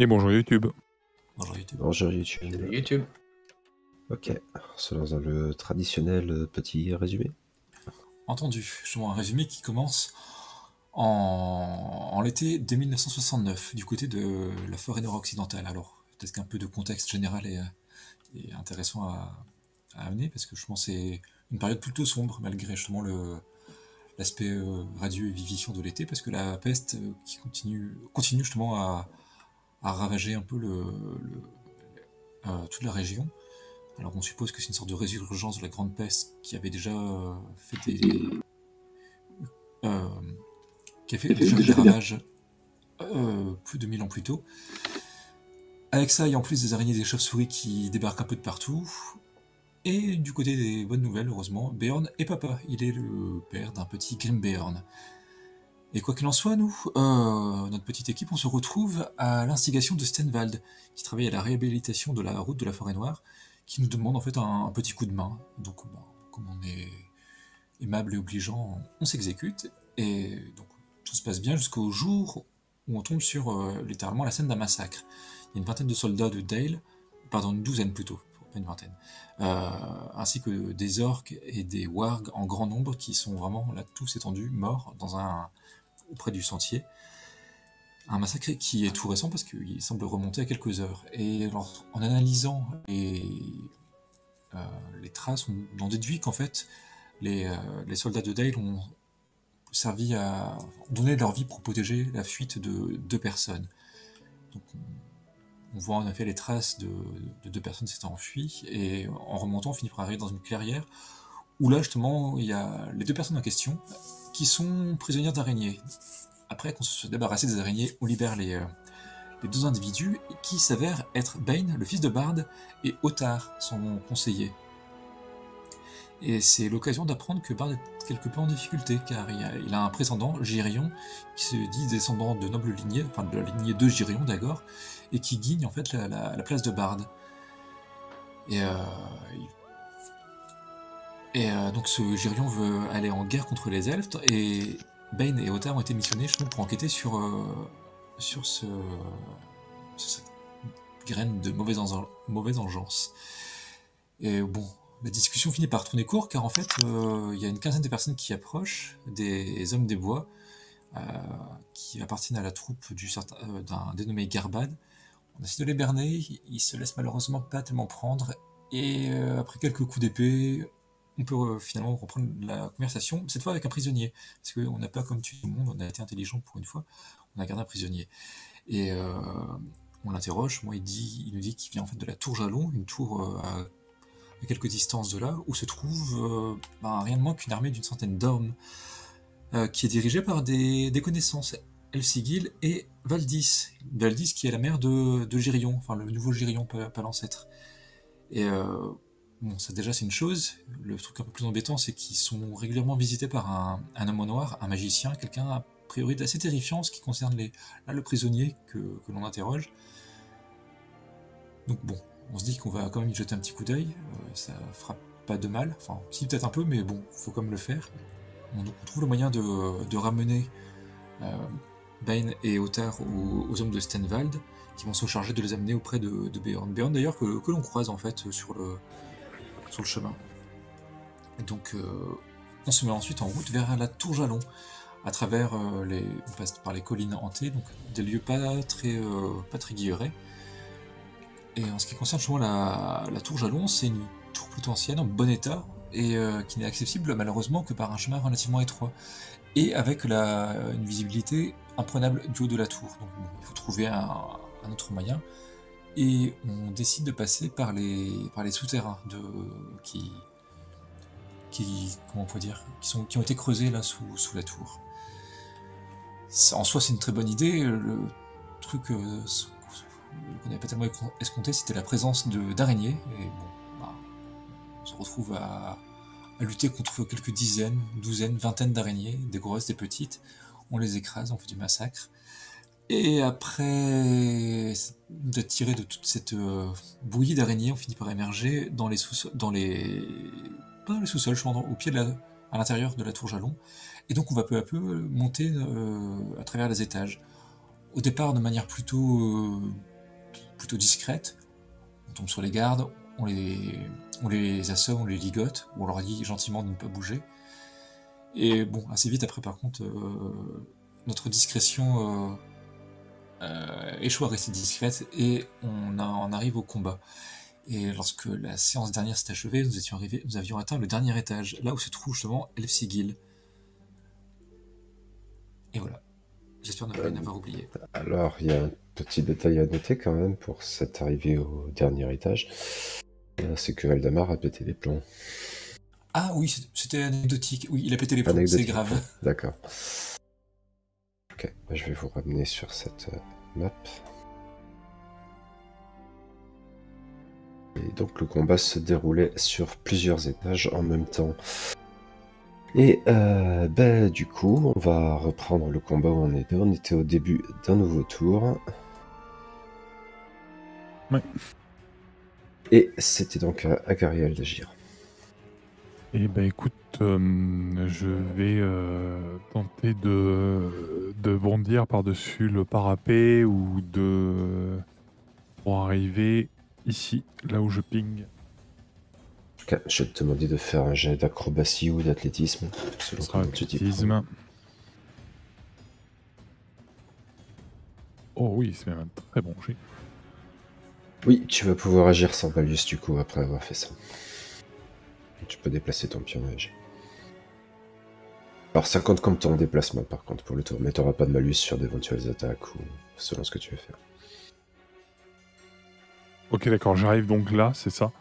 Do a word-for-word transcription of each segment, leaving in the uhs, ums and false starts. Et bonjour YouTube. Bonjour YouTube. Bonjour YouTube. Bonjour YouTube. Ok, c'est dans le traditionnel petit résumé. Entendu, je vois un résumé qui commence en, en l'été mille neuf cent soixante-neuf, du côté de la forêt nord-occidentale. Alors, peut-être qu'un peu de contexte général est, est intéressant à, à amener, parce que je pense que c'est une période plutôt sombre, malgré justement le... l'aspect euh, radieux et vivifiant de l'été, parce que la peste euh, qui continue, continue justement à, à ravager un peu le, le, euh, toute la région. Alors on suppose que c'est une sorte de résurgence de la grande peste qui avait déjà euh, fait des, euh, qui a fait déjà des ravages euh, plus de mille ans plus tôt. Avec ça, il y a en plus des araignées et des chauves-souris qui débarquent un peu de partout. Et du côté des bonnes nouvelles, heureusement, Béorn est papa. Il est le père d'un petit Grimbeorn. Et quoi qu'il en soit, nous, euh, notre petite équipe, on se retrouve à l'instigation de Stenwald, qui travaille à la réhabilitation de la route de la Forêt Noire, qui nous demande en fait un, un petit coup de main. Donc, bah, comme on est aimable et obligeant, on s'exécute. Et donc, tout se passe bien jusqu'au jour où on tombe sur euh, littéralement la scène d'un massacre. Il y a une vingtaine de soldats de Dale, pardon, une douzaine plutôt. Une vingtaine, euh, ainsi que des orques et des wargs en grand nombre qui sont vraiment là tous étendus, morts, dans un, près du sentier. Un massacre qui est tout récent parce qu'il semble remonter à quelques heures. Et alors, en analysant les, euh, les traces, on en déduit qu'en fait, les, euh, les soldats de Dale ont servi à donner leur vie pour protéger la fuite de deux personnes. Donc, on, On voit en effet les traces de, de deux personnes s'étant enfuies, et en remontant, on finit par arriver dans une clairière, où là, justement, il y a les deux personnes en question, qui sont prisonnières d'araignées. Après qu'on se soit débarrassé des araignées, on libère les, euh, les deux individus, qui s'avèrent être Bain, le fils de Bard, et Othar, son conseiller. Et c'est l'occasion d'apprendre que Bard est quelque peu en difficulté, car il a, il a un prétendant, Girion, qui se dit descendant de noble lignée, enfin de la lignée de Girion d'Agor, et qui gagne en fait la, la, la place de Bard. Et, euh, et euh, donc ce Girion veut aller en guerre contre les elfes, et Bain et Othar ont été missionnés pour enquêter sur, euh, sur, ce, euh, sur cette graine de mauvaise, mauvaise vengeance. Et bon... La discussion finit par tourner court, car en fait, il euh, y a une quinzaine de personnes qui approchent, des hommes des bois, euh, qui appartiennent à la troupe du euh, d'un dénommé Garbad. On essaie de les berner, ils se laissent malheureusement pas tellement prendre, et euh, après quelques coups d'épée, on peut euh, finalement reprendre la conversation, cette fois avec un prisonnier, parce qu'on n'a pas comme tué tout le monde, on a été intelligent pour une fois, on a gardé un prisonnier. Et euh, on l'interroge, moi il, dit, il nous dit qu'il vient en fait de la tour Jalon, une tour euh, à à quelques distances de là, où se trouve euh, bah, rien de moins qu'une armée d'une centaine d'hommes, euh, qui est dirigée par des, des connaissances, Elfsigil et Valdis. Valdis qui est la mère de, de Girion, enfin le nouveau Girion, pas, pas l'ancêtre. Et euh, bon, ça déjà c'est une chose, le truc un peu plus embêtant c'est qu'ils sont régulièrement visités par un, un homme en noir, un magicien, quelqu'un a priori d'assez terrifiant, ce qui concerne les, là, le prisonnier que, que l'on interroge. Donc bon. On se dit qu'on va quand même y jeter un petit coup d'œil, euh, ça fera pas de mal, enfin si peut-être un peu, mais bon, faut quand même le faire. On, on trouve le moyen de, de ramener euh, Bain et Othar aux, aux hommes de Stenwald, qui vont se charger de les amener auprès de, de Béorn. Béorn d'ailleurs que, que l'on croise en fait sur le, sur le chemin. Et donc euh, on se met ensuite en route vers la tour Jalon, à travers euh, les, on passe par les collines hantées, donc des lieux pas très, euh, pas très guillerets. Et en ce qui concerne justement la, la tour Jalon, c'est une tour plutôt ancienne, en bon état, et euh, qui n'est accessible malheureusement que par un chemin relativement étroit, et avec la, une visibilité imprenable du haut de la tour. Donc il faut trouver un, un autre moyen, et on décide de passer par les, par les souterrains de, qui, qui, comment on peut dire, qui, sont, qui ont été creusés là sous, sous la tour. En soi c'est une très bonne idée, le truc... Euh, qu'on n'avait pas tellement escompté, c'était la présence d'araignées, et bon, bah, on se retrouve à, à lutter contre quelques dizaines, douzaines, vingtaines d'araignées, des grosses, des petites, on les écrase, on fait du massacre, et après d'être tiré de toute cette euh, bouillie d'araignées, on finit par émerger dans les sous-sols, dans les... pas dans les sous-sols, je suis au pied de la... à l'intérieur de la tour Jalon, et donc on va peu à peu monter euh, à travers les étages. Au départ de manière plutôt... Euh, plutôt discrète. On tombe sur les gardes, on les, on les assomme, on les ligote, ou on leur dit gentiment de ne pas bouger. Et bon, assez vite après, par contre, euh, notre discrétion euh, euh, échoue à rester discrète et on, a, on arrive au combat. Et lorsque la séance dernière s'est achevée, nous étions arrivés, nous avions atteint le dernier étage, là où se trouve justement Elfsigil. Et voilà. J'espère ne pas euh, l'avoir oublié. Alors, il y a un petit détail à noter quand même pour cette arrivée au dernier étage, c'est que Aldamar a pété les plombs. Ah oui, c'était anecdotique. Oui, il a pété les plombs, c'est grave. D'accord. Ok, je vais vous ramener sur cette map. Et donc le combat se déroulait sur plusieurs étages en même temps. Et euh, ben, du coup, on va reprendre le combat où on était. On était au début d'un nouveau tour. Ouais. Et c'était donc à, à Gariel d'agir. Et ben écoute, euh, je vais euh, tenter de, de bondir par-dessus le parapet ou de pour arriver ici, là où je ping. Je vais te demander de faire un jet d'acrobatie ou d'athlétisme. Selon comment tu dis. Oh oui, c'est un très bon jet. Oui, tu vas pouvoir agir sans Balius du coup après avoir fait ça. Tu peux déplacer ton pionnage. Alors ça compte comme ton déplacement par contre pour le tour, mais tu n'auras pas de malus sur d'éventuelles attaques ou selon ce que tu veux faire. Ok d'accord, j'arrive donc là, c'est ça?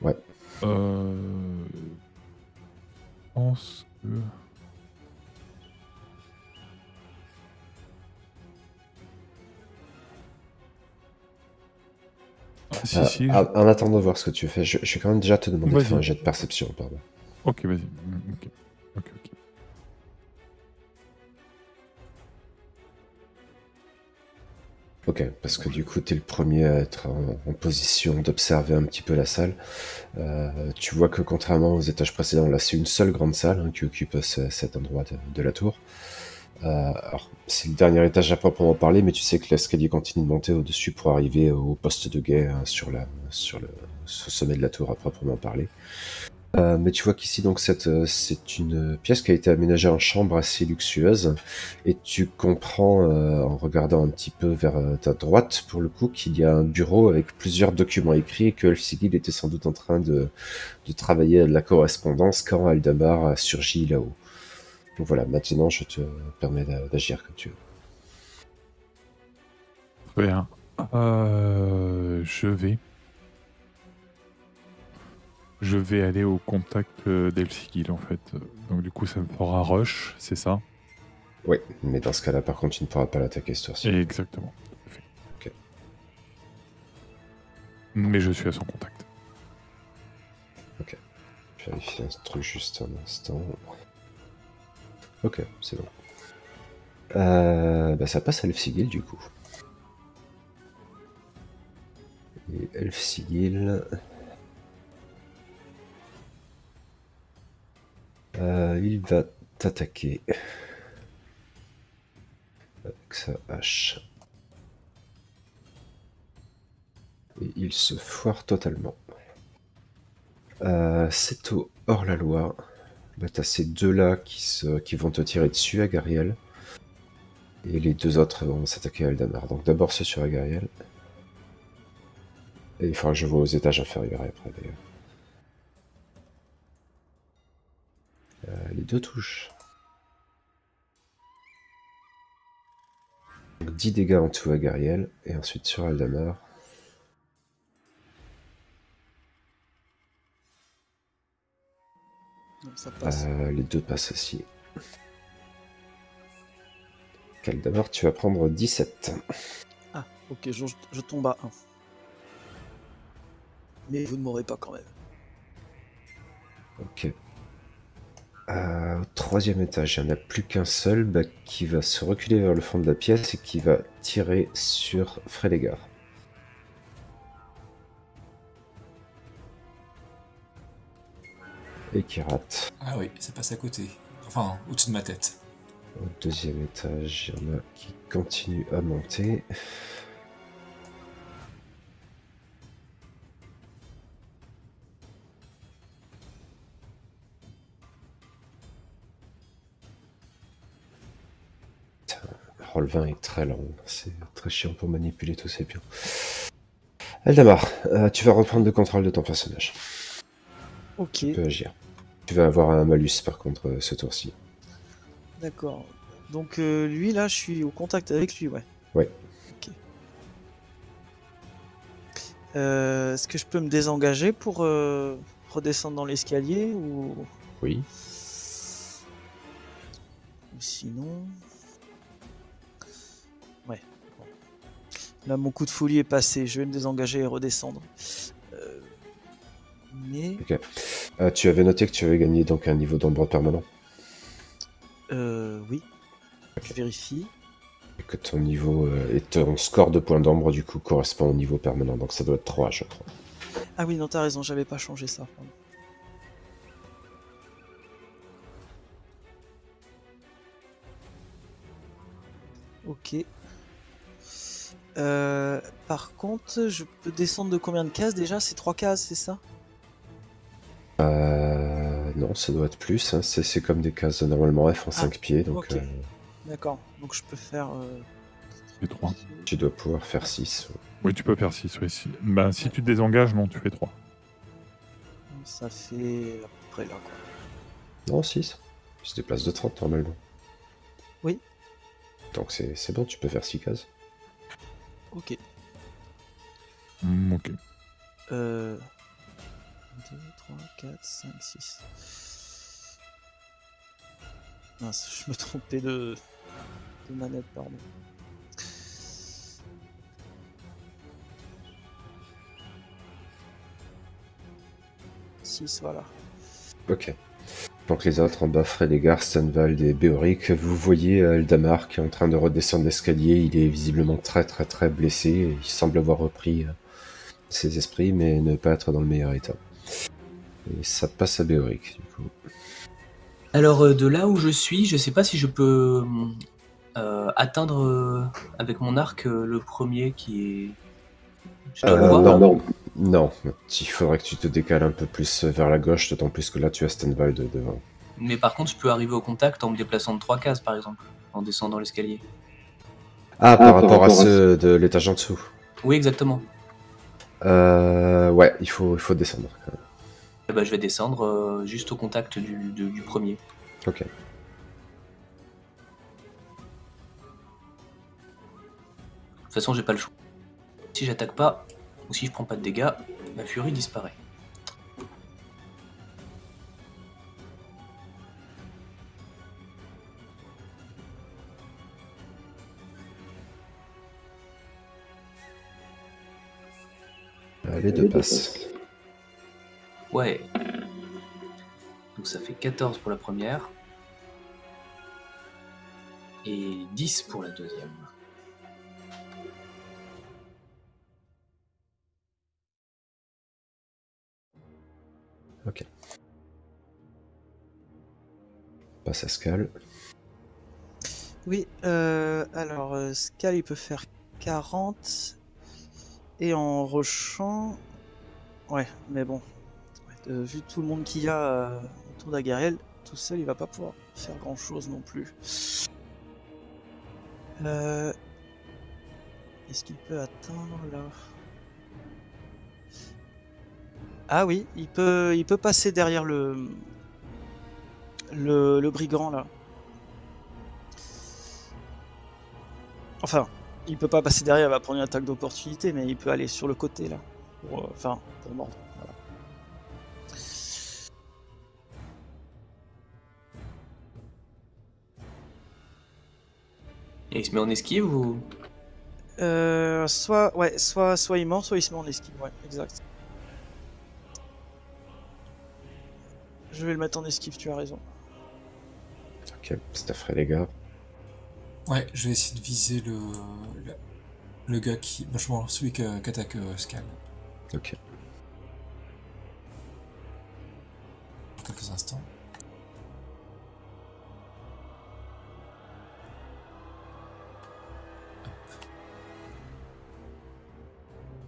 Ouais. Euh... Je pense que... Ah, si, euh, si, en, je... en attendant de voir ce que tu fais, je, je vais quand même déjà te demander de faire un jet de perception, pardon. Ok, vas-y. Ok, ok, ok. Ok, parce que du coup, tu es le premier à être en, en position d'observer un petit peu la salle. Euh, tu vois que contrairement aux étages précédents, là, c'est une seule grande salle hein, qui occupe ce, cet endroit de, de la tour. Euh, alors, c'est le dernier étage à proprement parler, mais tu sais que l'escalier continue de monter au-dessus pour arriver au poste de guet hein, sur, la, sur le sur sommet de la tour à proprement parler. Euh, mais tu vois qu'ici, donc, c'est une pièce qui a été aménagée en chambre assez luxueuse. Et tu comprends, euh, en regardant un petit peu vers ta droite, pour le coup, qu'il y a un bureau avec plusieurs documents écrits et que Elfsigil était sans doute en train de, de travailler à de la correspondance quand Aldamar a surgi là-haut. Donc voilà, maintenant, je te permets d'agir comme tu veux. Bien. Euh, je vais... Je vais aller au contact d'Elfsigil en fait. Donc du coup ça me fera rush, c'est ça? Oui, mais dans ce cas-là par contre tu ne pourras pas l'attaquer ce tour-ci. Exactement. Okay. Mais je suis à son contact. Ok. Je vérifie un truc juste un instant. Ok, c'est bon. Euh, bah ça passe à Elfsigil du coup. Et Elfsigil... Euh, il va t'attaquer avec sa hache. Et il se foire totalement. Euh, c'est au hors-la-loi. Bah, t'as ces deux-là qui, se... qui vont te tirer dessus à Gariel. Et les deux autres vont s'attaquer à Aldamar. Donc d'abord ceux sur Gariel. Et il faudra que je vois aux étages inférieurs après d'ailleurs. Euh, les deux touches. Donc dix dégâts en tout à Gariel, et ensuite sur Aldamar. Ça passe. Euh, les deux passent aussi. Aldamar, tu vas prendre dix-sept. Ah, ok, je, je tombe à un. Mais vous ne mourrez pas quand même. Ok. Euh, au troisième étage, il n'y en a plus qu'un seul bah, qui va se reculer vers le fond de la pièce et qui va tirer sur Frédégar. Et qui rate. Ah oui, ça passe à côté. Enfin, au-dessus de ma tête. Au deuxième étage, il y en a qui continue à monter. Roll vingt est très long, c'est très chiant pour manipuler tous ces pions. Aldamar, euh, tu vas reprendre le contrôle de ton personnage. Ok. Tu peux agir. Tu vas avoir un malus par contre euh, ce tour-ci. D'accord. Donc euh, lui là, je suis au contact avec lui, ouais. Ouais. Ok. Euh, Est-ce que je peux me désengager pour euh, redescendre dans l'escalier ou... Oui. Sinon... Ouais. Bon. Là, mon coup de folie est passé. Je vais me désengager et redescendre. Euh... Mais... Ok. Euh, tu avais noté que tu avais gagné donc un niveau d'ombre permanent. Euh... Oui. Okay. Je vérifie. Et que ton niveau euh, et ton score de points d'ombre, du coup, correspond au niveau permanent. Donc ça doit être trois, je crois. Ah oui, non, t'as raison. J'avais pas changé ça. Pardon. Ok. Euh, par contre, je peux descendre de combien de cases déjà? C'est trois cases, c'est ça? euh, Non, ça doit être plus. Hein. C'est comme des cases normalement F en ah, cinq pieds. Donc. Okay. Euh... D'accord. Donc je peux faire. Euh... trois. Tu dois pouvoir faire six. Ouais. Oui, tu peux faire six. Oui. Si... Ben, si tu te désengages, non, tu fais trois. Ça fait à peu près là. Quoi. Non, six. Tu te déplaces de trente normalement. Oui. Donc c'est bon, tu peux faire six cases. Ok. Mmh, ok. Euh... deux, trois, quatre, cinq, six... Mince, je me trompais de... de manette, pardon. six, voilà. Ok. Donc les autres, en bas, Frédégar, Stenwald et Béoric, vous voyez Aldamar qui est en train de redescendre l'escalier. Il est visiblement très très très blessé. Il semble avoir repris ses esprits, mais ne pas être dans le meilleur état. Et ça passe à Béoric, du coup. Alors de là où je suis, je sais pas si je peux euh, atteindre euh, avec mon arc euh, le premier qui est... Euh, voir, non, non. Non, il faudrait que tu te décales un peu plus vers la gauche, d'autant plus que là tu as Stenwald devant. Mais par contre, je peux arriver au contact en me déplaçant de trois cases, par exemple, en descendant l'escalier. Ah, ah, par rapport, rapport à ceux à... de l'étage en dessous. Oui, exactement. Euh, ouais, il faut, il faut descendre. Quand même. Et bah, je vais descendre euh, juste au contact du, du, du premier. Ok. De toute façon, j'ai pas le choix. Si j'attaque pas... ou si je prends pas de dégâts, ma furie disparaît. Allez, deux passes. Ouais. Donc ça fait quatorze pour la première. Et dix pour la deuxième. Ok. Passe à Skal. Oui, euh, alors euh, Skal il peut faire quarante. Et en rushant. Ouais, mais bon. Ouais, euh, vu tout le monde qu'il y a euh, autour d'Agariel, tout seul il va pas pouvoir faire grand chose non plus. Euh, Est-ce qu'il peut atteindre là ? Ah oui, il peut, il peut passer derrière le, le, le brigand là. Enfin, il peut pas passer derrière, il va prendre une attaque d'opportunité, mais il peut aller sur le côté là. Pour, euh, enfin, pour mordre. Voilà. Et il se met en esquive ou euh, soit, ouais, soit, soit il mord, soit il se met en esquive, ouais, exact. Je vais le mettre en esquive, tu as raison. Ok, c'est à Frédégar. Ouais, je vais essayer de viser le, le, le gars qui... Bah, je m'en celui qui attaque euh, Skal. Ok. Quelques instants.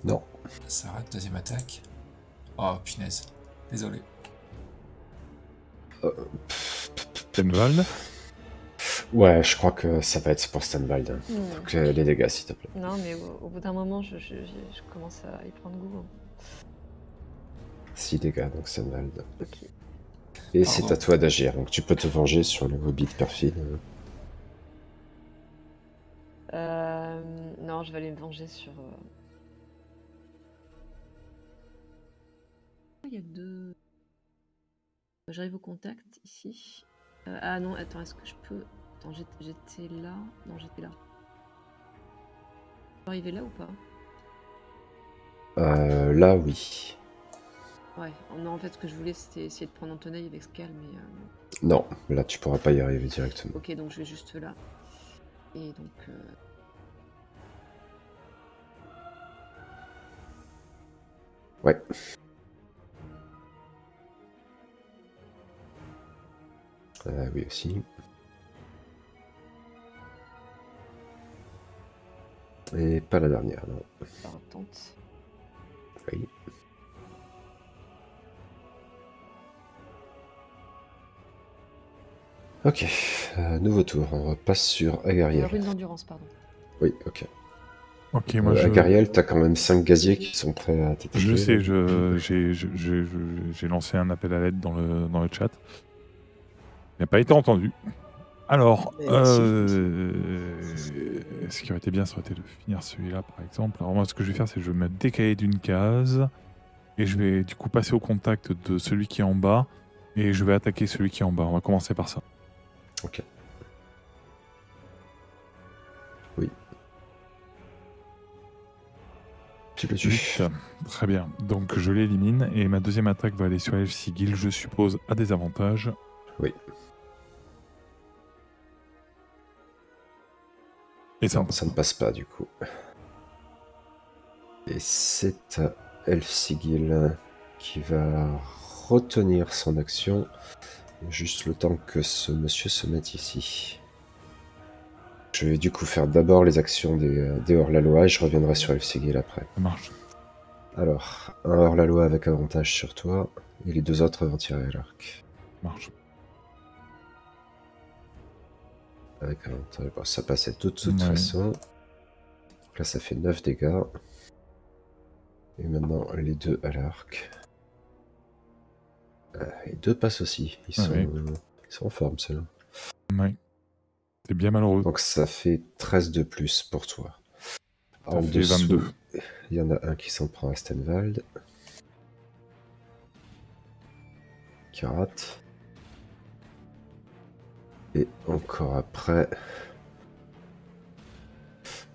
Non. Ça arrête, deuxième attaque. Oh, punaise. Désolé. Stenwald ? Ouais, je crois que ça va être pour Stenwald. Hein. Mmh. Donc euh, les dégâts, s'il te plaît. Non, mais au, au bout d'un moment, je, je, je, je commence à y prendre goût. six dégâts, donc Stenwald. Ok. Et c'est à toi d'agir, donc tu peux te venger sur le hobby de perfide. Euh, non, je vais aller me venger sur... Il y a deux... J'arrive au contact, ici. Euh, ah non, attends, est-ce que je peux... Attends, j'étais là... Non, j'étais là. Je peux arriver là ou pas? Euh, là, oui. Ouais, non, en fait, ce que je voulais, c'était essayer de prendre en tenaille avec Skal, mais... Euh... Non, là, tu pourras pas y arriver directement. Ok, donc je vais juste là. Et donc... Euh... Ouais. Euh, oui, aussi. Et pas la dernière, non. Par attente. Oui. Ok, euh, nouveau tour, on repasse sur Gariel. Rune d'endurance, pardon. Oui, ok. Ok, moi euh, je... Gariel, t'as quand même cinq gaziers qui sont prêts à t'étager. Je sais, j'ai je, je, je, lancé un appel à l'aide dans le, dans le chat. Il n'a pas été entendu. Alors, euh, ce qui aurait été bien, ça aurait été de finir celui-là, par exemple. Alors moi, ce que je vais faire, c'est que je vais me décaler d'une case, et je vais du coup passer au contact de celui qui est en bas, et je vais attaquer celui qui est en bas. On va commencer par ça. Ok. Oui. Tu le tues. Très bien. Donc je l'élimine et ma deuxième attaque va aller sur Elfsigil, je suppose, à des avantages. Oui. Et ça, non, ça ne passe pas du coup. Et c'est à Elfsigil qui va retenir son action. Juste le temps que ce monsieur se mette ici. Je vais du coup faire d'abord les actions des, des hors-la-loi et je reviendrai sur Elfsigil après. Ça marche. Alors, un hors-la-loi avec avantage sur toi et les deux autres vont tirer à l'arc. Marche. Avec avantage. Bon, ça passait de toute, toute ouais. façon. Donc là, ça fait neuf dégâts. Et maintenant, les deux à l'arc. Et deux passes aussi, ils sont, ouais. euh, ils sont en forme ceux-là. Ouais. C'est bien malheureux. Donc ça fait treize de plus pour toi. Ça en fait dessous, vingt-deux. Il y en a un qui s'en prend à Stenwald. Qui rate. Et encore après...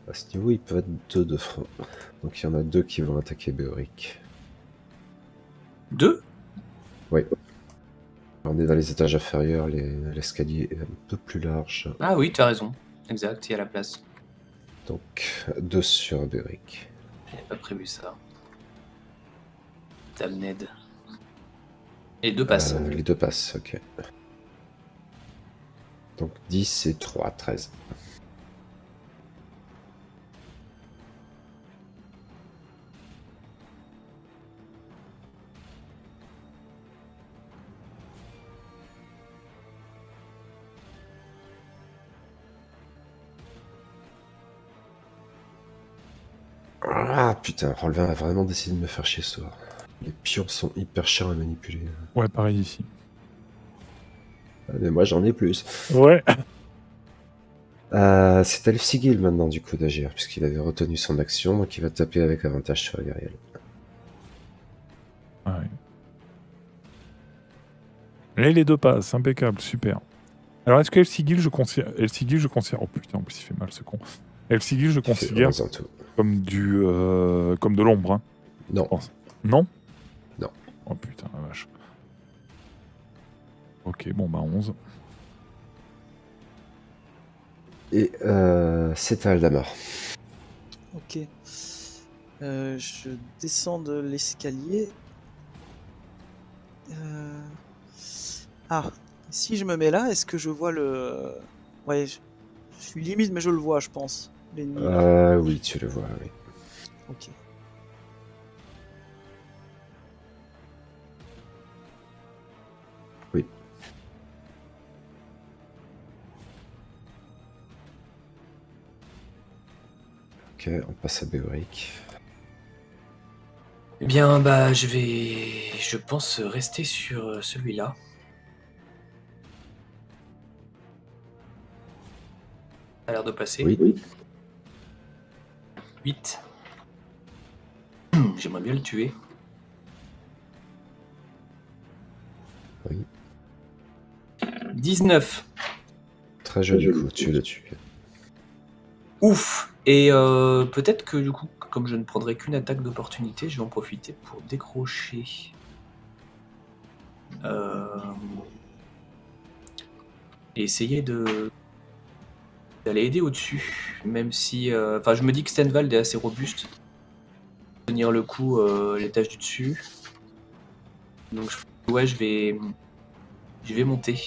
À ce niveau, il peut être deux de front. Donc il y en a deux qui vont attaquer Béoric. Deux? Oui. On est dans les étages inférieurs, l'escalier les... est un peu plus large. Ah oui, tu as raison. Exact, il y a la place. Donc, deux sur Béoric. J'avais pas prévu ça. Damned. Et deux passes. Euh, les deux passes, ok. Donc dix et trois, treize. Ah putain, Roll vingt a vraiment décidé de me faire chier ce soir. Les pions sont hyper chers à manipuler. Ouais, pareil ici. Ah, mais moi j'en ai plus. Ouais. Euh, c'est Elfsigil maintenant du coup d'agir, puisqu'il avait retenu son action, donc il va taper avec avantage sur Gariel. Ouais. Là les deux passes, impeccable, super. Alors est-ce que Elfsigil je considère... Elfsigil je considère... Oh putain, en plus il fait mal ce con. Elfsigil je considère comme du euh, comme de l'ombre. Hein. Non. Non. Non. Oh putain la vache. Ok, bon bah onze. Et euh, c'est à Aldamar. Ok. Euh, je descends de l'escalier. Euh... Ah, si je me mets là, est-ce que je vois le... Ouais, je... je suis limite mais je le vois je pense. Euh, oui, tu le vois, oui. Ok. Oui. Ok, on passe à Béoric. Eh bien, bah, je vais... Je pense rester sur celui-là. Ça a l'air de passer. Oui, oui. huit. J'aimerais bien le tuer. Oui. dix-neuf. Très joli coup, tu le tues. Ouf. Et euh, peut-être que du coup, comme je ne prendrai qu'une attaque d'opportunité, je vais en profiter pour décrocher euh... et essayer de d'aller aider au-dessus, même si... Euh... Enfin, je me dis que Stenwald est assez robuste. Tenir le coup euh, l'étage du dessus. Donc, ouais, je vais... Je vais monter.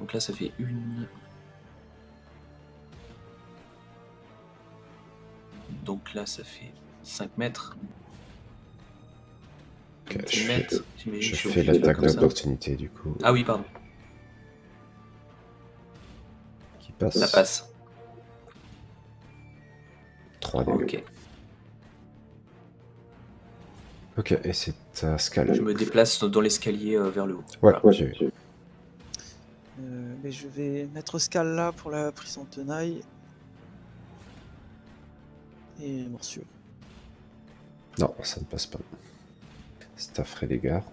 Donc là, ça fait une... Donc là, ça fait cinq mètres. Okay, je mètres, fais, je fais l'attaque d'opportunité, du coup. Ah oui, pardon. Qui passe. Ça passe. trois dégâts. Ok. Ok, et c'est ta Skal. Je me déplace dans l'escalier euh, vers le haut. Ouais, voilà. Ouais, j'ai vu. Euh, mais je vais mettre Skal là pour la prise en tenaille. Et morsure. Non, ça ne passe pas. C'est à Frédégar.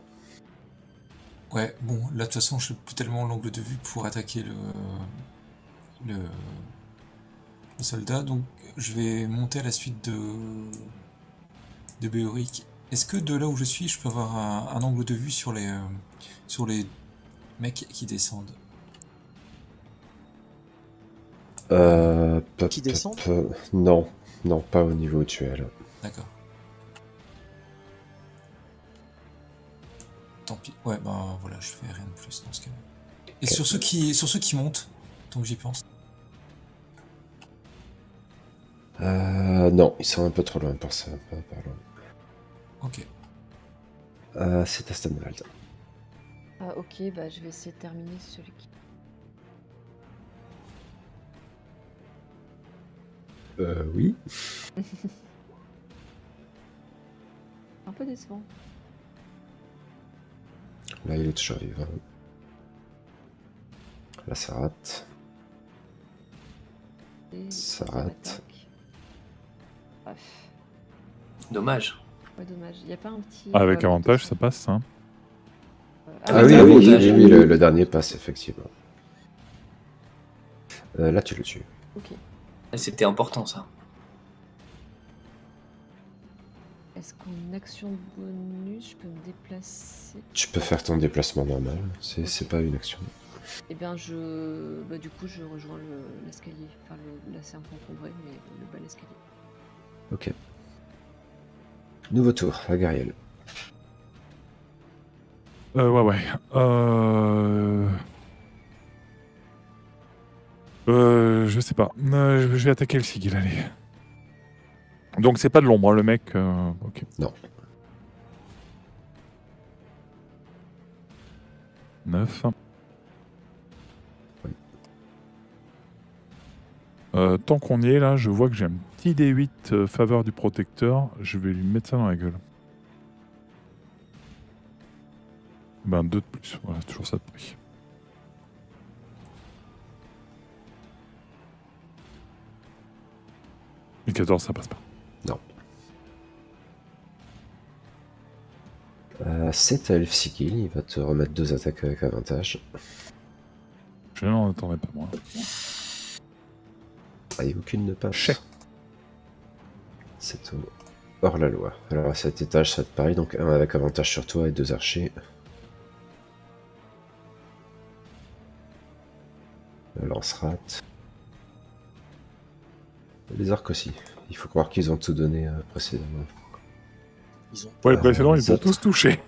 Ouais, bon, là de toute façon, je n'ai plus tellement l'angle de vue pour attaquer le... le. le soldat, donc je vais monter à la suite de. de Béoric. Est-ce que de là où je suis, je peux avoir un, un angle de vue sur les. Euh, sur les mecs qui descendent? Euh. Qui descendent? Non. Non, pas au niveau où tu es là. D'accord. Tant pis. Ouais, ben voilà, je fais rien de plus dans ce cas-là. Et okay. sur, ceux qui, sur ceux qui montent, donc j'y pense. Euh, non, ils sont un peu trop loin pour ça. Pas, pas loin. Ok. Euh, c'est à Stenwald. Ah, ok, bah je vais essayer de terminer celui qui. Euh, oui. Un peu décevant. Là, il est toujours vivant. Là, ça rate. Et ça rate. Bref. Dommage. Ouais, dommage. Il n'y a pas un petit... Ah, avec euh, avantage, ça passe, hein. euh, Ah, ah oui, oui, oui, oui, oui, le, le dernier passe, effectivement. Euh, là, tu le tues. Ok. C'était important ça. Est-ce qu'en action bonus, je peux me déplacer? Tu peux faire ton déplacement normal, c'est okay. Pas une action. Eh bien, je. Bah, du coup, je rejoins l'escalier. Enfin, le... là, c'est un peu encombré, mais le bas de l'escalier. Ok. Nouveau tour, à Gariel. Euh, ouais, ouais. Euh. Euh, je sais pas. Euh, je vais attaquer le Sigil, allez. Donc c'est pas de l'ombre, hein, le mec. Euh... Ok. Non. neuf. Oui. Euh, tant qu'on y est là, je vois que j'ai un petit D huit euh, faveur du protecteur. Je vais lui mettre ça dans la gueule. Ben deux de plus, voilà, toujours ça de prix. quatorze, ça passe pas. Non. Euh, c'est à Elfsigil, il va te remettre deux attaques avec avantage. Je n'en attendais pas, moi. Ah, et aucune ne passe. C'est tout. Hors la loi. Alors à cet étage, ça te parie, donc un avec avantage sur toi et deux archers. Le lance-rate. Les arcs aussi. Il faut croire qu'ils ont tout donné euh, précédemment. Ils ont... Ouais, précédemment, euh, ils ont tous touché.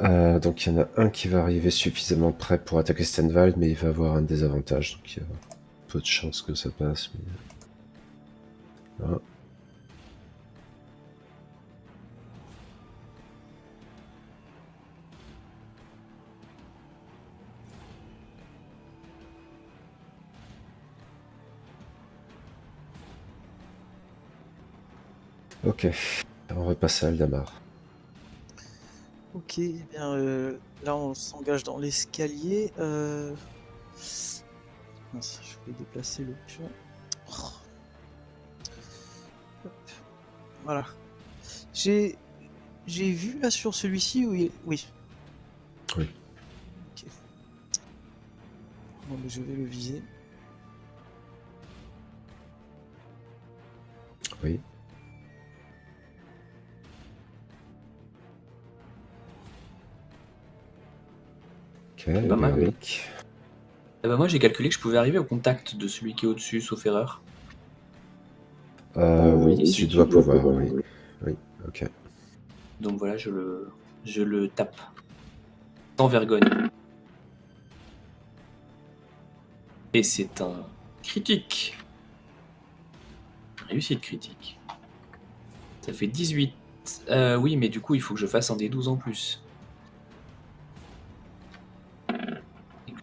Euh, donc il y en a un qui va arriver suffisamment près pour attaquer Stenwald, mais il va avoir un désavantage. Donc il y a peu de chances que ça passe. Mais... Hein. Ok, on va passer à Aldamar. Ok, eh bien euh, là on s'engage dans l'escalier. Euh... Mince, je voulais déplacer le pion. Oh. Voilà. J'ai j'ai vu là sur celui-ci où il... Oui. Oui. Ok. Bon, mais je vais le viser. Oui. Okay, pas mal. Ah bah moi j'ai calculé que je pouvais arriver au contact de celui qui est au-dessus, sauf erreur. Euh, oui, oui, tu dois pouvoir, pouvoir oui. Oui. Oui, ok. Donc voilà, je le, je le tape. Sans vergogne. Et c'est un critique. Réussite critique. Ça fait dix-huit. Euh, oui, mais du coup il faut que je fasse un des douze en plus.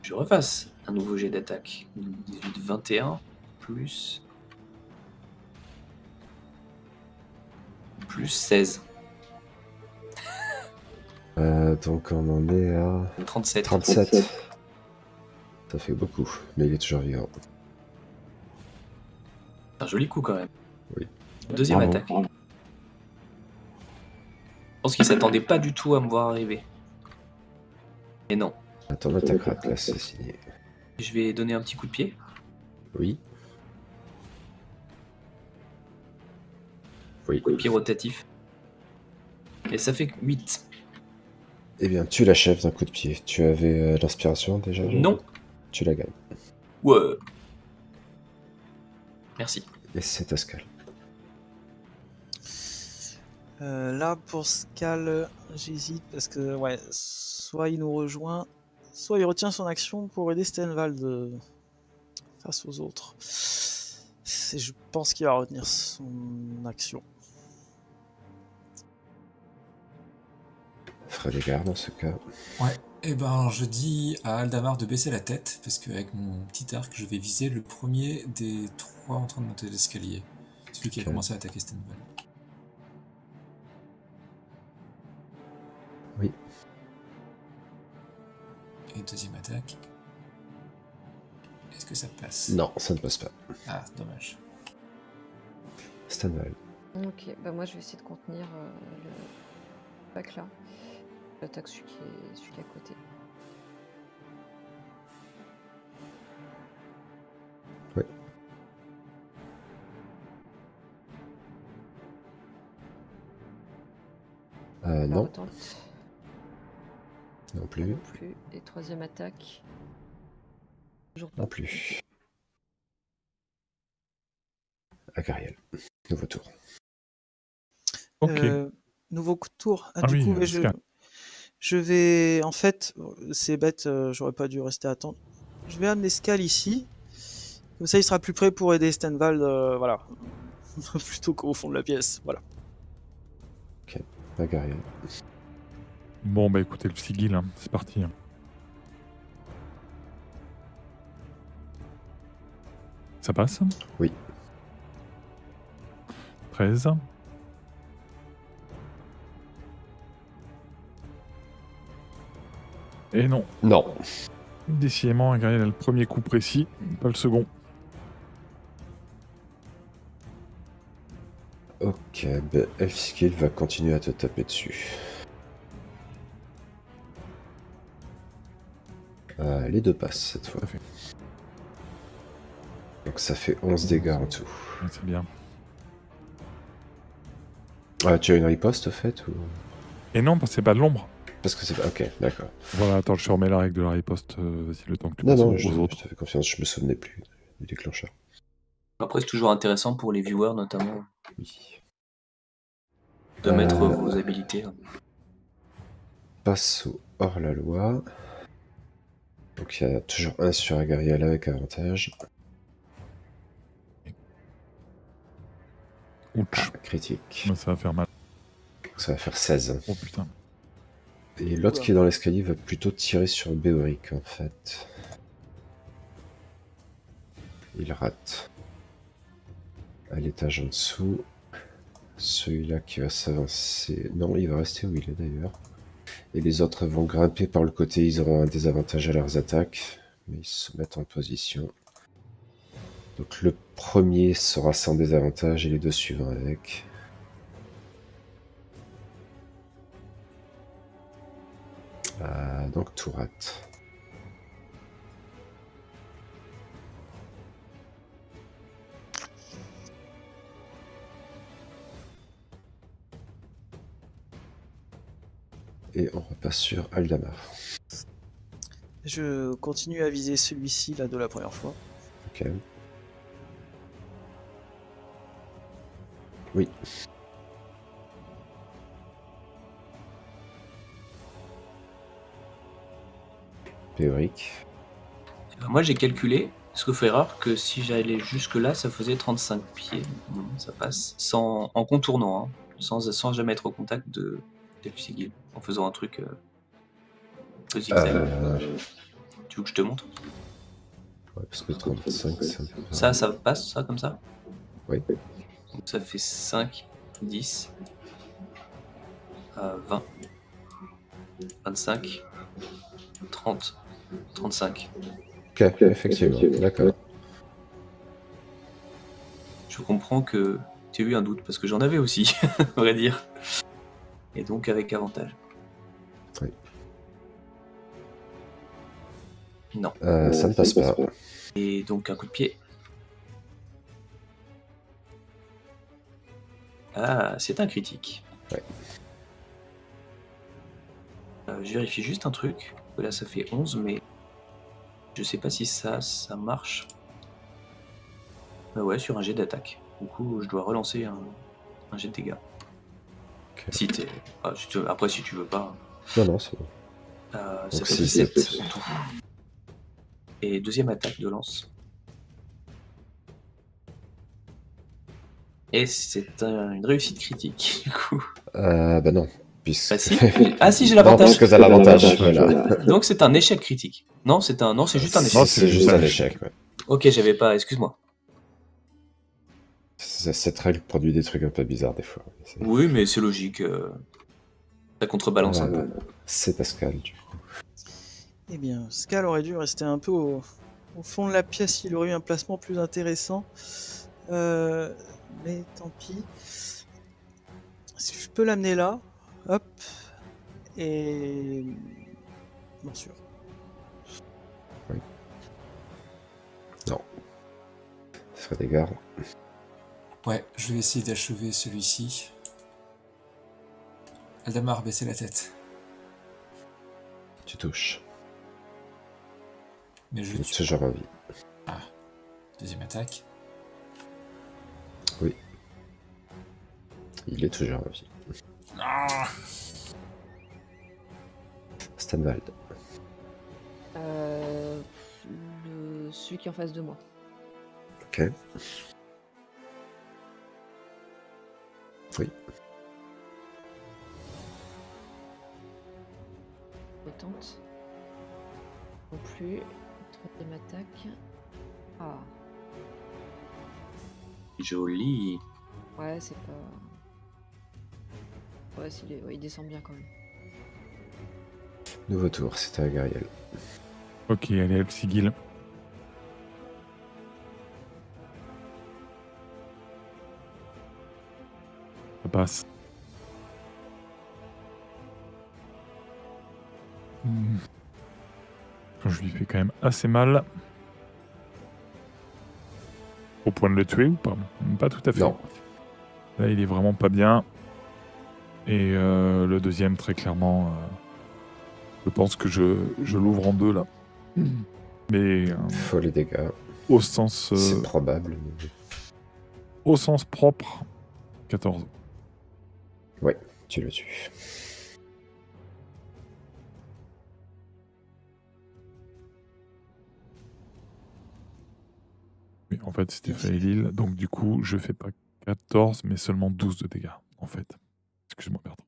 Je refasse un nouveau jet d'attaque. dix-huit, vingt et un, plus... plus seize. Euh, donc on en est à... trente-sept. trente-sept. Ça fait beaucoup, mais il est toujours vivant. Un joli coup quand même. Oui. Deuxième Bravo. attaque. Je pense qu'il s'attendait pas du tout à me voir arriver. Mais non. Attends, attaquera là, c'est signé. Je vais donner un petit coup de pied. Oui. Oui. Coup de pied rotatif. Et ça fait huit. Eh bien, tu l'achèves d'un coup de pied. Tu avais euh, l'inspiration déjà? Non. Tu la gagnes. Ouais. Merci. Et c'est à Skal. Euh, là, pour Skal, j'hésite parce que, ouais, soit il nous rejoint... Soit il retient son action pour aider Stenwald euh, face aux autres. Et je pense qu'il va retenir son action. Frédégar dans ce cas. Ouais, et ben je dis à Aldamar de baisser la tête, parce qu'avec mon petit arc, je vais viser le premier des trois en train de monter l'escalier. Celui qui a commencé à attaquer Stenwald. Oui. Et deuxième attaque. Est-ce que ça passe? Non, ça ne passe pas. Ah, dommage. Stenwald. Ok, bah moi je vais essayer de contenir euh, le pack là. J'attaque celui qui est celui qui est à côté. Oui. Euh, non. Retente. Non plus. Non plus. Et troisième attaque. Toujours pas. Non plus. À Gariel. Nouveau tour. Ok. Euh, nouveau tour. Ah, ah, du oui, coup, euh, je... je vais. En fait, c'est bête, euh, j'aurais pas dû rester à attendre. Je vais amener Skal ici. Comme ça, il sera plus prêt pour aider Stenwald. Euh, voilà. Plutôt qu'au fond de la pièce. Voilà. Ok. À Gariel. Bon bah écoutez le Elfsigil, hein, c'est parti. Ça passe? Oui. treize. Et non. Non. Décidément, Gariel a le premier coup précis, pas le second. Ok, bah Elfsigil va continuer à te taper dessus. Euh, les deux passes cette fois. Fait. Donc ça fait onze dégâts en tout. Ouais, c'est bien. Ah, tu as une riposte au fait ou... Et non, parce que c'est pas de l'ombre. Parce que c'est pas... Ok, d'accord. Voilà, attends, je remets la règle de la riposte, euh, le temps que tu... Non, non, je, autres. je te fais confiance, je me souvenais plus du déclencheur. Après, c'est toujours intéressant pour les viewers notamment. Oui. De euh... mettre vos habilités. Passe au hors-la-loi. Donc il y a toujours un sur Agariel avec avantage. Ouch. Ah, critique. Ouais, ça va faire mal. Ça va faire seize. Oh putain. Et l'autre qui est dans l'escalier va plutôt tirer sur Béoric en fait. Il rate. À l'étage en dessous. Celui-là qui va s'avancer. Non, il va rester où il est d'ailleurs. Et les autres vont grimper par le côté. Ils auront un désavantage à leurs attaques. Mais ils se mettent en position. Donc le premier sera sans désavantage et les deux suivants avec. Ah, donc tout rate. Et on repasse sur Aldamar. Je continue à viser celui-ci là de la première fois. Ok. Oui. Béoric. Ben moi j'ai calculé, sauf erreur, que si j'allais jusque là, ça faisait trente-cinq pieds. Ça passe sans, en contournant, hein, sans, sans jamais être au contact de Elfsigil, en faisant un truc euh, de zigzag. Euh... Tu veux que je te montre? Ouais, parce que trente-cinq, ça... Ça, ça passe, ça, comme ça? Oui. Donc ça fait cinq, dix, vingt, vingt-cinq, trente, trente-cinq. Ok, effectivement, d'accord. Je comprends que tu as eu un doute, parce que j'en avais aussi, à vrai dire. Et donc avec avantage. Oui. Non. Euh, ça ne passe pas. Et donc un coup de pied. Ah, c'est un critique. Ouais. Euh, je vérifie juste un truc. Là, ça fait onze, mais je sais pas si ça, ça marche. Bah ouais, sur un jet d'attaque. Du coup, je dois relancer un, un jet de dégâts. Okay. Si t'es... Ah, si tu... Après, si tu veux pas... Non, non, c'est bon. Euh, ça fait dix-sept. Et deuxième attaque de lance. Et c'est un, une réussite critique, du coup. Euh, bah non. Puisque... Ah si, ah, si j'ai l'avantage. Parce que t'as l'avantage. Voilà. Donc c'est un échec critique. Non, c'est un... Non, c'est juste un échec. Non, c'est juste un échec, ouais. Ok, j'avais pas... Excuse-moi. Cette règle produit des trucs un peu bizarres, des fois. Oui, mais c'est logique. Ça contrebalance ah, un peu. C'est Pascal, du coup. Eh bien, Skal aurait dû rester un peu au, au fond de la pièce. Il aurait eu un placement plus intéressant. Euh... Mais tant pis. Si je peux l'amener là, hop, et bien sûr. Oui. Non. Frédégar. Ouais, je vais essayer d'achever celui-ci. Aldamar, baissez la tête. Tu touches. Mais je. J'ai toujours envie. Ah. Deuxième attaque. Oui. Il est toujours en vie. Ah Stenwald. Euh, le... Celui qui est en face de moi. Ok. Oui. Potente. Non plus. Troisième attaque. Ah. Joli. Ouais, c'est pas... Ouais, est les... ouais, il descend bien quand même. Nouveau tour, c'était à Gariel. Ok, allez, Elfsigil. Ça passe. Mmh. Je lui fais quand même assez mal. Au point de le tuer ou pas? Pas tout à fait. Non. Là, il est vraiment pas bien. Et euh, le deuxième, très clairement, euh, je pense que je, je l'ouvre en deux, là. Mais... Euh, faut les dégâts. Au sens... Euh, c'est probable. Au sens propre, quatorze. Ouais, tu le tues. En fait, c'était Faelil, donc du coup, je fais pas quatorze, mais seulement douze de dégâts, en fait. Excuse-moi, pardon.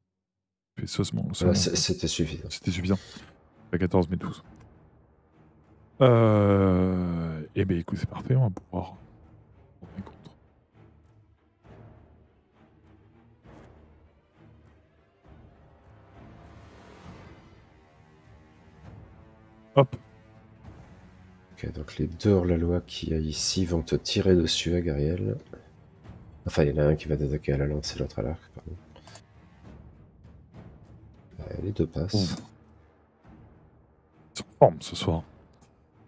Voilà, c'était suffisant. C'était suffisant. Pas quatorze, mais douze. Euh... Eh bien, écoute, c'est parfait, on va pouvoir... Hop. Ok, donc les deux hors-la-loi qu'il y a ici vont te tirer dessus à Gariel. Enfin, il y en a un qui va t'attaquer à la lance et l'autre à l'arc, pardon. Ouais, les deux passent. Ils sont en forme ce soir.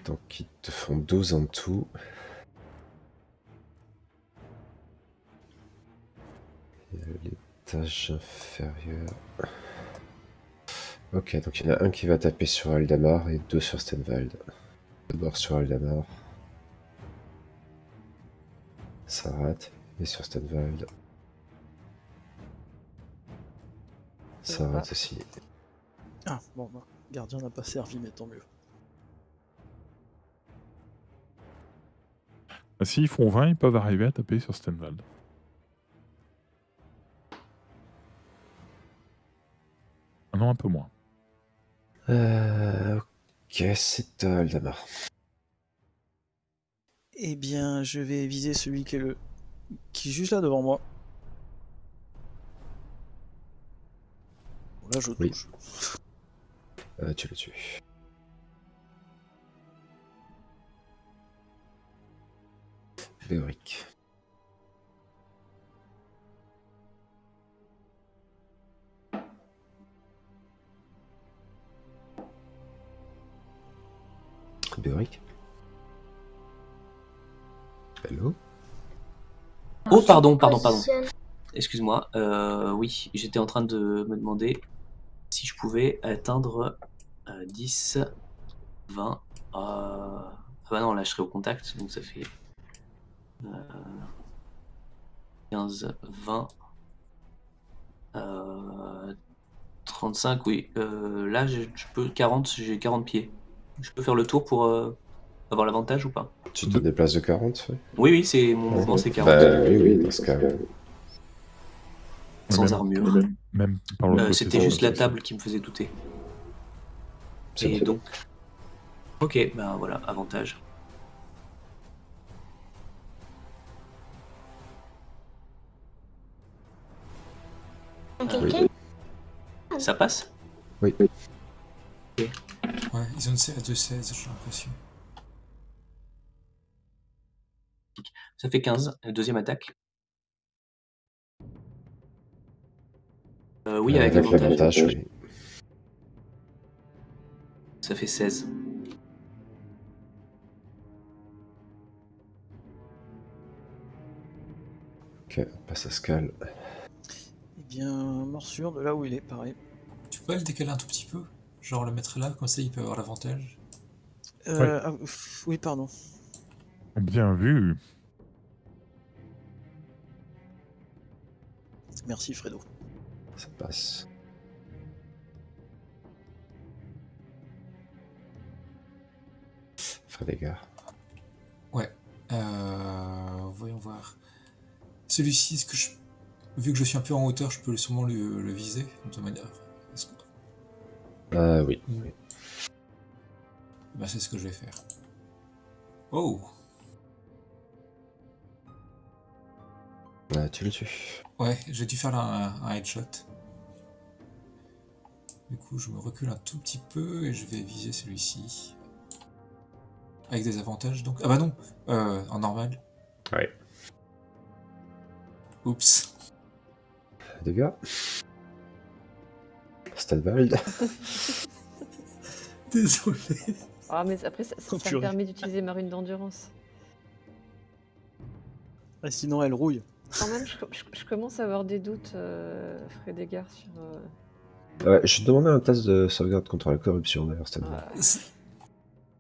Donc ils te font douze en tout. Et l'étage inférieur... Ok, donc il y en a un qui va taper sur Aldamar et deux sur Stenwald. D'abord sur Aldamar. Ça rate. Et sur Stenwald. Ça rate aussi. Ah, bon, bah, gardien n'a pas servi, mais tant mieux. Ah, s'ils font vingt, ils peuvent arriver à taper sur Stenwald. Ah non, un peu moins. Euh, ok, c'est à Aldamar. Eh bien, je vais viser celui qui est, le... qui est juste là devant moi. Bon, là, je oui. touche. Euh, tu le tues. Béoric. Béoric. Hello. Oh pardon, pardon, pardon. Excuse-moi. Euh, oui, j'étais en train de me demander si je pouvais atteindre euh, dix, vingt... Euh... Ah bah non, là je serai au contact, donc ça fait... Euh... quinze, vingt... Euh... trente-cinq, oui. Euh, là je peux... quarante, j'ai quarante pieds. Je peux faire le tour pour euh, avoir l'avantage ou pas? Tu te déplaces de quarante? Oui, oui, c'est mon mouvement, ouais, c'est quarante. Bah, oui, oui, dans ce cas. Sans même, armure. Même, même euh, c'était juste la table qui me faisait douter. Et donc... Ok, bah voilà, avantage. Euh, ça passe? Oui. Okay. Ouais, ils ont une série de seize, j'ai l'impression. Ça fait quinze, deuxième attaque. Euh, oui, avec, avec l'avantage. Oui. Ça fait seize. Ok, on passe à Skal. Eh bien, morsure de là où il est, pareil. Tu peux le décaler un tout petit peu? Genre le mettre là, comme ça il peut avoir l'avantage. Euh, ouais. ah, oui, pardon. Bien vu. Merci Fredo. Ça passe. Frédégar. Ouais. Euh, voyons voir. Celui-ci, est-ce que je... vu que je suis un peu en hauteur, je peux sûrement le, le viser de manière. Ah oui. oui. Bah c'est ce que je vais faire. Oh. Ah, tu le tues. Ouais, j'ai dû faire un, un headshot. Du coup, je me recule un tout petit peu et je vais viser celui-ci. Avec des avantages donc. Ah bah non, euh, en normal. Ouais. Oups. Dégâts. Stenwald. Désolé. Ah mais après ça, ça, ça me permet d'utiliser ma rune d'endurance. Et sinon elle rouille. Quand même, je, je, je commence à avoir des doutes, euh, Frédégar, sur... Euh... Ouais, je te demandais un test de sauvegarde contre la corruption d'ailleurs, Stenwald.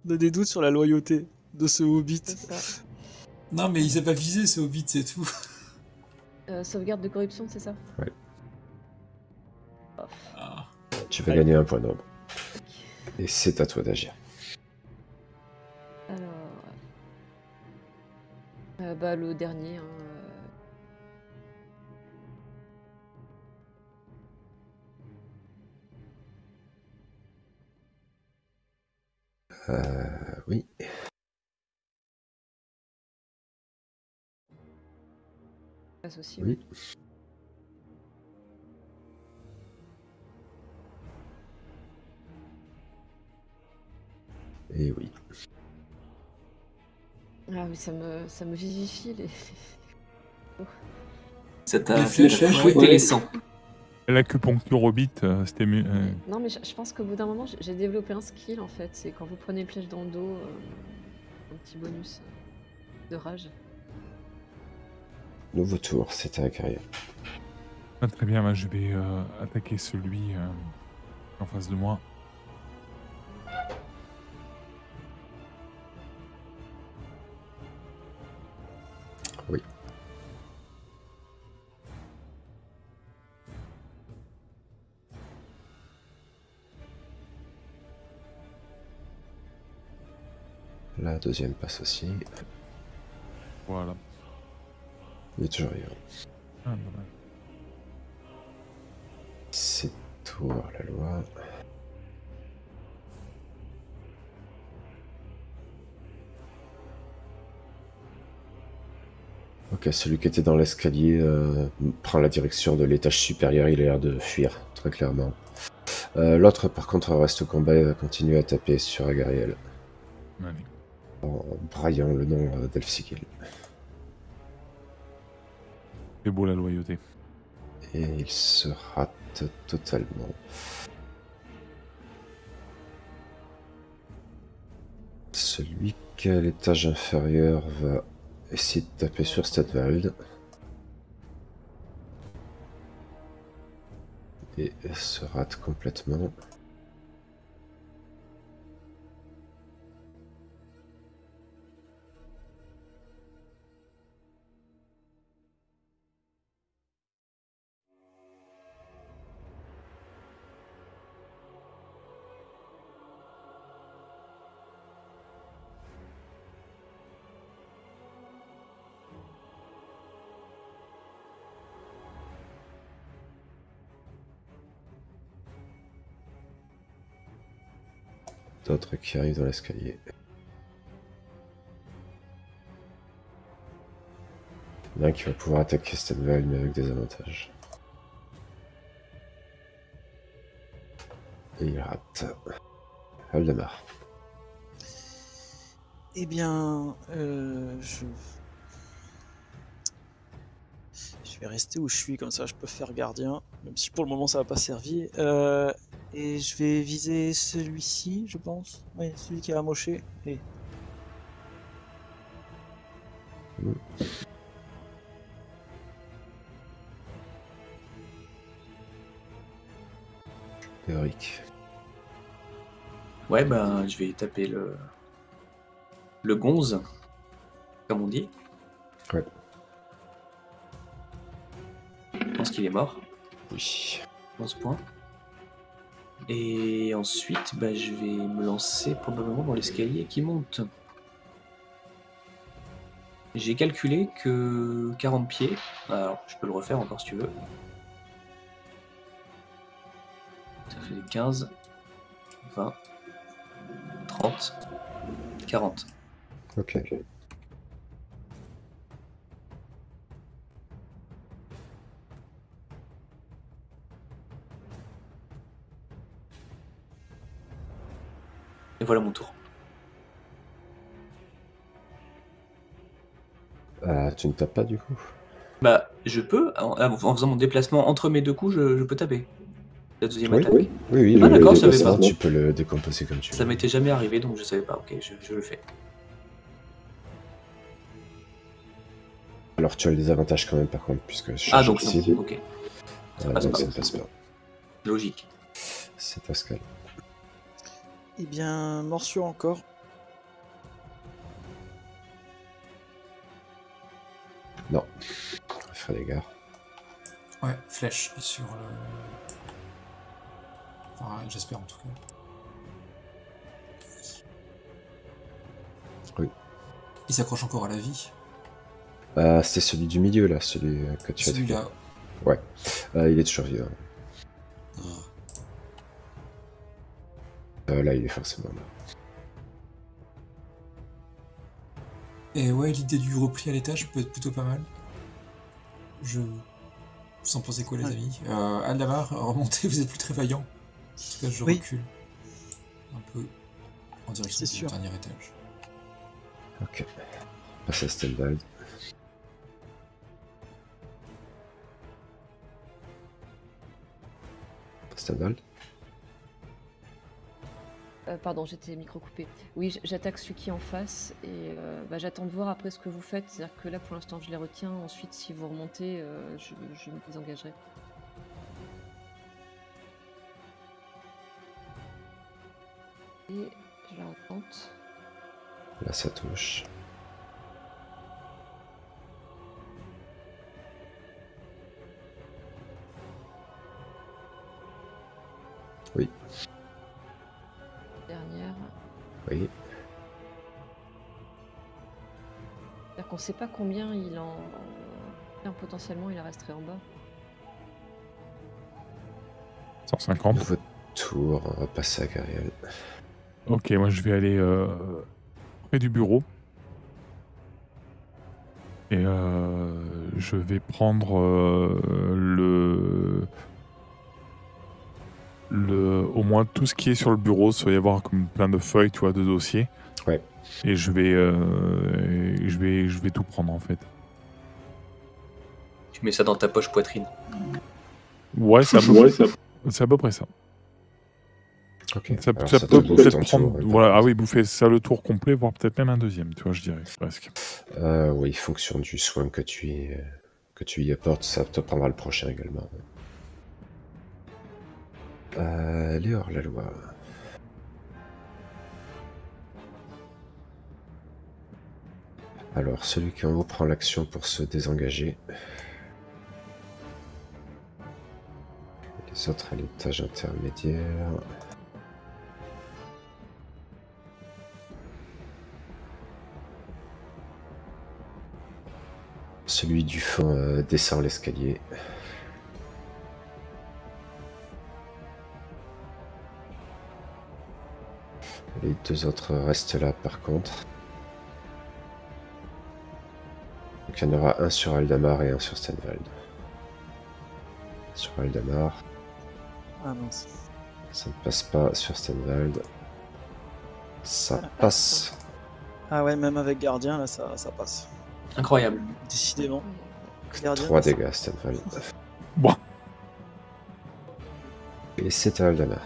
On a des doutes sur la loyauté de ce hobbit. Non mais il s'est pas visé ce hobbit, c'est tout. Euh, sauvegarde de corruption, c'est ça? Ouais. Ah. Tu vas gagner un point d'homme. Okay. Et c'est à toi d'agir. Alors... Euh, bah le dernier, hein. Euh, oui. Aussi, oui. oui. Et oui. Ah oui, ça me, ça me vivifie les... Ça t'a fouetté les sangs. L'acupuncture au bit, euh, c'était mieux. Euh... Non, mais je, je pense qu'au bout d'un moment, j'ai développé un skill en fait. C'est quand vous prenez le piège dans le dos, euh, un petit bonus de rage. Nouveau tour, c'était à Gariel. Ah, très bien, bah, je vais euh, attaquer celui euh, en face de moi. Oui. La deuxième passe aussi. Voilà. Il est toujours vivant. Ah, c'est tour la loi. Ok, celui qui était dans l'escalier euh, prend la direction de l'étage supérieur, il a l'air de fuir, très clairement. Euh, L'autre, par contre, reste au combat et va continuer à taper sur Gariel. En braillant le nom d'Elfsigil. C'est beau la loyauté. Et il se rate totalement. Celui qui est à l'étage inférieur va essayer de taper sur Stenwald. Et se rate complètement. D'autres qui arrivent dans l'escalier. Il y en a un qui va pouvoir attaquer Stenwald mais avec des avantages. Et il rate. Aldamar. Eh bien, euh, je... je vais rester où je suis, comme ça je peux faire gardien, même si pour le moment ça va pas servir. Euh... Et je vais viser celui-ci, je pense. Oui, celui qui a amoché. Et... Mmh. Béoric. Ouais, ben, je vais taper le... le gonze, comme on dit. Ouais. Je pense qu'il est mort. Oui. onze points. Et ensuite, bah, je vais me lancer probablement dans l'escalier qui monte. J'ai calculé que quarante pieds. Alors, je peux le refaire encore si tu veux. Ça fait quinze, vingt, trente, quarante. Ok. Voilà mon tour. Euh, tu ne tapes pas du coup? Bah, je peux, en, en faisant mon déplacement entre mes deux coups, je, je peux taper. La deuxième oui, attaque. Oui, oui, oui ah, d'accord, je savais pas. Tu peux le décomposer comme tu veux. Ça m'était jamais arrivé donc je savais pas. Ok, je, je le fais. Alors tu as le désavantage quand même, par contre, puisque je. Ah, donc non, ok. Ça, euh, passe donc, pas. Ça ne passe pas. Logique. C'est Pascal. Eh bien, morsure encore. Non. Frédégar. Ouais, flèche sur le... Enfin, j'espère en tout cas. Oui. Il s'accroche encore à la vie. Euh, c'est celui du milieu, là, celui que tu as dit. Celui-là. Ouais. Euh, il est toujours vivant. Ah. Euh, là, il est forcément là. Et ouais, l'idée du repli à l'étage peut être plutôt pas mal. Je... Vous en pensez quoi, les ouais. amis euh, Aldamar, remontez, vous êtes plus très vaillant. En tout cas, je oui. recule un peu en direction du sûr. dernier étage. Ok. Passe à Stenwald. Stenwald euh, Pardon, j'étais micro-coupé. Oui, j'attaque celui qui est en face et euh, bah, j'attends de voir après ce que vous faites. C'est-à-dire que là, pour l'instant, je les retiens. Ensuite, si vous remontez, euh, je, je me désengagerai. Et je la retente. Là, ça touche. Oui. Dernière. Oui. C'est-à-dire qu'on ne sait pas combien il en... potentiellement il resterait en bas. cent cinquante. Votre tour, on va passer à Gariel. Ok, moi je vais aller euh, près du bureau. Et euh, je vais prendre euh, le... Le, au moins tout ce qui est sur le bureau, ça va y avoir comme plein de feuilles, tu vois, de dossiers. Ouais. Et je vais, euh, je vais, je vais tout prendre en fait. Tu mets ça dans ta poche poitrine. Ouais, c'est à, ouais, à, à peu près ça. Ok. Ça, ça, ça peut peut-être prendre. Tour, voilà. Ah oui, bouffer ça le tour complet, voire peut-être même un deuxième, tu vois, je dirais presque. Euh, oui, fonction du soin que tu y, que tu y apportes, ça te prendra le prochain également. Euh, elle est hors la loi. Alors, celui qui est en haut prend l'action pour se désengager. Les autres à l'étage intermédiaire. Celui du fond euh, descend l'escalier. Les deux autres restent là par contre. Donc il y en aura un sur Aldamar et un sur Stenwald. Sur Aldamar. Ah mince. Ça ne passe pas sur Stenwald. Ça ah, passe. Ah ouais, même avec Gardien là ça, ça passe. Incroyable. Décidément. Gardien, trois dégâts Stenwald. Bon. Et c'est à Aldamar.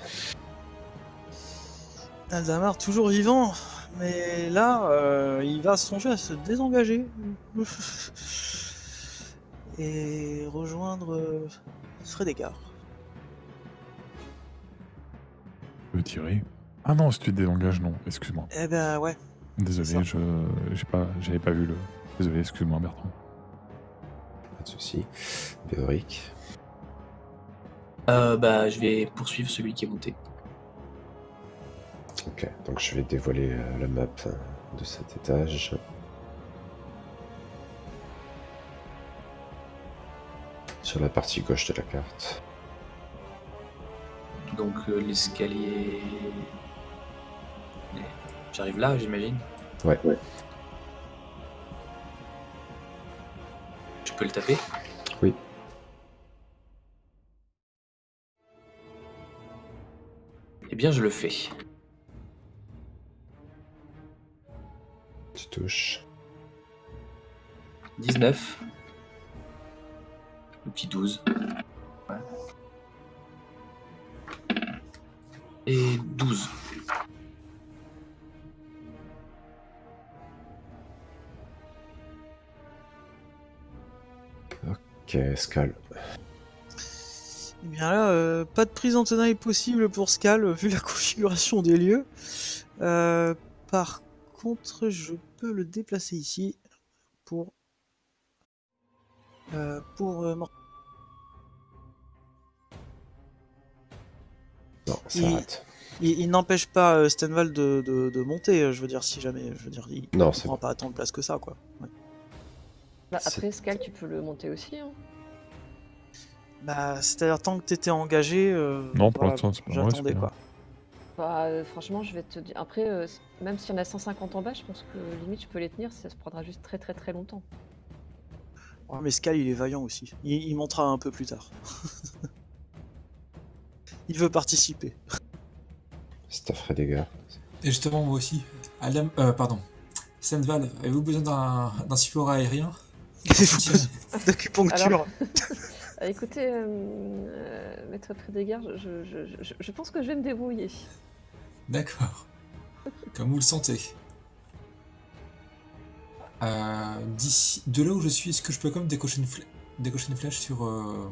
Aldamar toujours vivant, mais là, euh, il va songer à se désengager et rejoindre euh, Frédégar. Tu peux tirer? Ah non, si tu te désengages, non, excuse-moi. Eh ben ouais. Désolé, je j'ai pas, j'avais pas vu le... Désolé, excuse-moi Bertrand. Pas de soucis. Béoric. Euh, bah, je vais poursuivre celui qui est monté. Ok, donc je vais dévoiler la map de cet étage. Sur la partie gauche de la carte. Donc euh, l'escalier... J'arrive là, j'imagine? Ouais. ouais. Je peux le taper? Oui. Eh bien, je le fais. Touche. dix-neuf. Le petit douze. Ouais. Et douze. Ok, Skal. Eh bien là, euh, pas de prise en tenaille possible pour Skal, vu la configuration des lieux. Euh, par contre, je peux le déplacer ici pour euh, pour euh, mort. Non, ça il, rate. Il, il n'empêche pas euh, Stenwald de, de, de monter. Je veux dire, si jamais, je veux dire, il ne prend bon. pas tant de place que ça, quoi. Ouais. Bah, après, Skal, tu peux le monter aussi. Hein. Bah, c'est-à-dire tant que t'étais engagé. Euh, non, pour voilà, l'instant, c'est pas. J'attendais quoi. Bah, euh, franchement, je vais te dire. Après, euh, même s'il y en a cent cinquante en bas, je pense que limite, je peux les tenir, ça se prendra juste très très très longtemps. Ouais, mais Skal, il est vaillant aussi. Il, il montera un peu plus tard. Il veut participer. C'est à Frédégar. Et justement, moi aussi. Aldam, euh, pardon. Stenwald, avez-vous besoin d'un support aérien? D'acupuncture. Alors... Écoutez, euh, euh, maître Frédégar, je, je, je, je pense que je vais me débrouiller. D'accord. Comme vous le sentez. Euh, d'ici, de là où je suis, est-ce que je peux quand même décocher une, fl décocher une flèche sur... Euh...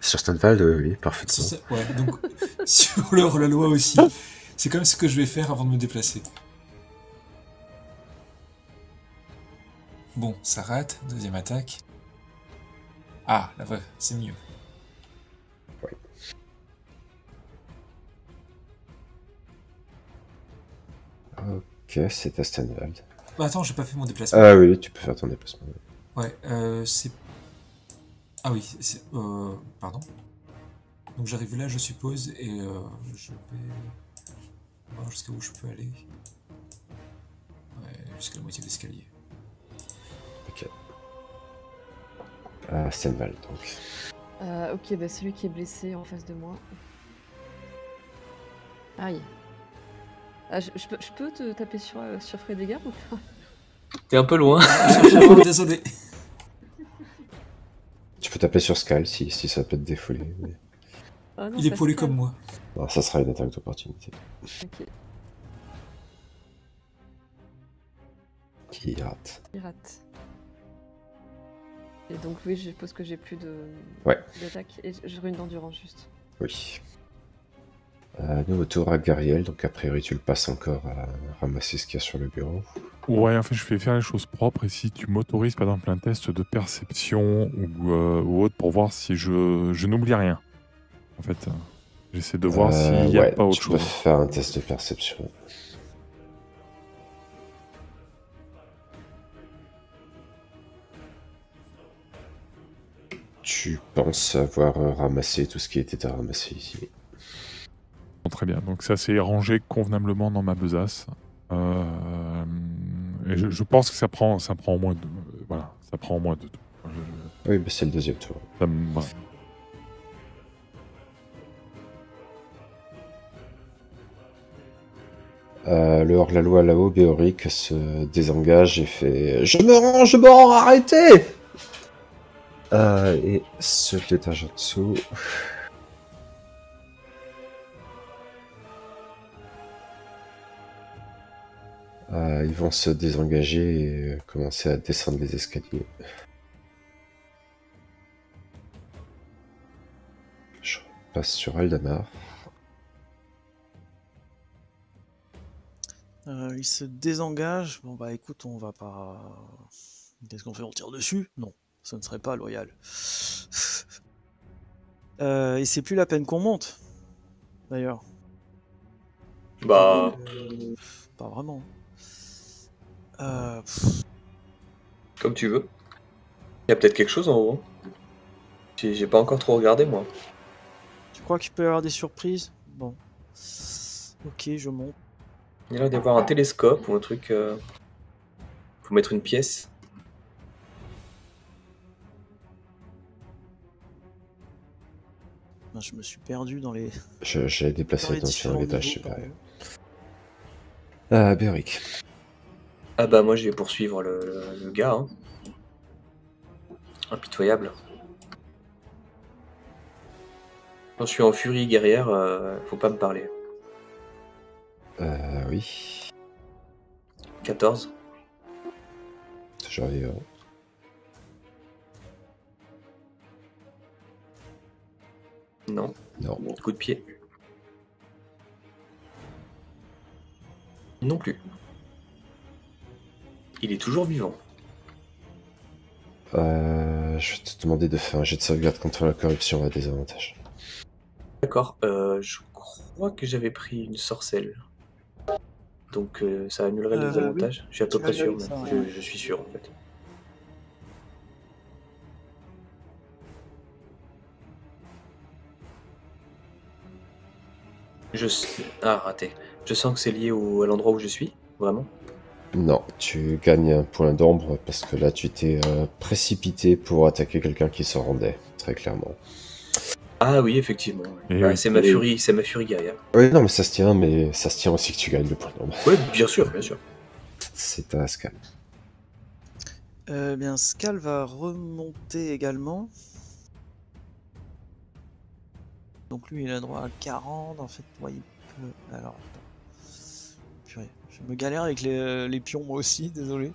Sur Stenwald, euh, oui, parfaitement. Sur, ouais, donc sur l'or, la loi aussi. C'est quand même ce que je vais faire avant de me déplacer. Bon, ça rate, deuxième attaque. Ah, la vraie, c'est mieux. Ouais. Ok, c'est à Stenwald. Bah attends, j'ai pas fait mon déplacement. Ah oui, tu peux faire ton déplacement. Ouais, euh, c'est... Ah oui, c'est... Euh, pardon. Donc j'arrive là, je suppose, et euh, je vais... voir jusqu'à où je peux aller. Ouais, jusqu'à la moitié de l'escalier. Ok. Ah, Stenwald, donc. Euh, ok, bah celui qui est blessé en face de moi. Aïe. Ah, je, je, peux, je peux te taper sur, euh, sur Frédégar ou pas? T'es un peu loin. Désolé. Tu peux taper sur Skal si, si ça peut te défouler. Mais... Oh non, il est poilé comme moi. Non, ça sera une attaque d'opportunité. Ok. Qui rate. Il rate. Et donc oui, je suppose que j'ai plus de ouais. d'attaque et je rune d'endurance juste. Oui. Euh, nous, autour à Gariel, donc a priori tu le passes encore à ramasser ce qu'il y a sur le bureau. Ouais, en fait je vais faire les choses propres et si tu m'autorises par exemple un test de perception ou, euh, ou autre pour voir si je, je n'oublie rien. En fait, j'essaie de voir euh, s'il n'y a ouais, pas autre chose. Tu peux faire un test de perception. Tu penses avoir ramassé tout ce qui était à ramasser ici. Bon, très bien, donc ça s'est rangé convenablement dans ma besace. Euh, et je, je pense que ça prend, ça prend au moins de, voilà, ça prend au moins de tout. Je... Oui, mais c'est le deuxième tour. Ça me... ouais. Euh, le hors-la-loi là-haut, Béoric se désengage et fait « Je me range, je me rends, arrêtez !» Euh, et ce l'étage en dessous... Euh, ils vont se désengager et commencer à descendre les escaliers. Je passe sur Aldamar. Euh, ils se désengagent. Bon bah écoute, on va pas... Qu'est-ce qu'on fait? On tire dessus? Non, ça ne serait pas loyal. euh, et c'est plus la peine qu'on monte, d'ailleurs. Bah... Euh, pas vraiment. Euh... Comme tu veux. Il y a peut-être quelque chose en haut. J'ai pas encore trop regardé moi. Tu crois qu'il peut y avoir des surprises? Bon. Ok, je monte. Il y a d'avoir un télescope ou un truc. Euh... Faut mettre une pièce. Ben, je me suis perdu dans les. J'ai déplacé l'attention dans l'étage supérieur. Ah, Béoric. Ah bah moi je vais poursuivre le, le, le gars, hein. Impitoyable. Quand je suis en furie guerrière, euh, faut pas me parler. Euh oui. quatorze. J'arrive. Hein. Non. Non. Coup de pied. Non plus. Il est toujours vivant. Euh, je vais te demander de faire un jet de sauvegarde contre la corruption à des avantages. D'accord, euh, je crois que j'avais pris une sorcelle. Donc euh, ça annulerait euh, les avantages. Oui. Je suis à peu près sûr, ça, ouais. je, je suis sûr en fait. Je... Ah, raté. Je sens que c'est lié au... à l'endroit où je suis, vraiment. Non, tu gagnes un point d'ombre parce que là tu t'es euh, précipité pour attaquer quelqu'un qui se rendait, très clairement. Ah oui, effectivement. Ouais. Bah, oui, c'est ma furie, c'est ma furie guerrière. Oui, non, mais ça se tient, mais ça se tient aussi que tu gagnes le point d'ombre. Oui, bien sûr, bien sûr. C'est à Skal. Euh, bien, Skal va remonter également. Donc lui, il a droit à quarante, en fait, moi, il peut... Alors, attends. Purée, je me galère avec les, les pions, moi aussi, désolé.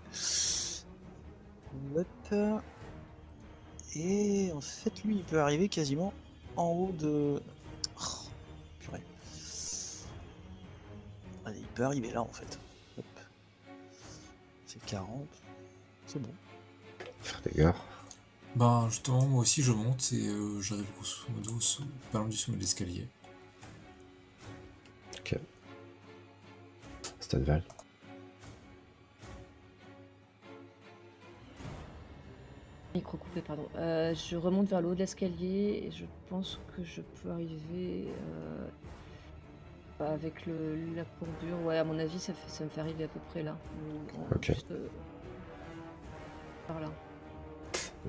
Hop. Et en fait, lui, il peut arriver quasiment en haut de... Oh, purée. Allez, il peut arriver là, en fait. C'est quarante. C'est bon. Frédégar. Ben, justement, moi aussi, je monte et euh, j'arrive grosso modo sous, pas loin du sommet de l'escalier. Ok. Stenwald. Micro coupé, pardon. Euh, je remonte vers le haut de l'escalier et je pense que je peux arriver euh, avec le, la courbure. Ouais, à mon avis, ça, fait, ça me fait arriver à peu près là. En, ok. Juste, euh, par là.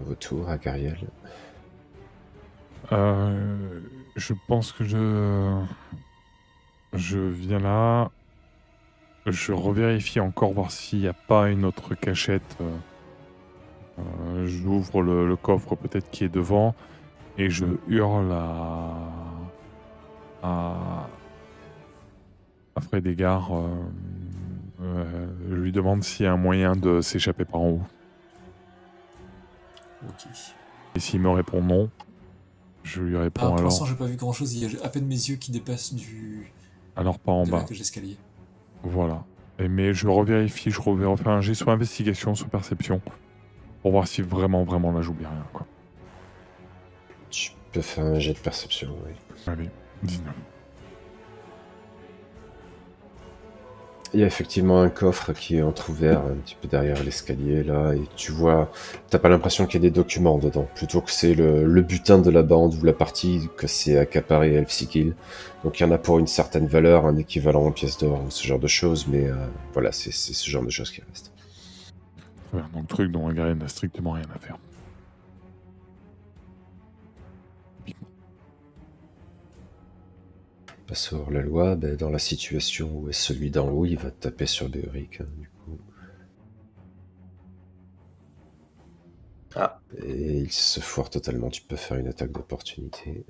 Retour à Gariel. Euh, je pense que je... Je viens là. Je revérifie encore voir s'il n'y a pas une autre cachette. Euh, J'ouvre le, le coffre peut-être qui est devant et je hurle à... à, à Frédégar. Euh, euh, je lui demande s'il y a un moyen de s'échapper par en haut. Okay. Et s'il me répond non, je lui réponds ah, pour alors... Pour l'instant, j'ai pas vu grand-chose, il y a à peine mes yeux qui dépassent du... Alors pas en de bas. L'escalier. Voilà. Et mais je revérifie, je reviens refaire un jet soit investigation, soit perception, pour voir si vraiment, vraiment, là, j'oublie rien, quoi. Tu peux faire un jet de perception, oui. Allez, dix-neuf. Il y a effectivement un coffre qui est entrouvert un petit peu derrière l'escalier là, et tu vois, t'as pas l'impression qu'il y a des documents dedans, plutôt que c'est le, le butin de la bande ou la partie que c'est accaparé Elfsigil. Donc il y en a pour une certaine valeur, un équivalent en pièces d'or ou ce genre de choses, mais euh, voilà, c'est ce genre de choses qui restent. Ouais, donc truc dont Gariel n'a strictement rien à faire. Sur la loi, ben dans la situation où est celui d'en haut, il va taper sur Béoric, hein, du coup. Ah. Et il se foire totalement, tu peux faire une attaque d'opportunité.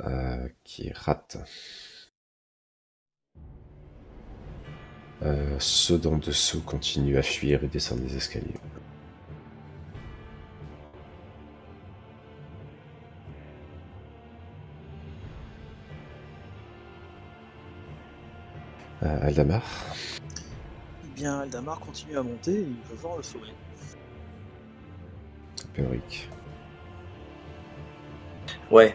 Euh, qui rate. Euh, ceux d'en dessous continuent à fuir et descendent les escaliers. Euh, Aldamar. Eh bien, Aldamar continue à monter et il peut voir le sommet. Béoric. Ouais.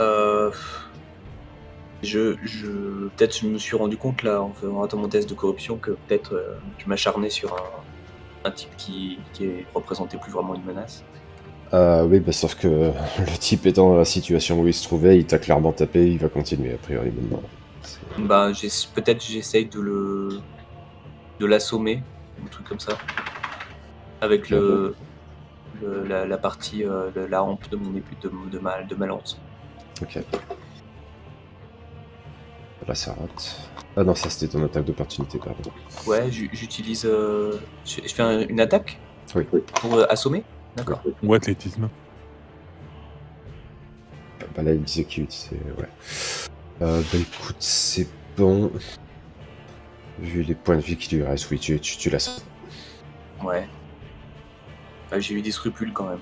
Euh... Je... je... Peut-être je me suis rendu compte, là, en faisant mon test de corruption, que peut-être euh, je m'acharnais sur un... un type qui... qui représentait plus vraiment une menace. Euh, oui, bah, sauf que le type étant dans la situation où il se trouvait, il t'a clairement tapé, il va continuer, a priori, maintenant. Bah, peut-être j'essaye de le de l'assommer, un truc comme ça, avec le, le la, la partie euh, le, la rampe de mon épu de, de ma de ma lance. Ok. Là ça rate. Ah non, ça c'était ton attaque d'opportunité, pardon. Ouais, j'utilise euh, je fais un, une attaque. Oui. Pour euh, assommer. D'accord. Ou athlétisme. Bah là il disait qu'il utilisait ouais. Euh, bah écoute, c'est bon. Vu les points de vie qui lui restent, oui, tu, tu, tu l'as. Ouais. Bah, j'ai eu des scrupules quand même.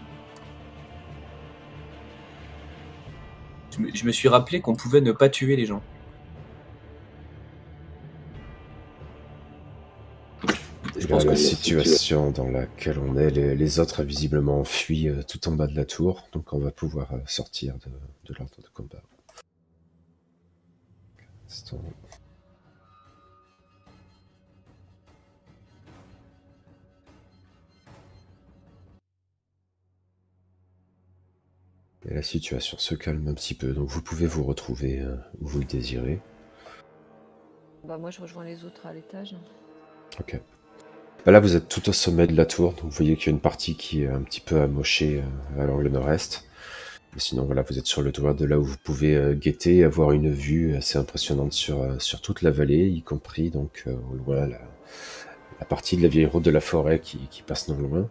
Je me, je me suis rappelé qu'on pouvait ne pas tuer les gens. Je pense que la situation dans laquelle on est, les, les autres visiblement fuient euh, tout en bas de la tour, donc on va pouvoir euh, sortir de, de l'ordre de combat. Et la situation se calme un petit peu, donc vous pouvez vous retrouver euh, où vous le désirez. Bah moi je rejoins les autres à l'étage. Ok. Bah là vous êtes tout au sommet de la tour, donc vous voyez qu'il y a une partie qui est un petit peu amochée euh, à l'angle nord-est. Sinon voilà, vous êtes sur le toit de là où vous pouvez euh, guetter, avoir une vue assez impressionnante sur, euh, sur toute la vallée, y compris donc euh, au loin la, la partie de la vieille route de la forêt qui, qui passe non loin.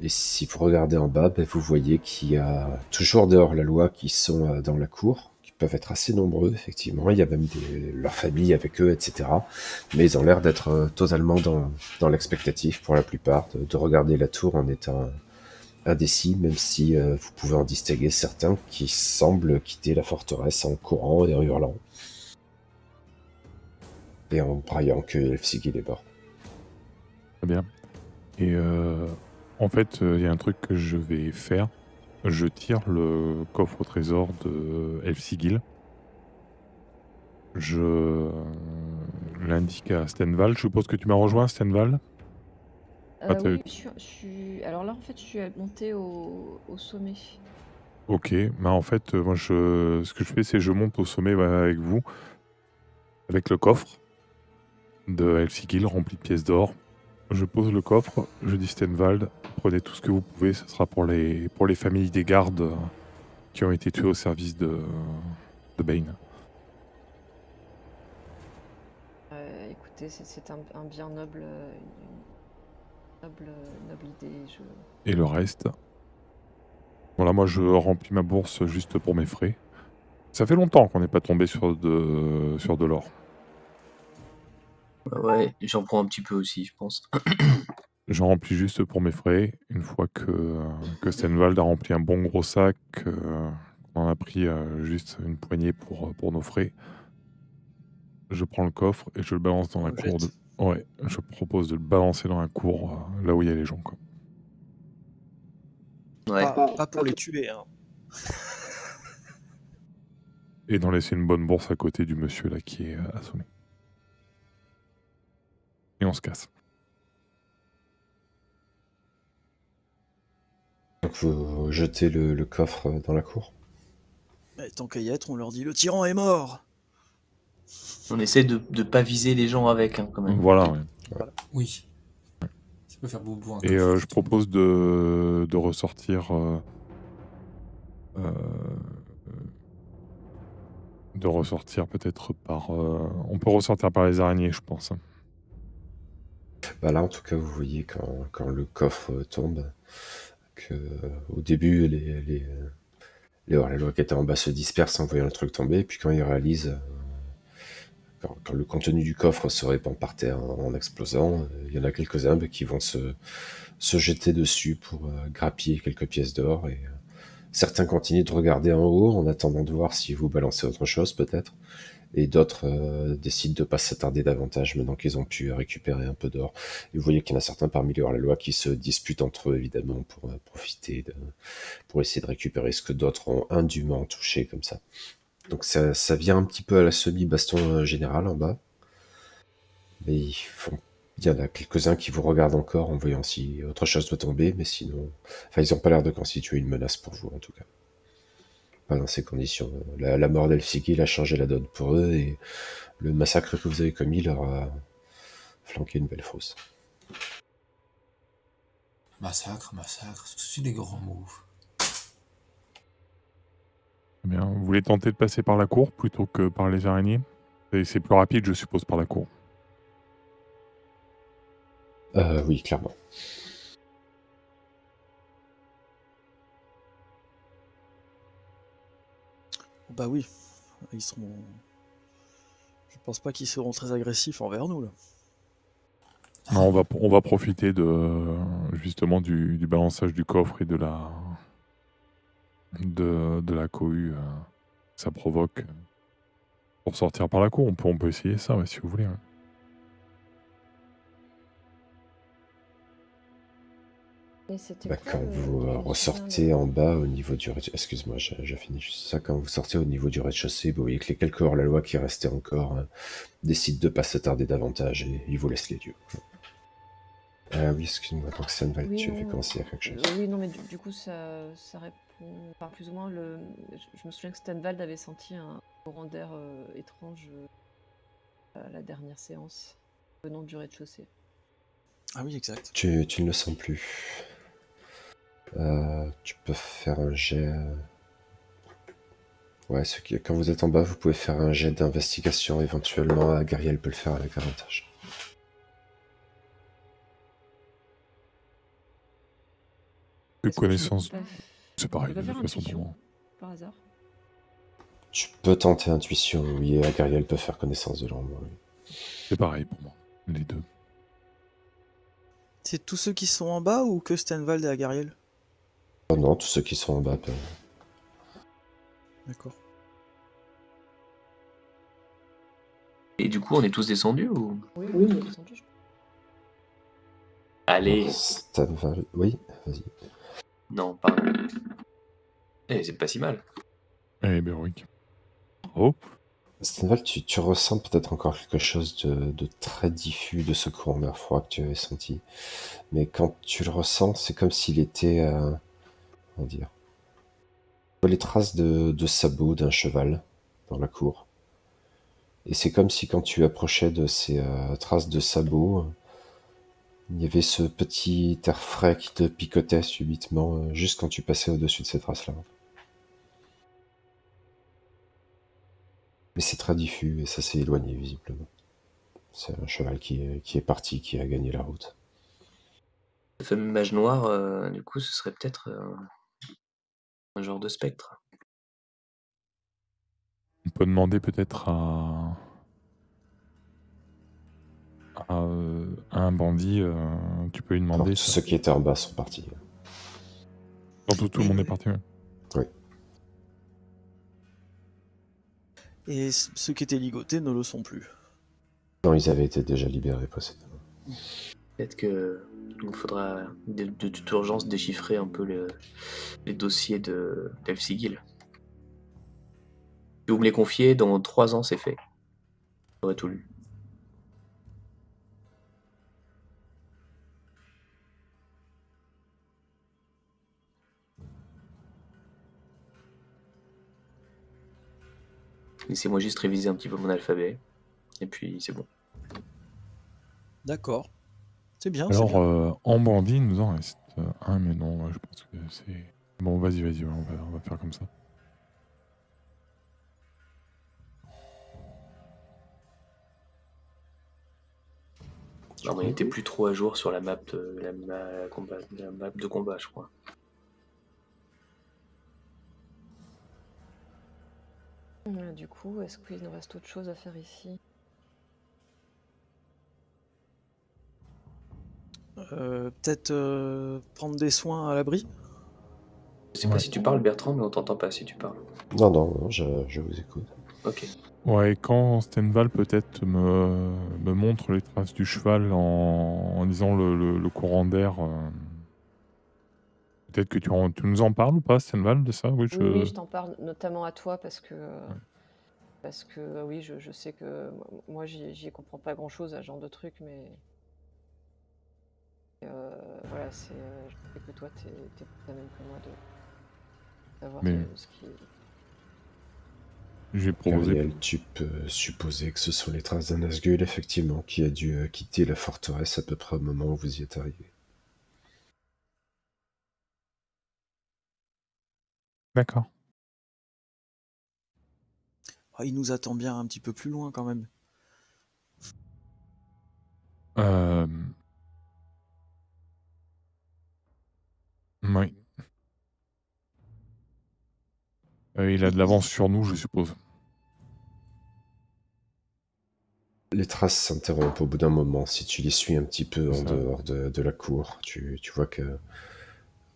Et si vous regardez en bas, ben vous voyez qu'il y a toujours dehors la loi qui sont dans la cour, qui peuvent être assez nombreux, effectivement. Il y a même des, leur famille avec eux, et cetera. Mais ils ont l'air d'être totalement dans, dans l'expectative pour la plupart, de, de regarder la tour en étant indécis, même si euh, vous pouvez en distinguer certains qui semblent quitter la forteresse en courant et en hurlant. Et en braillant que Elfsigil est mort. Très bien. Et... Euh... En fait, il euh, y a un truc que je vais faire. Je tire le coffre au trésor de Elfsigil. Je l'indique à Stenwald. Je suppose que tu m'as rejoint, Stenwald. euh, ah, Oui, je suis, je suis... Alors là, en fait, je suis monté au, au sommet. Ok, bah en fait, moi, je... ce que je fais, c'est je monte au sommet avec vous, avec le coffre de Elfsigil rempli de pièces d'or. Je pose le coffre, je dis Stenwald, prenez tout ce que vous pouvez, ce sera pour les, pour les familles des gardes qui ont été tués au service de, de Bain. Euh, écoutez, c'est un, un bien noble, une noble, noble idée. Je... Et le reste. Voilà, moi je remplis ma bourse juste pour mes frais. Ça fait longtemps qu'on n'est pas tombé sur de, sur de l'or. Ouais, j'en prends un petit peu aussi, je pense. J'en remplis juste pour mes frais. Une fois que, que Stenwald a rempli un bon gros sac, euh, on en a pris euh, juste une poignée pour, pour nos frais. Je prends le coffre et je le balance dans la Object. cour. De... Ouais, je propose de le balancer dans la cour, euh, là où il y a les gens, quoi. Ouais. Pas, pas pour les tuer, hein. Et d'en laisser une bonne bourse à côté du monsieur là qui est euh, assommé. Et on se casse. Donc vous jetez le, le coffre dans la cour. Mais tant qu'à y être, on leur dit le tyran est mort. On essaie de ne pas viser les gens avec, hein, quand même. Voilà, ouais. Voilà. Oui. Ouais. Ça peut faire beau bout. Et euh, je propose de, de ressortir... Euh, euh, de ressortir peut-être par... Euh, on peut ressortir par les araignées, je pense. Bah là en tout cas vous voyez quand, quand le coffre tombe que euh, au début les les, les hors-la-loi qui étaient en bas se dispersent en voyant le truc tomber, et puis quand ils réalisent euh, quand, quand le contenu du coffre se répand par terre en, en explosant, il euh, y en a quelques-uns qui vont se, se jeter dessus pour euh, grappiller quelques pièces d'or, et euh, certains continuent de regarder en haut en attendant de voir si vous balancez autre chose peut-être. Et d'autres euh, décident de ne pas s'attarder davantage maintenant qu'ils ont pu récupérer un peu d'or. Et vous voyez qu'il y en a certains parmi les hors-la-loi qui se disputent entre eux, évidemment, pour euh, profiter, de, pour essayer de récupérer ce que d'autres ont indûment touché, comme ça. Donc ça, ça vient un petit peu à la semi-baston générale en bas. Mais ils font... il y en a quelques-uns qui vous regardent encore en voyant si autre chose doit tomber, mais sinon... Enfin, ils n'ont pas l'air de constituer une menace pour vous, en tout cas. Dans ces conditions. La, la mort d'Elfsigil a changé la donne pour eux, et le massacre que vous avez commis leur a flanqué une belle fosse. Massacre, massacre, c'est des grands mots. Bien, vous voulez tenter de passer par la cour plutôt que par les araignées? C'est plus rapide, je suppose, par la cour. Euh, oui, clairement. Bah oui, ils seront... Je pense pas qu'ils seront très agressifs envers nous, là. Non, on va, on va profiter de justement du, du balançage du coffre et de la de, de la cohue. Ça provoque pour sortir par la cour. On peut, on peut essayer ça, ouais, si vous voulez. Hein. Bah, quand quoi, vous euh, ressortez en bas au niveau du rez-de-chaussée, excuse-moi, j'ai fini juste ça. Quand vous sortez au niveau du rez-de-chaussée, vous voyez que les quelques hors-la-loi qui restaient encore euh, décident de ne pas s'attarder davantage et ils vous laissent les dieux. Ah oui, excuse-moi, donc Stenwald, oui, tu avais commencé à quelque chose. Oui, non, mais du, du coup, ça, ça répond. Enfin, plus ou moins, le... je, je me souviens que Stenwald avait senti un courant d'air euh, étrange à euh, la dernière séance, venant du rez-de-chaussée. Ah oui, exact. Tu, tu ne le sens plus. Euh, tu peux faire un jet. Ouais, ce qui... quand vous êtes en bas, vous pouvez faire un jet d'investigation éventuellement. Gariel peut le faire avec avantage. De connaissance, c'est pareil, de toute façon pour moi. Par hasard. Tu peux tenter intuition, oui, et Gariel peut faire connaissance de l'ombre. Oui. C'est pareil pour moi, les deux. C'est tous ceux qui sont en bas ou que Stenwald et Gariel? Oh non, tous ceux qui sont en bas. Ben... D'accord. Et du coup, on est tous descendus ou? Oui, oui, on est descendus. Je... Allez. Stenwald, oui, vas-y. Non, pas. Eh, c'est pas si mal. Eh, Béoric. Oh. Stenwald, tu, tu ressens peut-être encore quelque chose de, de très diffus de ce courant d'air froid que tu avais senti. Mais quand tu le ressens, c'est comme s'il était... Euh, comment dire... Les traces de, de sabots d'un cheval dans la cour. Et c'est comme si quand tu approchais de ces euh, traces de sabots, il y avait ce petit air frais qui te picotait subitement, euh, juste quand tu passais au-dessus de ces traces-là. Mais c'est très diffus et ça s'est éloigné visiblement. C'est un cheval qui est, qui est parti, qui a gagné la route. Le fameux mage noir, euh, du coup, ce serait peut-être euh, un genre de spectre. On peut demander peut-être à... à un bandit, euh, tu peux lui demander. Alors, ceux qui étaient en bas sont partis. Surtout tout le monde est parti. Ouais. Oui. Et ceux qui étaient ligotés ne le sont plus. Non, ils avaient été déjà libérés précédemment. Peut-être que il faudra de, de toute urgence déchiffrer un peu le, les dossiers de d'Elfsigil. Si vous me les confiez, dans trois ans c'est fait. J'aurai tout lu. Laissez-moi juste réviser un petit peu mon alphabet, et puis c'est bon. D'accord. C'est bien. Alors, bien. Euh, en bandit, il nous en reste un, mais non, je pense que c'est... Bon, vas-y, vas-y, on va, on va faire comme ça. Alors, on n'était plus trop à jour sur la map de, la ma... combat, la map de combat, je crois. Du coup, est-ce qu'il nous reste autre chose à faire ici? euh, Peut-être euh, prendre des soins à l'abri? Je sais pas si tu parles, Bertrand, mais on t'entend pas si tu parles. Non, non, non, je, je vous écoute. Ok. Ouais, et quand Stenwald peut-être me, me montre les traces du cheval en, en disant le, le, le courant d'air... Euh... Peut-être que tu, en, tu nous en parles ou pas, Stenwald, de ça? Oui, je, oui, oui, je t'en parle notamment à toi parce que, ouais. parce que oui, je, je sais que moi, j'y comprends pas grand-chose à ce genre de truc, mais euh, voilà, c'est, je sais que toi, t'es plus à même que moi de savoir mais... ce qui est... J'ai proposé... Gabriel, tu peux supposer que ce sont les traces d'un Asgul, effectivement, qui a dû quitter la forteresse à peu près au moment où vous y êtes arrivé. D'accord. Oh, il nous attend bien un petit peu plus loin quand même. Euh... Oui. Euh, il a de l'avance sur nous, je suppose. Les traces s'interrompent au bout d'un moment. Si tu les suis un petit peu en dehors de, de la cour, tu, tu vois que...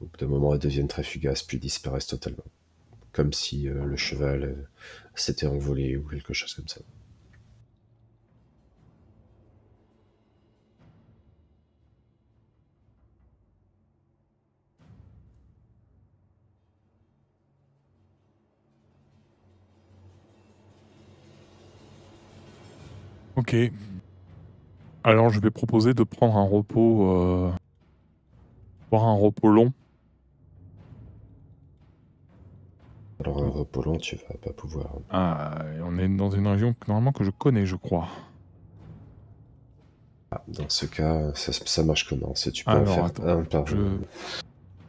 Au bout d'un moment, elles deviennent très fugaces, puis disparaissent totalement. Comme si euh, le cheval euh, s'était envolé ou quelque chose comme ça. Ok. Alors je vais proposer de prendre un repos, euh, voir un repos long. Alors un repos long, tu vas pas pouvoir. Ah, on est dans une région que, normalement que je connais, je crois. Ah, dans ce cas, ça, ça marche comment? Si tu peux Alors, en faire attends, un par je...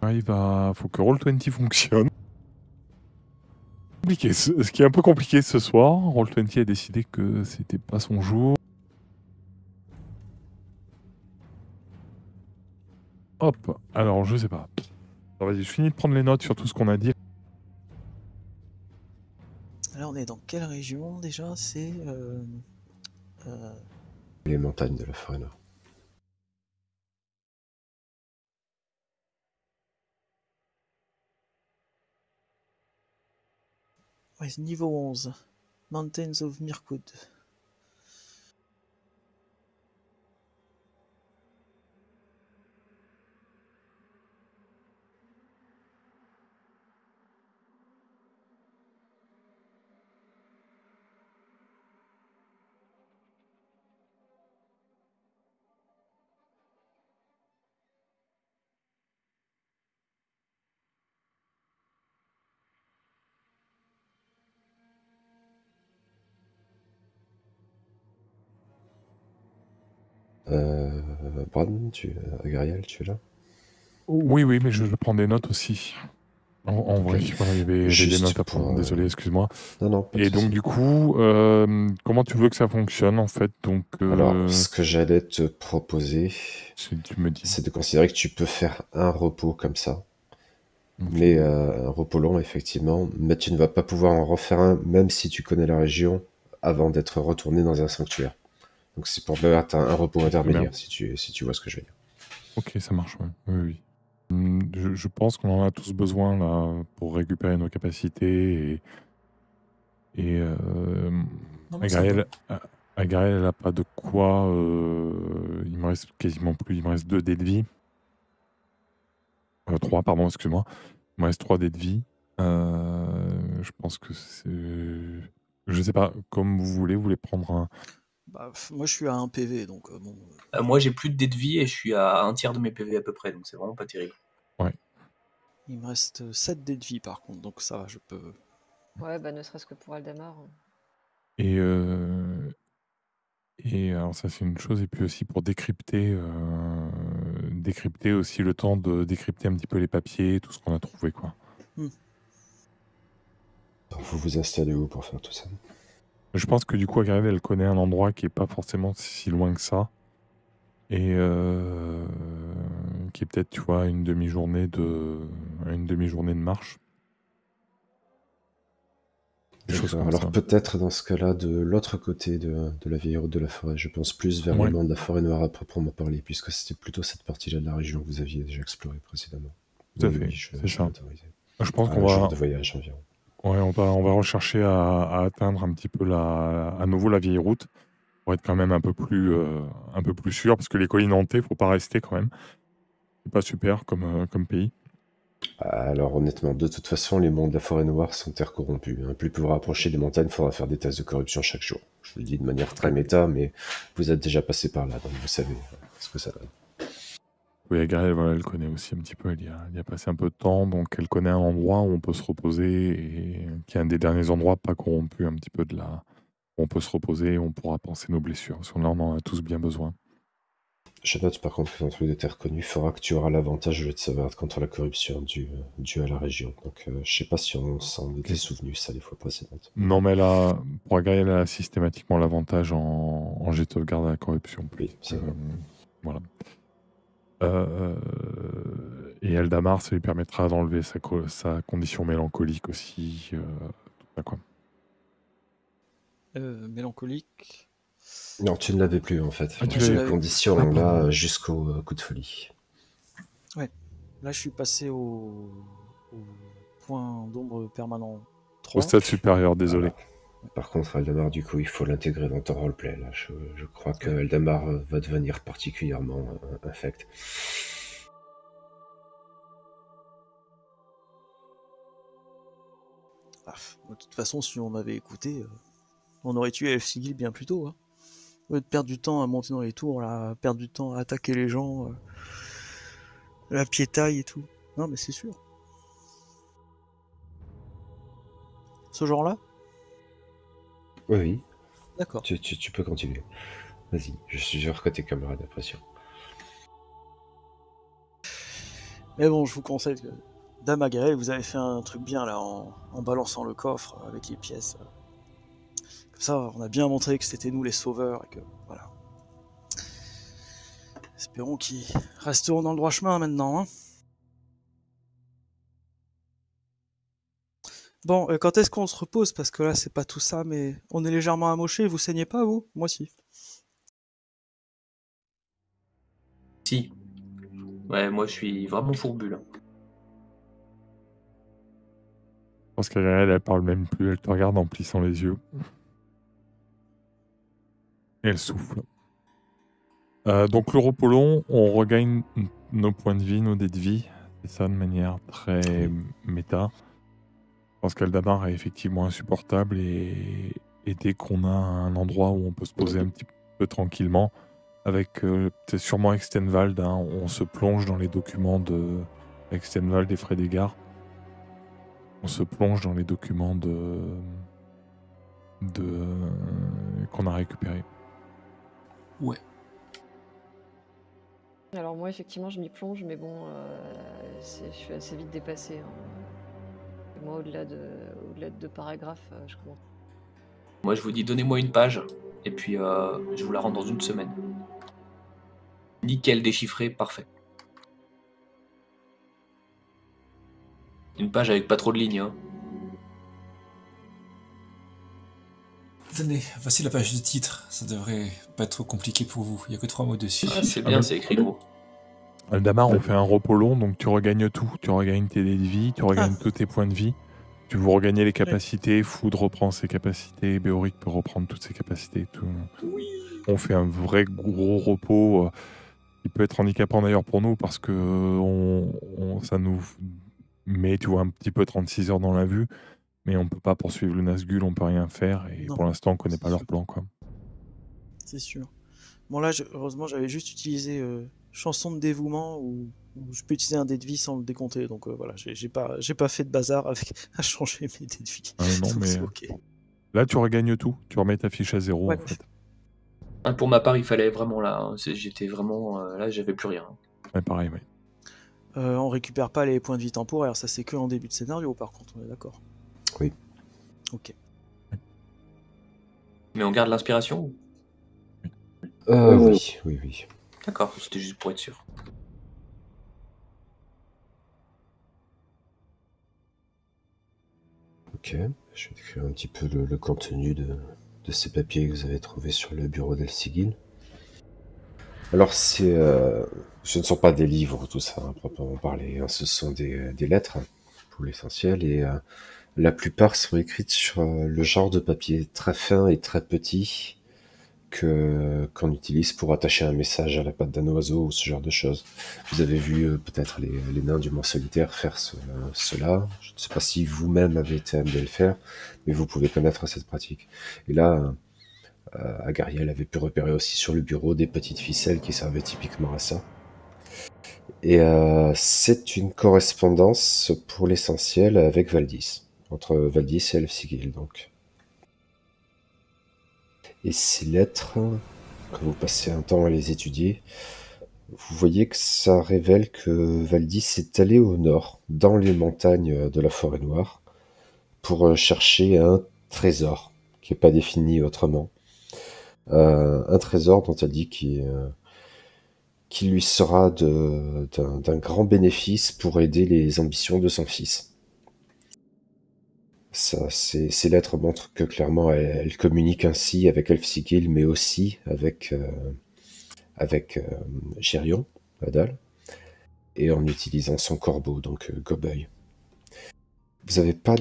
Arrive à... Faut que Roll vingt fonctionne. Compliqué. Ce, ce qui est un peu compliqué ce soir, Roll vingt a décidé que c'était pas son jour. Hop, alors je sais pas. Alors vas-y, je finis de prendre les notes sur tout ce qu'on a dit. Là on est dans quelle région déjà? C'est... Euh... Euh... les montagnes de la forêt nord. Ouais, niveau onze. Mountains of Mirkwood. Euh, Brad, tu, euh, Gariel, tu es là? Oui, oui, mais je, je prends des notes aussi. En, en vrai, okay. Il y avait des notes à prendre, euh... désolé, excuse-moi. Non, non, et donc, du coup, euh, comment tu veux que ça fonctionne, en fait? Donc, euh... alors, ce que j'allais te proposer, c'est de considérer que tu peux faire un repos comme ça. Okay. Mais euh, un repos long, effectivement. Mais tu ne vas pas pouvoir en refaire un, même si tu connais la région, avant d'être retourné dans un sanctuaire. Donc c'est pour faire un, un repos intermédiaire, si tu, si tu vois ce que je veux dire. Ok, ça marche, ouais. Oui, oui. Je, je pense qu'on en a tous besoin là, pour récupérer nos capacités. Et, et euh, non, Agariel, Agariel, elle n'a pas de quoi. Euh, il me reste quasiment plus. Il me reste deux dés de vie. Euh, trois, pardon, excuse-moi. Il me reste trois dés de vie. Euh, je pense que c'est... Je sais pas, comme vous voulez, vous voulez prendre un... Bah, moi je suis à un P V donc euh, bon. Euh, moi j'ai plus de dés de vie et je suis à un tiers de mes P V à peu près, donc c'est vraiment pas terrible. Ouais. Il me reste sept dés de vie par contre, donc ça va, je peux. Ouais, bah ne serait-ce que pour Aldamar. Et euh... et alors ça c'est une chose, et puis aussi pour décrypter, euh... décrypter aussi le temps de décrypter un petit peu les papiers, tout ce qu'on a trouvé quoi. Hmm. Donc, vous vous installez où pour faire tout ça? Je pense que du coup, Gariel, elle connaît un endroit qui n'est pas forcément si loin que ça. Et euh, qui est peut-être, tu vois, une demi-journée de, une demi-journée de marche. Alors peut-être dans ce cas-là, de l'autre côté de, de la vieille route de la forêt, je pense plus vers ouais. le monde de la forêt noire à proprement parler, puisque c'était plutôt cette partie-là de la région que vous aviez déjà explorée précédemment. Tout à fait, c'est ça. Je pense qu'on va... genre de voyage environ. Ouais, on va, on va rechercher à, à atteindre un petit peu la, à nouveau la vieille route pour être quand même un peu plus, euh, un peu plus sûr, parce que les collines hantées, faut pas rester quand même. C'est pas super comme, euh, comme pays. Alors honnêtement, de toute façon, les monts de la forêt noire sont terre corrompue. Hein. Plus pouvoir approcher des montagnes, il faudra faire des tests de corruption chaque jour. Je le dis de manière très méta, mais vous êtes déjà passé par là, donc vous savez ce que ça donne. Oui, Gariel, voilà, elle connaît aussi un petit peu, elle y, a, elle y a passé un peu de temps, donc elle connaît un endroit où on peut se reposer, et qui est un des derniers endroits pas corrompus un petit peu de là, où on peut se reposer et on pourra penser nos blessures, parce que là on en a tous bien besoin. Je note par contre que ton truc de terre connue fera que tu auras l'avantage de te savoir contre la corruption due, due à la région, donc euh, je sais pas si on s'en était souvenu ça les fois précédentes. Non mais là, pour Gariel, elle a systématiquement l'avantage en, en jet de sauvegarde à la corruption. Oui, c'est vrai. Euh, voilà. Euh, et Aldamar, ça lui permettra d'enlever sa, co sa condition mélancolique aussi. Euh, tout ça, quoi. Euh, mélancolique. Non, tu ne l'avais plus en fait. Ah, tu cette condition ah, là jusqu'au euh, coup de folie. Ouais. Là, je suis passé au, au point d'ombre permanent trois. Au stade supérieur, désolé. Voilà. Par contre, Aldamar, du coup, il faut l'intégrer dans ton roleplay. Là. Je, je crois que Aldamar va devenir particulièrement infect. Ah, de toute façon, si on m'avait écouté, on aurait tué Elfsigil bien plus tôt. Hein. Au lieu de perdre du temps à monter dans les tours, là, perdre du temps à attaquer les gens, euh, la piétaille et tout. Non mais c'est sûr. Ce genre-là? Oui, oui. D'accord. Tu, tu, tu peux continuer. Vas-y, je suis sûr que tes camarades apprécient. Mais bon, je vous conseille que... Dame à Gariel, vous avez fait un truc bien là, en, en balançant le coffre avec les pièces. Comme ça, on a bien montré que c'était nous les sauveurs et que voilà. Espérons qu'ils resteront dans le droit chemin maintenant. Hein. Bon, euh, quand est-ce qu'on se repose? Parce que là, c'est pas tout ça, mais on est légèrement amoché. Vous saignez pas, vous? Moi, si. Si. Ouais, moi, je suis vraiment fourbu là. Je pense qu'elle elle, elle parle même plus, elle te regarde en plissant les yeux. Et elle souffle. Euh, donc le repos long, on regagne nos points de vie, nos dés de vie. C'est ça de manière très méta. Je pense qu'Aldamar est effectivement insupportable et, et dès qu'on a un endroit où on peut se poser un petit peu tranquillement, avec euh, peut-être sûrement avec Stenwald, hein, on se plonge dans les documents de avec Stenwald et Frédégar. On se plonge dans les documents de, de... qu'on a récupérés. Ouais. Alors moi, effectivement, je m'y plonge, mais bon, euh, je suis assez vite dépassée. Hein. Moi, au-delà de, au-delà de deux paragraphes, euh, je commence. Moi, je vous dis, donnez-moi une page, et puis euh, je vous la rends dans une semaine. Nickel, déchiffré, parfait. Une page avec pas trop de lignes. Hein. Tenez, voici la page de titre. Ça devrait pas être trop compliqué pour vous. Il n'y a que trois mots dessus. Ah, c'est bien, ah, c'est écrit gros. Aldamar, on fait un repos long, donc tu regagnes tout. Tu regagnes tes dés de vie, tu regagnes ah. tous tes points de vie. Tu vous regagnez les capacités. Foudre reprend ses capacités. Béoric peut reprendre toutes ses capacités. Tout. Oui. On fait un vrai gros repos. Il peut être handicapant d'ailleurs pour nous parce que on, on, ça nous... Mais tu vois un petit peu trente-six heures dans la vue, mais on peut pas poursuivre le Nazgûl, on peut rien faire, et non. Pour l'instant on connaît pas sûr. Leur plan quoi. C'est sûr. Bon là, je, heureusement j'avais juste utilisé euh, chanson de dévouement, où, où je peux utiliser un dé de vie sans le décompter, donc euh, voilà, j'ai pas, pas fait de bazar avec à changer mes dés de vie. Ah, non, donc, mais... okay. Là tu regagnes tout, tu remets ta fiche à zéro ouais. en fait. Ah, pour ma part il fallait vraiment là, hein. j'étais vraiment, euh, là j'avais plus rien. Ouais, pareil, oui. Euh, on récupère pas les points de vie temporaires, ça c'est que en début de scénario par contre, on est d'accord? Oui. Ok. Mais on garde l'inspiration? euh, Oui, oui, oui. D'accord, c'était juste pour être sûr. Ok, je vais décrire un petit peu le, le contenu de, de ces papiers que vous avez trouvés sur le bureau d'Elfsigil. Alors, c'est, euh, ce ne sont pas des livres, tout ça, à proprement parler, hein, ce sont des, des lettres, pour l'essentiel, et euh, la plupart sont écrites sur euh, le genre de papier très fin et très petit que qu'on utilise pour attacher un message à la patte d'un oiseau ou ce genre de choses. Vous avez vu euh, peut-être les, les nains du Mont Solitaire faire ce, euh, cela, je ne sais pas si vous-même avez été amené à le faire, mais vous pouvez connaître cette pratique. Et là... Euh, Euh, Gariel avait pu repérer aussi sur le bureau des petites ficelles qui servaient typiquement à ça. Et euh, c'est une correspondance pour l'essentiel avec Valdis, entre Valdis et Elfsigil donc. Et ces lettres, quand vous passez un temps à les étudier, vous voyez que ça révèle que Valdis est allé au nord, dans les montagnes de la Forêt Noire, pour chercher un trésor qui n'est pas défini autrement. Euh, un trésor dont elle dit qu'il euh, qui lui sera d'un grand bénéfice pour aider les ambitions de son fils. Ça, ces lettres montrent que clairement elle, elle communique ainsi avec Elfsigil, mais aussi avec, euh, avec euh, Girion, Dale, et en utilisant son corbeau, donc euh, Goboy. Vous n'avez pas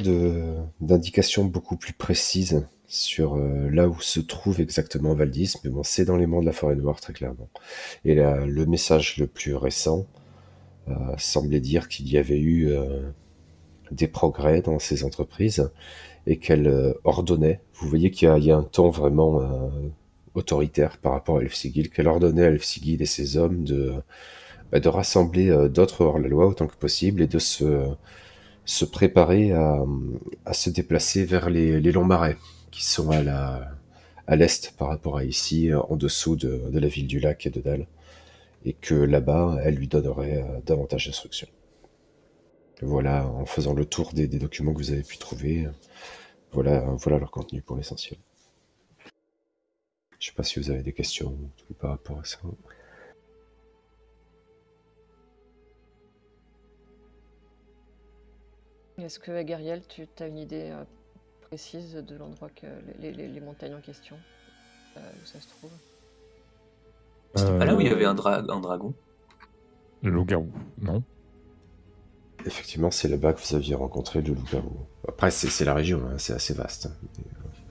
d'indication beaucoup plus précise sur euh, là où se trouve exactement Valdis, mais bon, c'est dans les monts de la Forêt Noire, très clairement. Et là, le message le plus récent euh, semblait dire qu'il y avait eu euh, des progrès dans ces entreprises, et qu'elle euh, ordonnait. Vous voyez qu'il y, y a un ton vraiment euh, autoritaire par rapport à Elfsigil, qu'elle ordonnait à Elfsigil et ses hommes de, bah, de rassembler euh, d'autres hors-la-loi autant que possible et de se, se préparer à, à se déplacer vers les, les longs marais qui sont à la... à l'est par rapport à ici, en dessous de, de la ville du lac et de Dale, et que là-bas, elle lui donnerait euh, davantage d'instructions. Voilà, en faisant le tour des, des documents que vous avez pu trouver, voilà, voilà leur contenu pour l'essentiel. Je ne sais pas si vous avez des questions par rapport à ça. Est-ce que, Gariel, tu as une idée euh... précise de l'endroit que les, les, les montagnes en question, euh, où ça se trouve? C'était euh... pas là où il y avait un, dra un dragon? Le loup-garou, non? Effectivement, c'est là-bas que vous aviez rencontré le loup-garou. Après, c'est la région, hein, c'est assez vaste.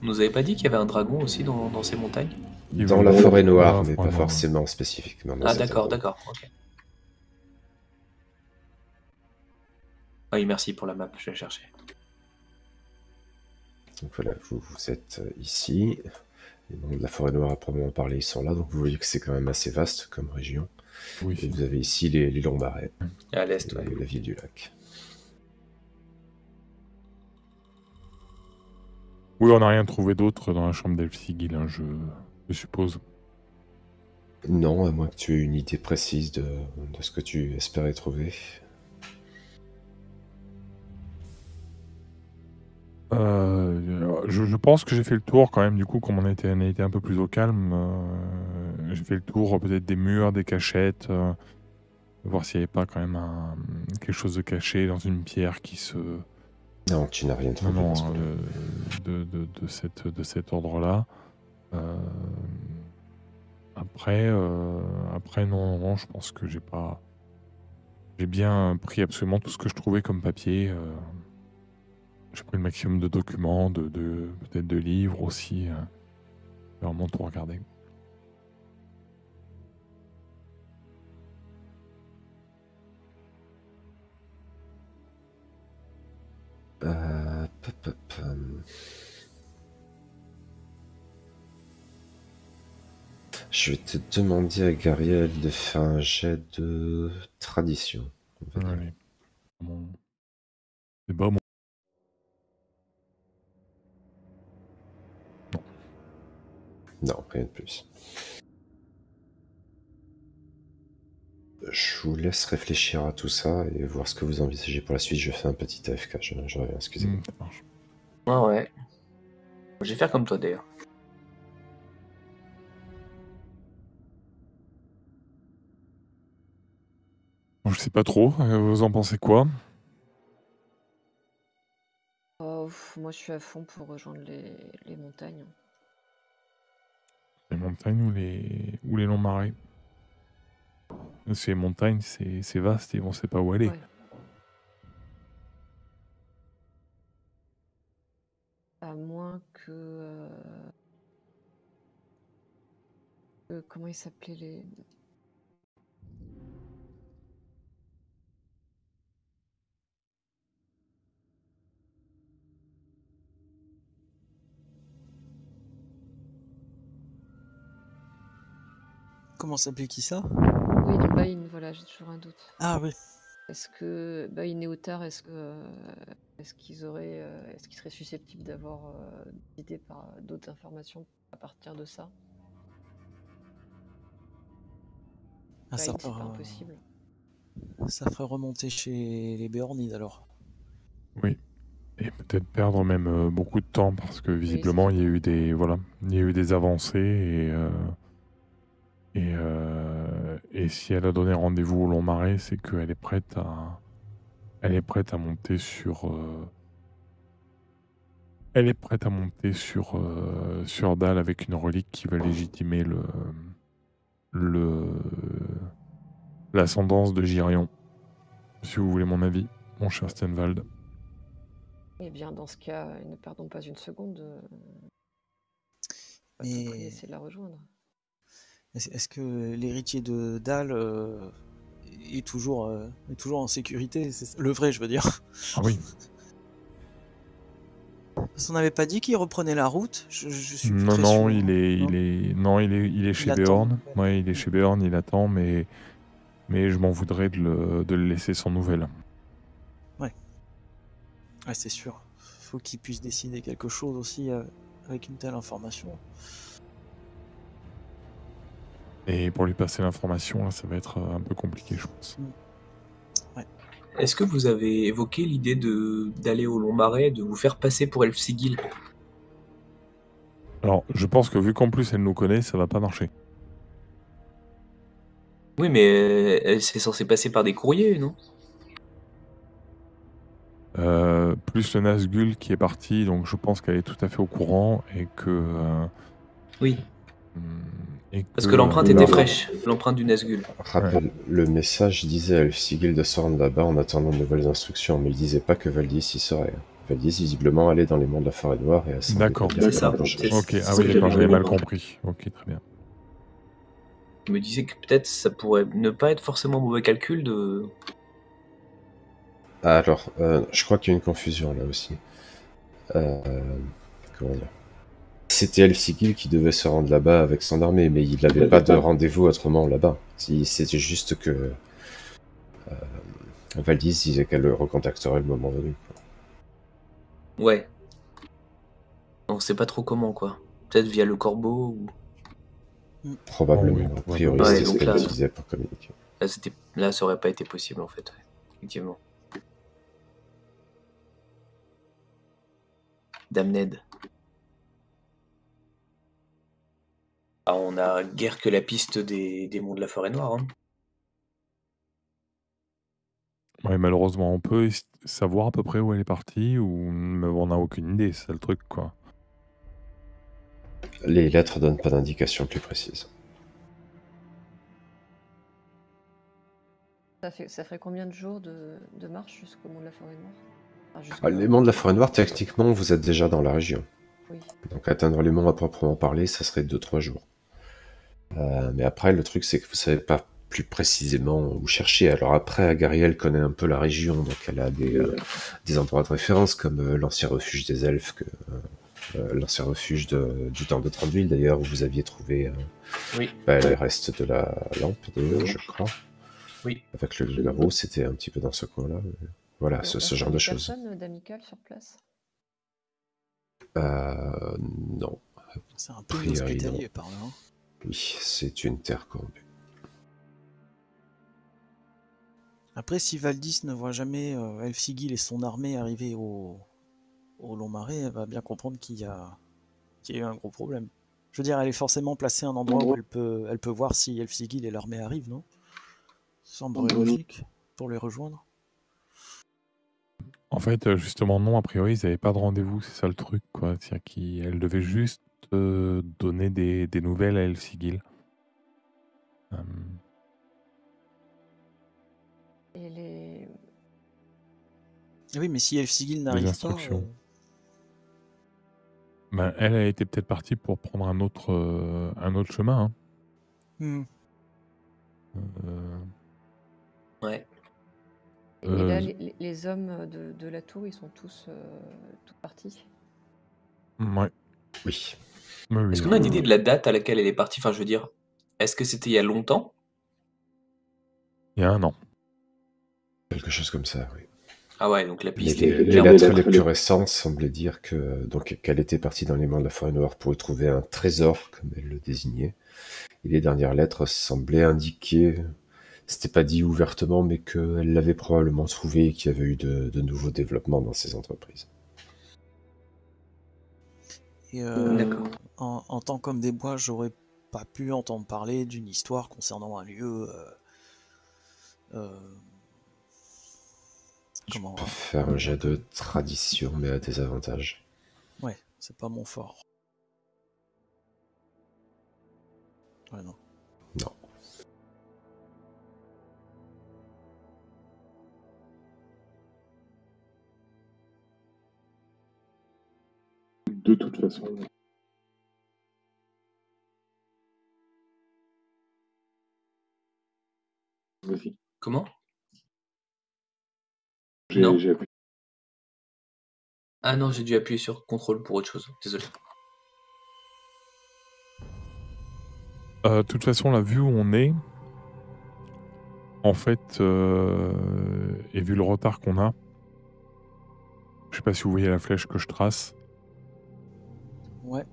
Vous nous avez pas dit qu'il y avait un dragon aussi dans, dans ces montagnes? Dans la forêt noire, mais pas forcément spécifiquement. Ah d'accord, d'accord, ok. Ah oui, merci pour la map, je vais la chercher. Donc voilà, vous, vous êtes ici, les membres de la forêt noire à proprement parler, ils sont là, donc vous voyez que c'est quand même assez vaste comme région. Oui. Et vous avez ici les, les longs marais, à l'est, ouais. La ville du lac. Oui, on n'a rien trouvé d'autre dans la chambre d'Elfsigil, hein, je, je suppose. Non, à moins que tu aies une idée précise de, de ce que tu espérais trouver. Euh, je, je pense que j'ai fait le tour quand même, du coup, comme on a été, on a été un peu plus au calme, euh, j'ai fait le tour peut-être des murs, des cachettes, euh, voir s'il n'y avait pas quand même un, quelque chose de caché dans une pierre qui se... Non, tu n'as rien trouvé. Non, euh, de, de, de, cette, de cet ordre-là. Euh, après, euh, après non, non, je pense que j'ai pas... J'ai bien pris absolument tout ce que je trouvais comme papier... Euh... J'ai pris le maximum de documents, de, de, peut-être de livres aussi. J'ai vraiment tout regardé. Euh, p -p -p Je vais te demander à Gariel de faire un jet de tradition. En fait. Allez. Bon. C'est pas bon. Non, rien de plus. Je vous laisse réfléchir à tout ça et voir ce que vous envisagez pour la suite. Je fais un petit A F K, je, je reviens, excusez-moi. Mmh. Ah ouais. Je vais faire comme toi d'ailleurs. Bon, je sais pas trop, vous en pensez quoi? Oh, moi je suis à fond pour rejoindre les, les montagnes. Les montagnes ou les, ou les longs marais. Ces montagnes, c'est vaste et on ne sait pas où aller. Ouais. À moins que... Euh... Euh, comment ils s'appelaient les... Comment s'appelait qui ça? Oui, de Bain, voilà, j'ai toujours un doute. Ah oui. Est-ce que Bain et Othar, est-ce que est-ce qu'ils auraient, est-ce qu'ils seraient susceptibles d'avoir euh, d'idées par d'autres informations à partir de ça? Ah, Bain, ça fera, pas impossible. Ça ferait remonter chez les Béornides alors. Oui. Et peut-être perdre même euh, beaucoup de temps parce que visiblement oui, il y a eu des voilà, il y a eu des avancées et. Euh... Et, euh, et si elle a donné rendez-vous au long marais, c'est qu'elle est prête à, elle est prête à monter sur, euh, elle est prête à monter sur, euh, sur Dale avec une relique qui va légitimer le, le, l'ascendance de Girion. Si vous voulez mon avis, mon cher Stenwald. Eh bien, dans ce cas, ne perdons pas une seconde. Et... On va essayer de la rejoindre. Est-ce que l'héritier de Dale euh, est, toujours, euh, est toujours en sécurité? Le vrai, je veux dire. Ah oui. Parce qu'on n'avait pas dit qu'il reprenait la route. Je, je suis non, non, il est, non, il est, non, il est, il est chez Béorn. Ouais, il est chez Béorn, il attend, mais, mais je m'en voudrais de le, de le laisser sans nouvelles. Ouais. Ouais, c'est sûr. Faut qu'il puisse décider quelque chose aussi euh, avec une telle information. Et pour lui passer l'information, là, ça va être un peu compliqué, je pense. Ouais. Est-ce que vous avez évoqué l'idée de d'aller au Long Marais, de vous faire passer pour Elfsigil? Alors, je pense que vu qu'en plus elle nous connaît, ça va pas marcher. Oui, mais elle c'est censé passer par des courriers, non? euh, Plus le Nazgûl qui est parti, donc je pense qu'elle est tout à fait au courant et que... Euh... Oui. Que Parce que l'empreinte était fraîche, l'empreinte du Nazgûl. Rappel, ouais. Le message disait à Elfsigil de se rendre là-bas en attendant de nouvelles instructions, mais il disait pas que Valdis y serait. Valdis visiblement allait dans les monts de la forêt noire et à... D'accord, c'est ça. Ok, ah oui, d'accord, j'avais mal compris. Ok, très bien. Il me disait que peut-être ça pourrait ne pas être forcément mauvais calcul de... Ah, alors, euh, je crois qu'il y a une confusion là aussi. Euh, comment dire ? C'était Elfsigil qui devait se rendre là-bas avec son armée, mais il n'avait pas de rendez-vous autrement là-bas. C'était juste que euh, Valdis disait qu'elle le recontacterait le moment venu. Ouais. On sait pas trop comment, quoi. Peut-être via le corbeau ou... Probablement. Oh, oui. A priori, ouais, c'est ce qu'elle utilisait pour communiquer. Là, là, ça aurait pas été possible, en fait. Ouais. Effectivement. Damned. Ah, on a guère que la piste des, des monts de la forêt noire. Hein. Ouais, malheureusement, on peut savoir à peu près où elle est partie, ou mais on n'a aucune idée, c'est le truc, quoi. Les lettres donnent pas d'indication plus précise. Ça, fait, ça ferait combien de jours de, de marche jusqu'au mont de la forêt noire? Enfin, ah, les monts de la forêt noire, techniquement, vous êtes déjà dans la région. Oui. Donc atteindre les monts à proprement parler, ça serait deux trois jours. Euh, mais après, le truc, c'est que vous savez pas plus précisément où chercher. Alors après, Gariel connaît un peu la région, donc elle a des, euh, des endroits de référence, comme euh, l'ancien refuge des elfes, que, euh, l'ancien refuge de, du temple de Thranduil, d'ailleurs, où vous aviez trouvé euh, oui. bah, les restes de la lampe, d'ailleurs, je crois. Oui. Avec le garrot, c'était un petit peu dans ce coin-là. Mais... Voilà, ce, ce genre de choses. Personne d'amical sur place? Euh... Non. C'est un peu hospitalier par là. Oui, c'est une terre corrompue. Après, si Valdis ne voit jamais euh, Elfsigil et son armée arriver au, au Long Marais, elle va bien comprendre qu'il y a... qu'il y a eu un gros problème. Je veux dire, elle est forcément placée à un endroit où elle peut, elle peut voir si Elfsigil et l'armée arrivent, non? Ça semble logique pour les rejoindre. En fait, justement, non, a priori, ils n'avaient pas de rendez-vous, c'est ça le truc, quoi. C'est-à-dire qu'elle devait juste euh, donner des, des nouvelles à Elfsigil. Euh... Et les... Oui, mais si Elfsigil n'arrive pas... Euh... Ben, elle a été peut-être partie pour prendre un autre, euh, un autre chemin. Hein. Mm. Euh... Ouais. Et euh... là, les, les hommes de, de la tour, ils sont tous, euh, tous partis. Ouais. Oui. Oui, oui. Est-ce qu'on a une idée de la date à laquelle elle est partie? Enfin, je veux dire, est-ce que c'était il y a longtemps? Il y a un an. Quelque chose comme ça, oui. Ah ouais, donc la piste... Les, les, les lettres les plus récentes semblaient dire que donc qu'elle était partie dans les mains de la forêt noire pour y trouver un trésor, comme elle le désignait. Et les dernières lettres semblaient indiquer... C'était pas dit ouvertement, mais qu'elle l'avait probablement trouvé et qu'il y avait eu de, de nouveaux développements dans ces entreprises. Et euh, en, en tant qu'homme des bois, j'aurais pas pu entendre parler d'une histoire concernant un lieu... Euh, euh, comment... Je peux faire un jet de tradition, mais à des avantages. Ouais, c'est pas mon fort. Ouais, non. Non. De toute façon. Vas-y. Comment? J'ai appuyé. Ah non, j'ai dû appuyer sur contrôle pour autre chose, désolé. De euh, toute façon, là, vu où on est, en fait, euh, et vu le retard qu'on a, je sais pas si vous voyez la flèche que je trace. Ouais.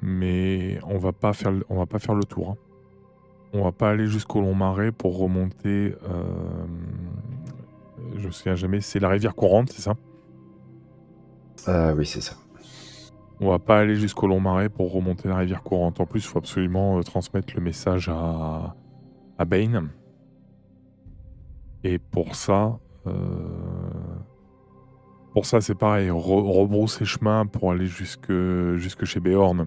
Mais on va pas faire, on va pas faire le tour. Hein. On va pas aller jusqu'au long marais pour remonter. Euh, je me souviens jamais, c'est la rivière courante, c'est ça ? Euh, oui, c'est ça. On va pas aller jusqu'au long marais pour remonter la rivière courante. En plus, il faut absolument euh, transmettre le message à, à Bain. Et pour ça, euh... pour ça, c'est pareil. Re rebrousser chemin pour aller jusque, jusque chez Béorn,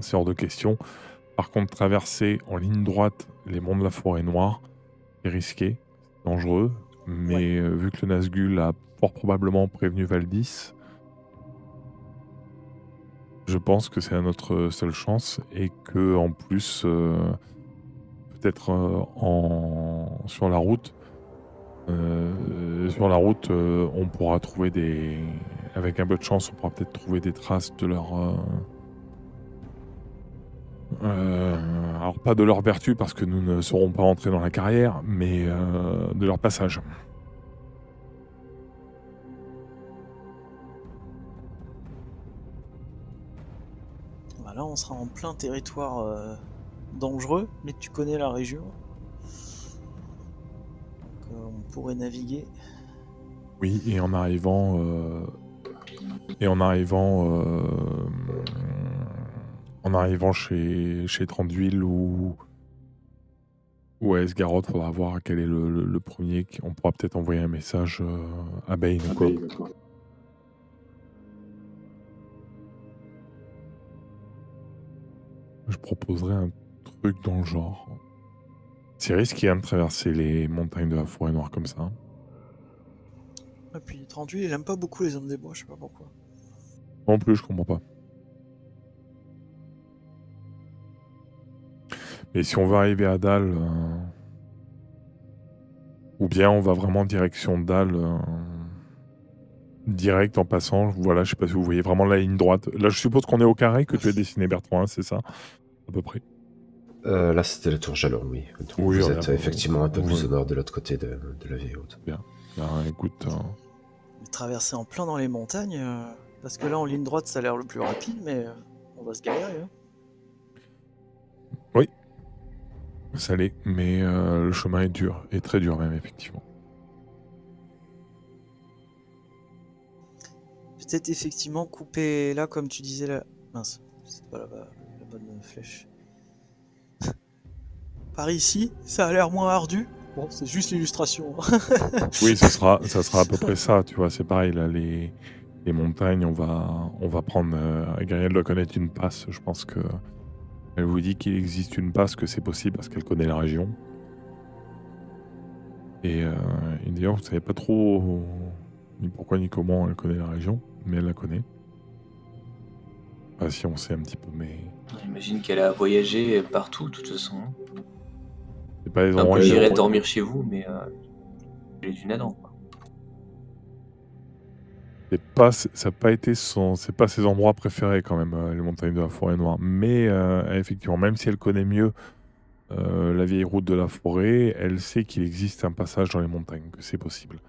c'est hors de question. Par contre, traverser en ligne droite les monts de la forêt noire, c'est risqué, c'est dangereux. Mais ouais. Vu que le Nazgûl a fort probablement prévenu Valdis, je pense que c'est notre seule chance et que en plus, euh, peut-être euh, en sur la route, euh, sur la route, euh, on pourra trouver des, avec un peu de chance, on pourra peut-être trouver des traces de leur, euh... Euh, alors pas de leur vertu parce que nous ne serons pas entrés dans la carrière, mais euh, de leur passage. Là, on sera en plein territoire euh, dangereux, mais tu connais la région. Donc, euh, on pourrait naviguer. Oui, et en arrivant, euh, et en arrivant, euh, en arrivant chez chez Thranduil ou ou à Esgaroth, faudra voir quel est le, le, le premier. On pourra peut-être envoyer un message euh, à Bain ou quoi. Je proposerais un truc dans le genre. C'est risqué hein, de traverser les montagnes de la forêt noire comme ça. Et puis Thranduil, il aime pas beaucoup les hommes des bois, je sais pas pourquoi. Non plus, je comprends pas. Mais si on va arriver à Dale, euh... ou bien on va vraiment direction Dale, euh... direct en passant, voilà, je sais pas si vous voyez vraiment la ligne droite. Là, je suppose qu'on est au carré que tu as dessiné, Bertrand, hein, c'est ça, à peu près. Euh, là, c'était la tour Jalon, oui. Donc, oui vous êtes a... effectivement un peu oui. plus au nord de l'autre côté de, de la vieille route. Bien. Alors, écoute. Hein... Traverser en plein dans les montagnes, euh, parce que là, en ligne droite, ça a l'air le plus rapide, mais euh, on va se galérer. Hein. Oui, ça l'est, mais euh, le chemin est dur, et très dur même, effectivement. Peut-être effectivement couper là comme tu disais là. Mince, c'est pas la, la bonne flèche. Par ici, ça a l'air moins ardu. Bon, c'est juste l'illustration. Oui, ça sera, ça sera à peu près ça, tu vois, c'est pareil, là, les, les montagnes, on va, on va prendre... Euh, Gariel doit connaître une passe, je pense que... Elle vous dit qu'il existe une passe, que c'est possible parce qu'elle connaît la région. Et, euh, et d'ailleurs, vous savez pas trop ni pourquoi ni comment elle connaît la région. Mais elle la connaît. Ah si, on sait un petit peu, mais... J'imagine qu'elle a voyagé partout, de toute façon. C'est pas les endroits... Enfin, j'irai dormir chez vous, mais... Euh, elle est du nadan, quoi. C'est pas... Ça n'a pas été son... C'est pas ses endroits préférés, quand même, euh, les montagnes de la forêt noire. Mais, euh, effectivement, même si elle connaît mieux euh, la vieille route de la forêt, elle sait qu'il existe un passage dans les montagnes, que c'est possible.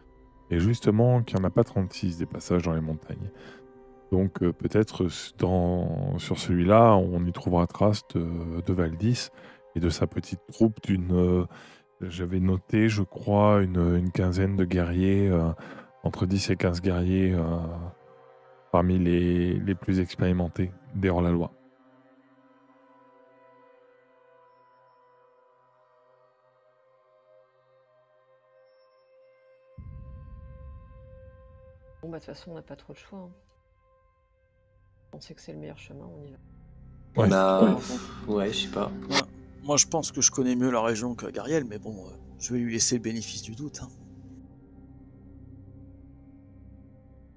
Et justement, qu'il n'y en a pas trente-six des passages dans les montagnes. Donc euh, peut-être sur celui-là, on y trouvera trace de, de Valdis et de sa petite troupe d'une... Euh, j'avais noté, je crois, une, une quinzaine de guerriers, euh, entre dix et quinze guerriers, euh, parmi les, les plus expérimentés des hors-la-loi. Bon bah de toute façon on n'a pas trop de choix. Hein. On sait que c'est le meilleur chemin, on y va. Ouais, bah, ouais, ouais je sais pas. Ouais. Moi je pense que je connais mieux la région que Gariel, mais bon, euh, je vais lui laisser le bénéfice du doute. Hein.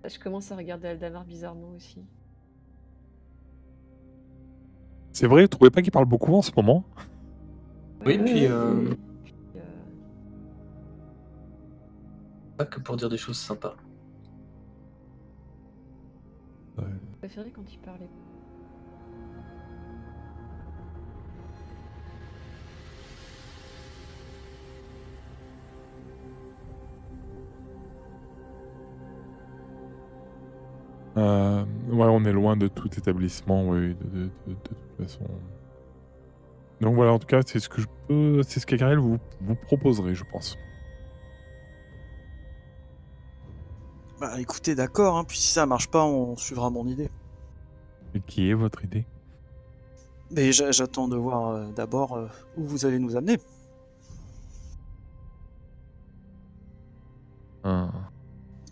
Je commence à regarder Aldamar bizarrement aussi. C'est vrai, vous trouvez pas qu'il parle beaucoup en ce moment? Oui, oui, puis... Euh... Euh... Pas que pour dire des choses sympas. préféré quand il parlait. Euh, ouais, on est loin de tout établissement, oui, de, de, de, de toute façon. Donc voilà, en tout cas, c'est ce que je peux, c'est ce qu'Gariel vous, vous proposerait, je pense. Bah écoutez, d'accord, hein, puis si ça marche pas, on suivra mon idée. Et qui est votre idée? Mais j'attends de voir euh, d'abord euh, où vous allez nous amener. Ah.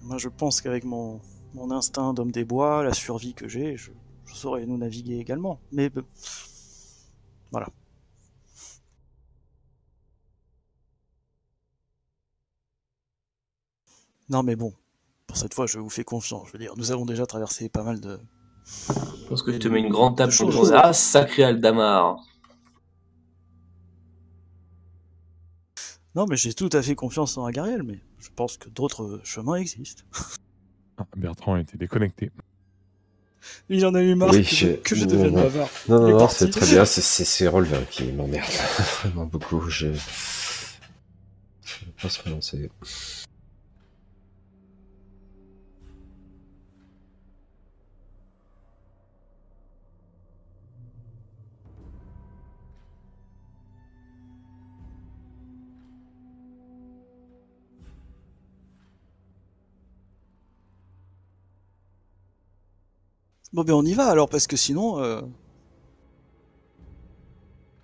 Moi, je pense qu'avec mon... mon instinct d'homme des bois, la survie que j'ai, je, je saurais nous naviguer également. Mais euh, voilà. Non mais bon, pour cette fois je vous fais confiance. Je veux dire, nous avons déjà traversé pas mal de... Je pense que tu te mets une grande tape sur ton... Ah, sacré Aldamar! Non mais j'ai tout à fait confiance en Gariel, mais je pense que d'autres chemins existent. Ah, Bertrand a été déconnecté. Il en a eu marre oui, que, je... que je devienne non, bavard. Non, non, non, c'est très bien, c'est Rolvin qui m'emmerde vraiment beaucoup. Je ne vais pas se relancer. Bon ben on y va alors, parce que sinon... Euh...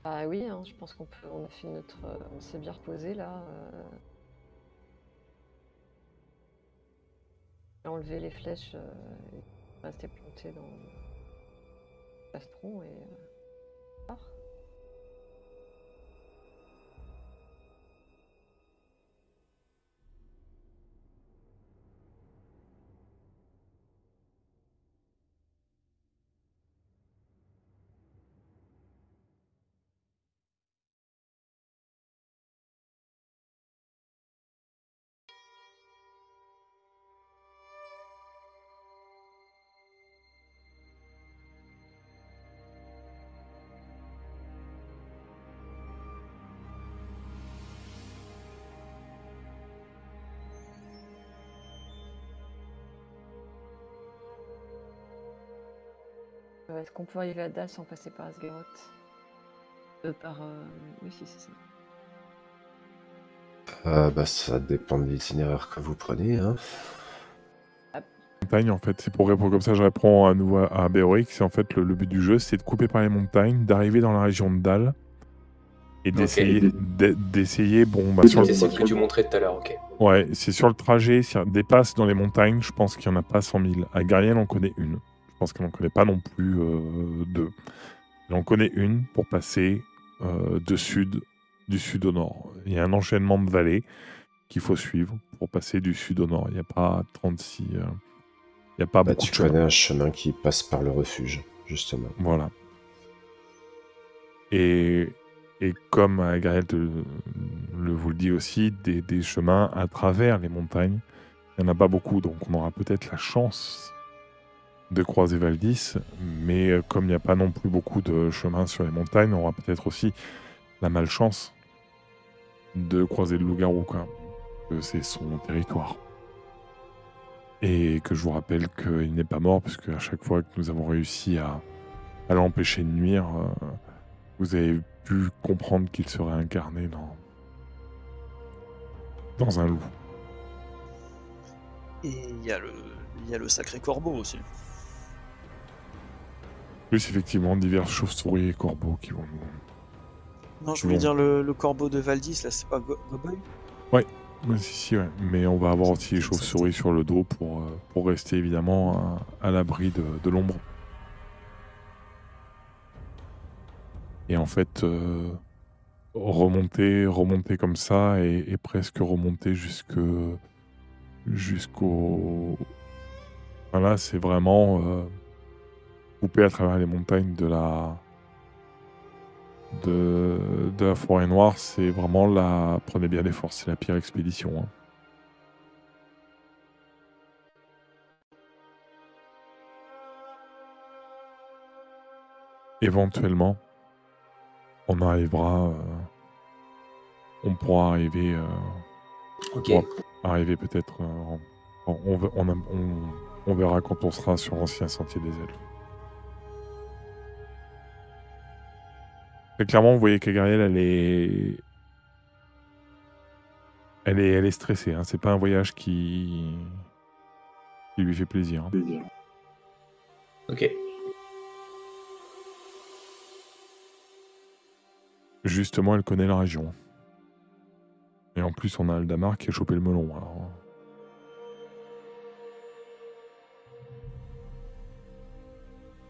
Ah oui, hein, je pense qu'on peut, on a fait notre... On s'est bien reposé là. Euh... On a enlevé les flèches, euh... on restait planté dans le plastron et... Ah. Est-ce qu'on peut arriver à Dale sans passer par Esgaroth? euh, Par... Euh... Oui, si, c'est ça. Euh, bah, ça dépend de l'itinéraire que vous prenez, hein. Montagne, en fait, c'est pour répondre comme ça, je réponds à nouveau à Béoric, c'est en fait le, le but du jeu, c'est de couper par les montagnes, d'arriver dans la région de Dale, et d'essayer... Okay. d'essayer, bon, bah... C'est ce que tu montrais tout à l'heure, ok. Ouais, c'est sur le trajet, si on dépasse dans les montagnes, je pense qu'il n'y en a pas cent mille. À Gariel, on connaît une. Je pense qu'on n'en connaît pas non plus euh, deux. Mais on connaît une pour passer euh, de sud, du sud au nord. Il y a un enchaînement de vallées qu'il faut suivre pour passer du sud au nord. Il n'y a pas trente-six... Euh, il n'y a pas bah, beaucoup de chemin. Tu connais un chemin qui passe par le refuge, justement. Voilà. Et, et comme euh, Gariel te, le vous le dit aussi, des, des chemins à travers les montagnes, il n'y en a pas beaucoup, donc on aura peut-être la chance... de croiser Valdis, mais comme il n'y a pas non plus beaucoup de chemins sur les montagnes, on aura peut-être aussi la malchance de croiser le loup-garou, quoi. C'est son territoire. Et que je vous rappelle qu'il n'est pas mort, puisque à chaque fois que nous avons réussi à, à l'empêcher de nuire, euh, vous avez pu comprendre qu'il serait incarné dans, dans un loup. Et il y a le, y a le sacré corbeau aussi. Plus effectivement diverses chauves-souris et corbeaux qui vont nous... Non, je voulais vont... dire le, le corbeau de Valdis, là, c'est pas Goboy? Ouais, ouais, si, si, ouais. Mais on va avoir aussi les chauves-souris sur le dos pour, euh, pour rester évidemment à, à l'abri de, de l'ombre. Et en fait, euh, remonter, remonter comme ça et, et presque remonter jusque jusqu'au... Voilà, c'est vraiment... Euh, coupé à travers les montagnes de la de, de la forêt noire, c'est vraiment la... Prenez bien des forces, c'est la pire expédition. Hein. éventuellement, on arrivera... Euh, on pourra arriver... Euh, ok. On pourra arriver peut-être... Euh, on, on, on, on, on verra quand on sera sur l'ancien sentier des elfes. Très clairement, vous voyez que Gariel, elle est... Elle est, elle est stressée, hein. C'est pas un voyage qui... qui lui fait plaisir. Hein. Ok. Justement, elle connaît la région. Et en plus, on a Aldamar qui a chopé le melon. Alors...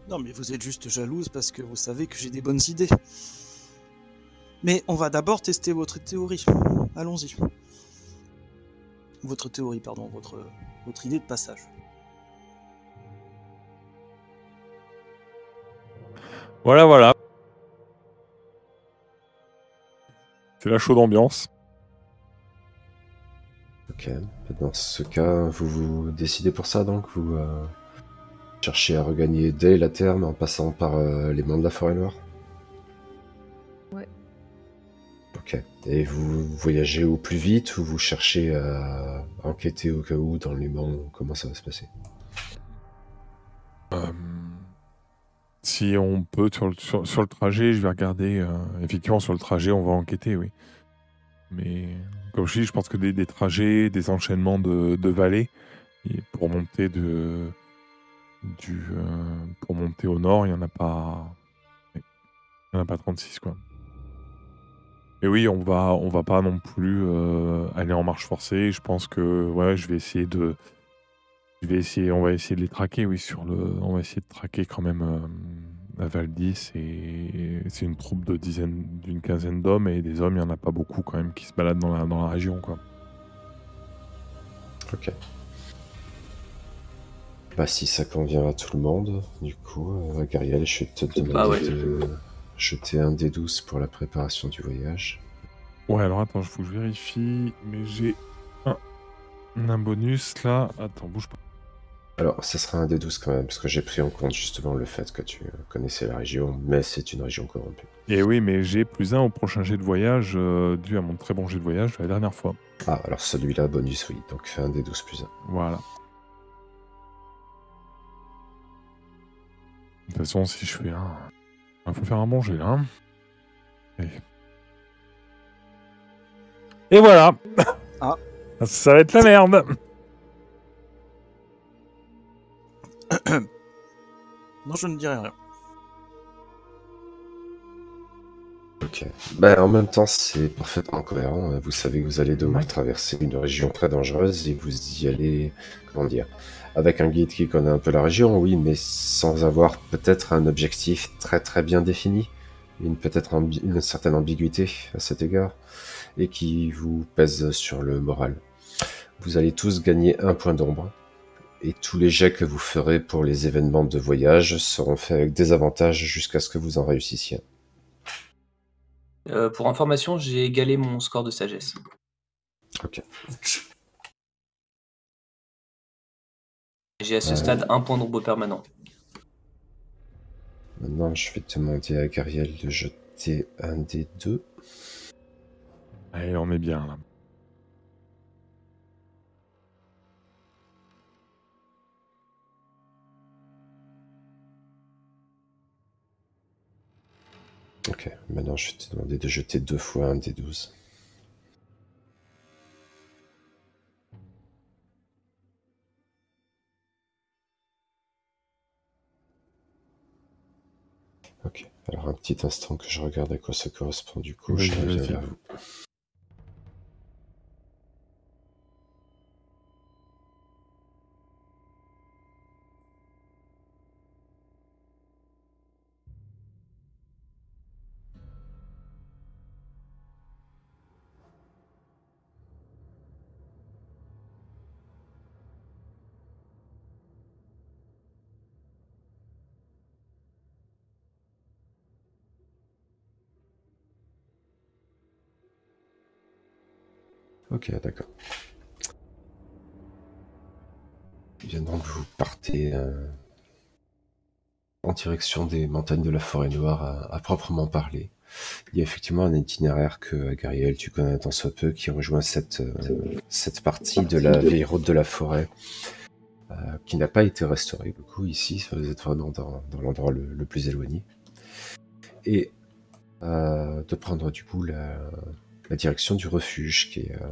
Non, mais vous êtes juste jalouse parce que vous savez que j'ai des bonnes idées. Mais on va d'abord tester votre théorie. Allons-y. Votre théorie, pardon, votre, votre idée de passage. Voilà, voilà. C'est la chaude ambiance. Ok. Dans ce cas, vous vous décidez pour ça, donc vous euh, cherchez à regagner Dale à terme en passant par euh, les mains de la forêt noire. Ok. Et vous voyagez au plus vite ou vous cherchez à enquêter au cas où dans les monts? Comment ça va se passer? euh, Si on peut, sur le, sur, sur le trajet, je vais regarder. Euh, effectivement, sur le trajet, on va enquêter, oui. Mais comme je dis, je pense que des, des trajets, des enchaînements de, de vallées, et pour monter de, du, euh, pour monter au nord, il n'y en a pas, il n'y en a pas trente-six, quoi. Et oui, on va, on va pas non plus euh, aller en marche forcée. Je pense que, ouais, je vais essayer de, je vais essayer, on va essayer de les traquer. Oui, sur le, on va essayer de traquer quand même euh, la Valdis. Et, et c'est une troupe de dizaines, d'une quinzaine d'hommes, et des hommes, il y en a pas beaucoup quand même qui se baladent dans la, dans la région, quoi. Ok. Bah si ça convient à tout le monde, du coup, euh, Gariel, je vais te demander bah ouais. de... jeter un dé douze pour la préparation du voyage. Ouais, alors attends, il faut que je vérifie, mais j'ai un, un bonus là. Attends, bouge pas. Alors, ça sera un dé douze quand même, parce que j'ai pris en compte justement le fait que tu connaissais la région, mais c'est une région corrompue. Et oui, mais j'ai plus un au prochain jet de voyage, euh, dû à mon très bon jet de voyage la dernière fois. Ah, alors celui-là, bonus, oui, donc fais un dé douze plus un. Voilà. De toute façon, si je fais un... Il faut faire un bon jet, là. Et, Et voilà. Ah. Ça va être la merde. Non, je ne dirai rien. Ok. Ben, en même temps, c'est parfaitement cohérent. Vous savez que vous allez devoir ouais. traverser une région très dangereuse et vous y allez... Comment dire ? Avec un guide qui connaît un peu la région, oui, mais sans avoir peut-être un objectif très très bien défini, une peut-être ambi- une certaine ambiguïté à cet égard, et qui vous pèse sur le moral. Vous allez tous gagner un point d'ombre, et tous les jets que vous ferez pour les événements de voyage seront faits avec des avantages jusqu'à ce que vous en réussissiez. Euh, pour information, j'ai égalé mon score de sagesse. Ok. J'ai à ce stade euh... un point d'ombre permanent. Maintenant, je vais demander à Gariel de jeter un des deux. Allez, on est bien là. Ok, maintenant je vais te demander de jeter deux fois un des douze. Ok, alors un petit instant que je regarde à quoi ça correspond du coup, oui, je reviens vers vous. Ok, d'accord. Bien, donc vous partez euh, en direction des montagnes de la forêt noire à, à proprement parler. Il y a effectivement un itinéraire que, Gariel, tu connais tant soit peu, qui rejoint cette, euh, cette partie, partie de la de... vieille route de la forêt, euh, qui n'a pas été restaurée. Du coup, ici, vous êtes vraiment dans, dans l'endroit le, le plus éloigné. Et euh, de prendre du coup la, la direction du refuge, qui est euh,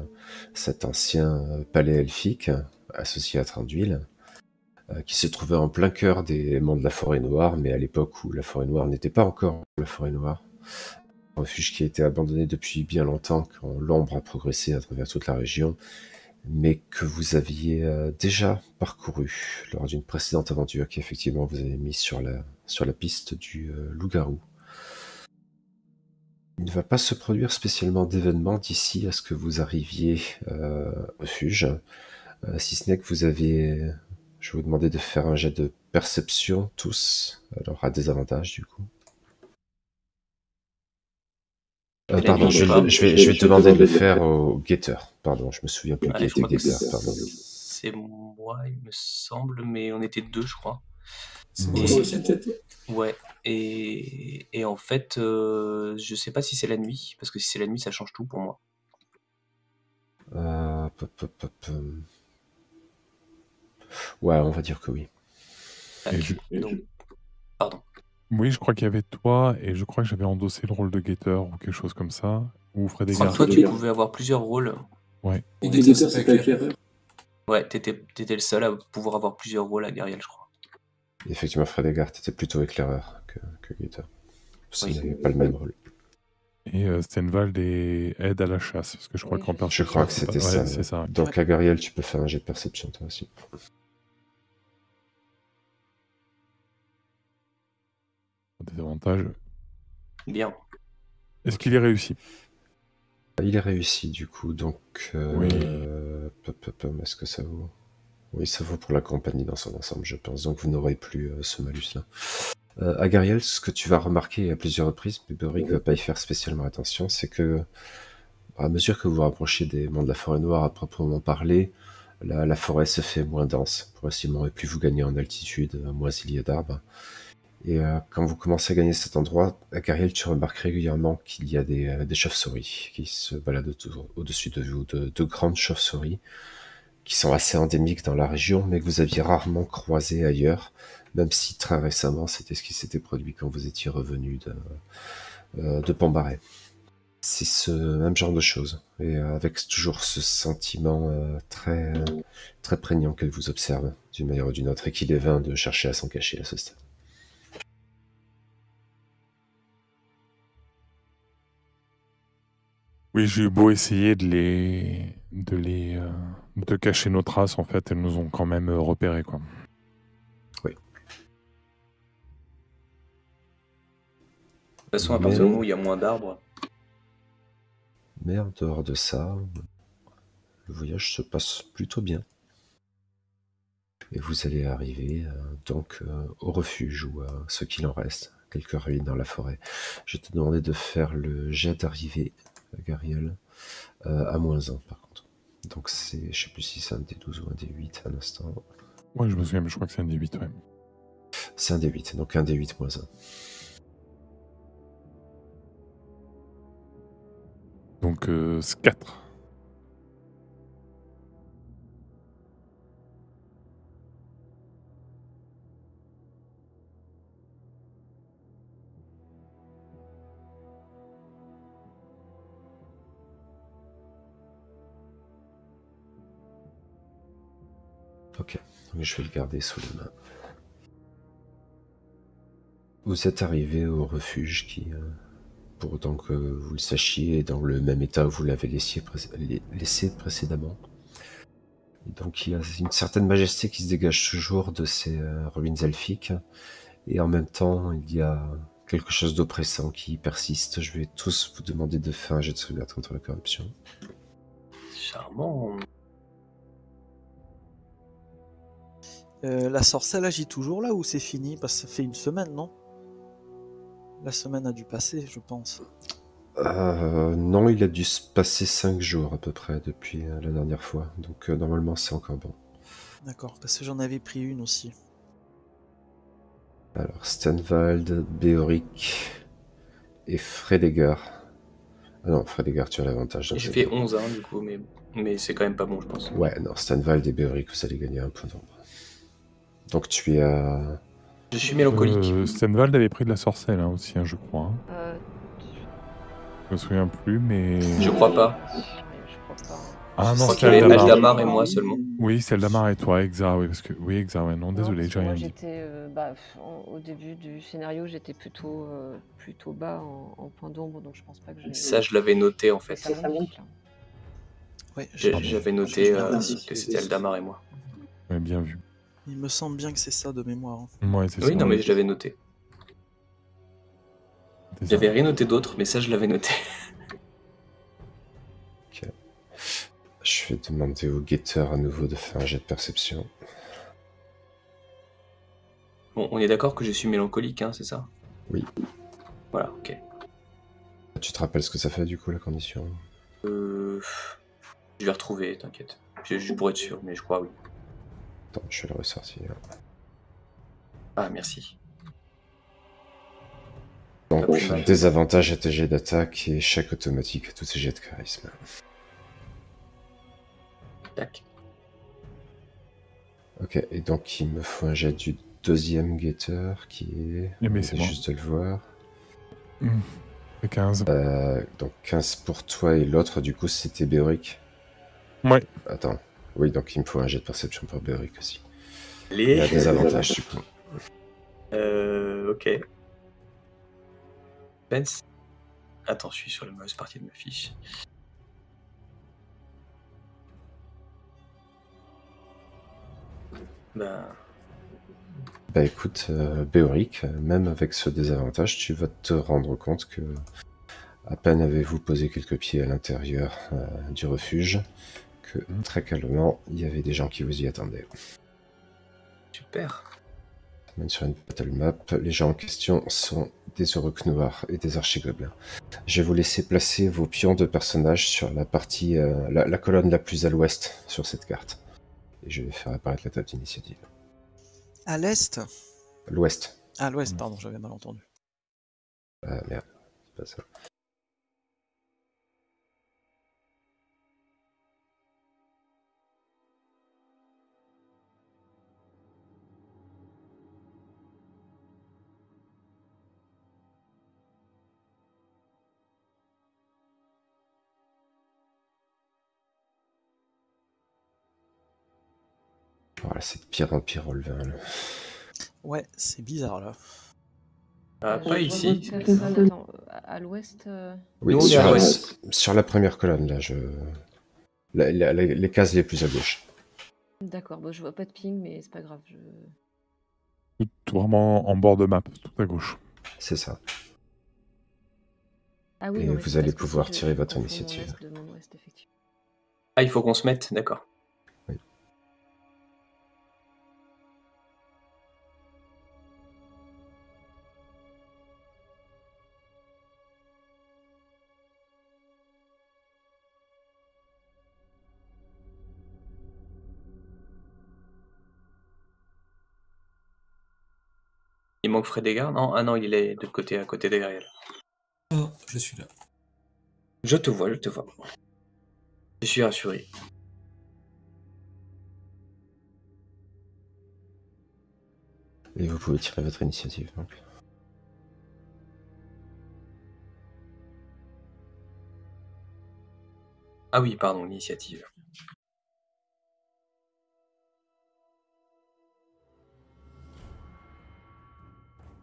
cet ancien palais elfique, associé à Thranduil, euh, qui se trouvait en plein cœur des monts de la forêt noire, mais à l'époque où la forêt noire n'était pas encore la forêt noire. Un refuge qui a été abandonné depuis bien longtemps, quand l'ombre a progressé à travers toute la région, mais que vous aviez déjà parcouru lors d'une précédente aventure qui effectivement vous avait mis sur la, sur la piste du euh, loup-garou. Il ne va pas se produire spécialement d'événements d'ici à ce que vous arriviez euh, au refuge, euh, si ce n'est que vous avez... Je vais vous demander de faire un jet de perception, tous, alors à désavantage du coup. Euh, pardon, je, je vais, je vais te demander de le faire au guetteur. Pardon, je me souviens plus. Ouais, c'est moi, il me semble, mais on était deux, je crois. Et... Ouais, et... et en fait, euh, je sais pas si c'est la nuit, parce que si c'est la nuit, ça change tout pour moi. Euh... Ouais, on va dire que oui. Okay. Donc... Pardon. Oui, je crois qu'il y avait toi, et je crois que j'avais endossé le rôle de guetteur ou quelque chose comme ça, ou Frédégar. Enfin, toi, tu pouvais avoir plusieurs rôles. Ouais. Et des guetteurs, c'est pas éclaireur. Ouais, t'étais le seul à pouvoir avoir plusieurs rôles à Gariel, je crois. Effectivement, Frédégar, t'étais plutôt éclaireur que, que guetteur. Parce oui, n'avait pas le même rôle. Et euh, Stenwald est aide à la chasse, parce que je crois oui. qu'en perte. Je crois que c'était ça. Ouais, ça. ça. Donc à Gariel, tu peux faire un jet de perception, toi aussi. Des avantages. Bien. Est-ce qu'il est réussi? Il est réussi du coup, donc... Euh, oui. Euh, Est-ce que ça vaut? Oui, ça vaut pour la compagnie dans son ensemble, je pense. Donc vous n'aurez plus euh, ce malus-là. Euh, à Gariel, ce que tu vas remarquer à plusieurs reprises, mais Béoric ne va pas y faire spécialement attention, c'est que, à mesure que vous vous rapprochez des monts de la forêt noire à proprement parler, la, la forêt se fait moins dense, progressivement, et plus vous gagnez en altitude, moins il y a d'arbres. Et euh, quand vous commencez à gagner cet endroit, à Gariel, tu remarques régulièrement qu'il y a des, euh, des chauves-souris qui se baladent au-dessus de vous, de, de grandes chauves-souris qui sont assez endémiques dans la région, mais que vous aviez rarement croisées ailleurs, même si très récemment, c'était ce qui s'était produit quand vous étiez revenu de, euh, de Pombaré. C'est ce même genre de choses, et euh, avec toujours ce sentiment euh, très, euh, très prégnant qu'elle vous observe, d'une manière ou d'une autre, et qu'il est vain de chercher à s'en cacher à ce stade. Oui, j'ai eu beau essayer de les, de les, euh, de cacher nos traces, en fait, elles nous ont quand même repérés, quoi. Oui. De toute façon, à partir du moment où il y a moins d'arbres. Mais en dehors de ça, le voyage se passe plutôt bien. Et vous allez arriver euh, donc euh, au refuge ou à euh, ce qu'il en reste, quelques ruines dans la forêt. Je te demandais de faire le jet d'arrivée. Gariel, euh, à moins un par contre. Donc c'est, je sais plus si c'est un D douze ou un D huit à l'instant. Ouais, je me souviens, mais je crois que c'est un D huit, ouais. C'est un D huit, donc un D huit moins un. Donc euh, quatre. Ok, donc je vais le garder sous les mains. Vous êtes arrivé au refuge qui, pour autant que vous le sachiez, est dans le même état où vous l'avez laissé, pré laissé précédemment. Et donc il y a une certaine majesté qui se dégage toujours de ces ruines elfiques, et en même temps il y a quelque chose d'oppressant qui persiste. Je vais tous vous demander de faire un jet de sauvegarde contre la corruption. Charmant. Euh, la sorcelle agit toujours là ou c'est fini? Parce que ça fait une semaine, non? La semaine a dû passer, je pense. Euh, non, il a dû se passer cinq jours à peu près depuis la dernière fois. Donc euh, normalement c'est encore bon. D'accord, parce que j'en avais pris une aussi. Alors, Stenwald, Béoric et Frédégar. Ah non, Frédégar, tu as l'avantage. Je fais onze, hein, du coup, mais, mais c'est quand même pas bon, je pense. Ouais, non, Stenwald et Béoric, vous allez gagner un point d'ombre. Donc tu es à... Je suis mélancolique. Euh, Stenwald avait pris de la sorcelle hein, aussi, hein, je crois. Euh... Je me souviens plus, mais... Je crois pas. Ah non, c'était Aldamar et moi seulement. Oui, c'est Aldamar et toi, Exa, oui, parce que... Oui, Exa, ouais, non, désolé, j'ai rien dit. Euh, bah, au début du scénario, j'étais plutôt, euh, plutôt bas en, en point d'ombre, donc je pense pas que je... Ça, je l'avais noté, en fait. Ça, ça monte, là. Ouais, j'avais noté euh, que c'était Aldamar et moi. Ouais, bien vu. Il me semble bien que c'est ça de mémoire. En fait. Ouais, oui, ça, non, mais je l'avais noté. J'avais rien noté d'autre, mais ça, je l'avais noté. Ok. Je vais demander au guetteur à nouveau de faire un jet de perception. Bon, on est d'accord que je suis mélancolique, hein, c'est ça? Oui. Voilà, ok. Tu te rappelles ce que ça fait du coup la condition? Euh... Je vais retrouver, t'inquiète. Je, je pourrais être sûr, mais je crois oui. Attends, je vais le ressortir. Ah, merci. Donc, ah, des avantages à tes jets d'attaque et chaque automatique à tous tes jets de charisme. Tac. Ok, et donc il me faut un jet du deuxième guetteur qui est... Mais c'est bon. Juste de le voir. Mmh. quinze. Euh, donc quinze pour toi et l'autre, du coup, c'était Béoric. Ouais. Attends. Oui, donc il me faut un jet de perception pour Béoric aussi. Les... Il y a des avantages, du coup. Euh... Ok. Pence. Attends, je suis sur la mauvaise partie de ma fiche. Bah... Bah écoute, euh, Béoric, même avec ce désavantage, tu vas te rendre compte que... à peine avez-vous posé quelques pieds à l'intérieur euh, du refuge... Que, très calmement, il y avait des gens qui vous y attendaient. Super. Même sur une battle map, les gens en question sont des Aurochs noirs et des archigobelins. Je vais vous laisser placer vos pions de personnages sur la partie, euh, la, la colonne la plus à l'ouest sur cette carte. Et je vais faire apparaître la table d'initiative. À l'est? L'ouest. À l'ouest, pardon, j'avais mal entendu. Ah merde, c'est pas ça. Voilà, c'est de pire en pire au levain, là. Ouais, c'est bizarre, là. Ah, pas ici. Attends, à l'ouest euh... Oui, non, sur, à l'ouest. La, sur la première colonne, là, je... La, la, la, les cases les plus à gauche. D'accord, bon, je vois pas de ping, mais c'est pas grave. Je... Tout vraiment en bord de map, tout à gauche. C'est ça. Ah, oui, et non, vous allez pouvoir tirer je... votre initiative. De mon ouest, effectivement. Ah, il faut qu'on se mette, d'accord. Il manque Frédégar, non? Ah non, il est de côté, à côté de Gariel. Oh, je suis là. Je te vois, je te vois. Je suis rassuré. Et vous pouvez tirer votre initiative, donc. Ah oui, pardon, l'initiative.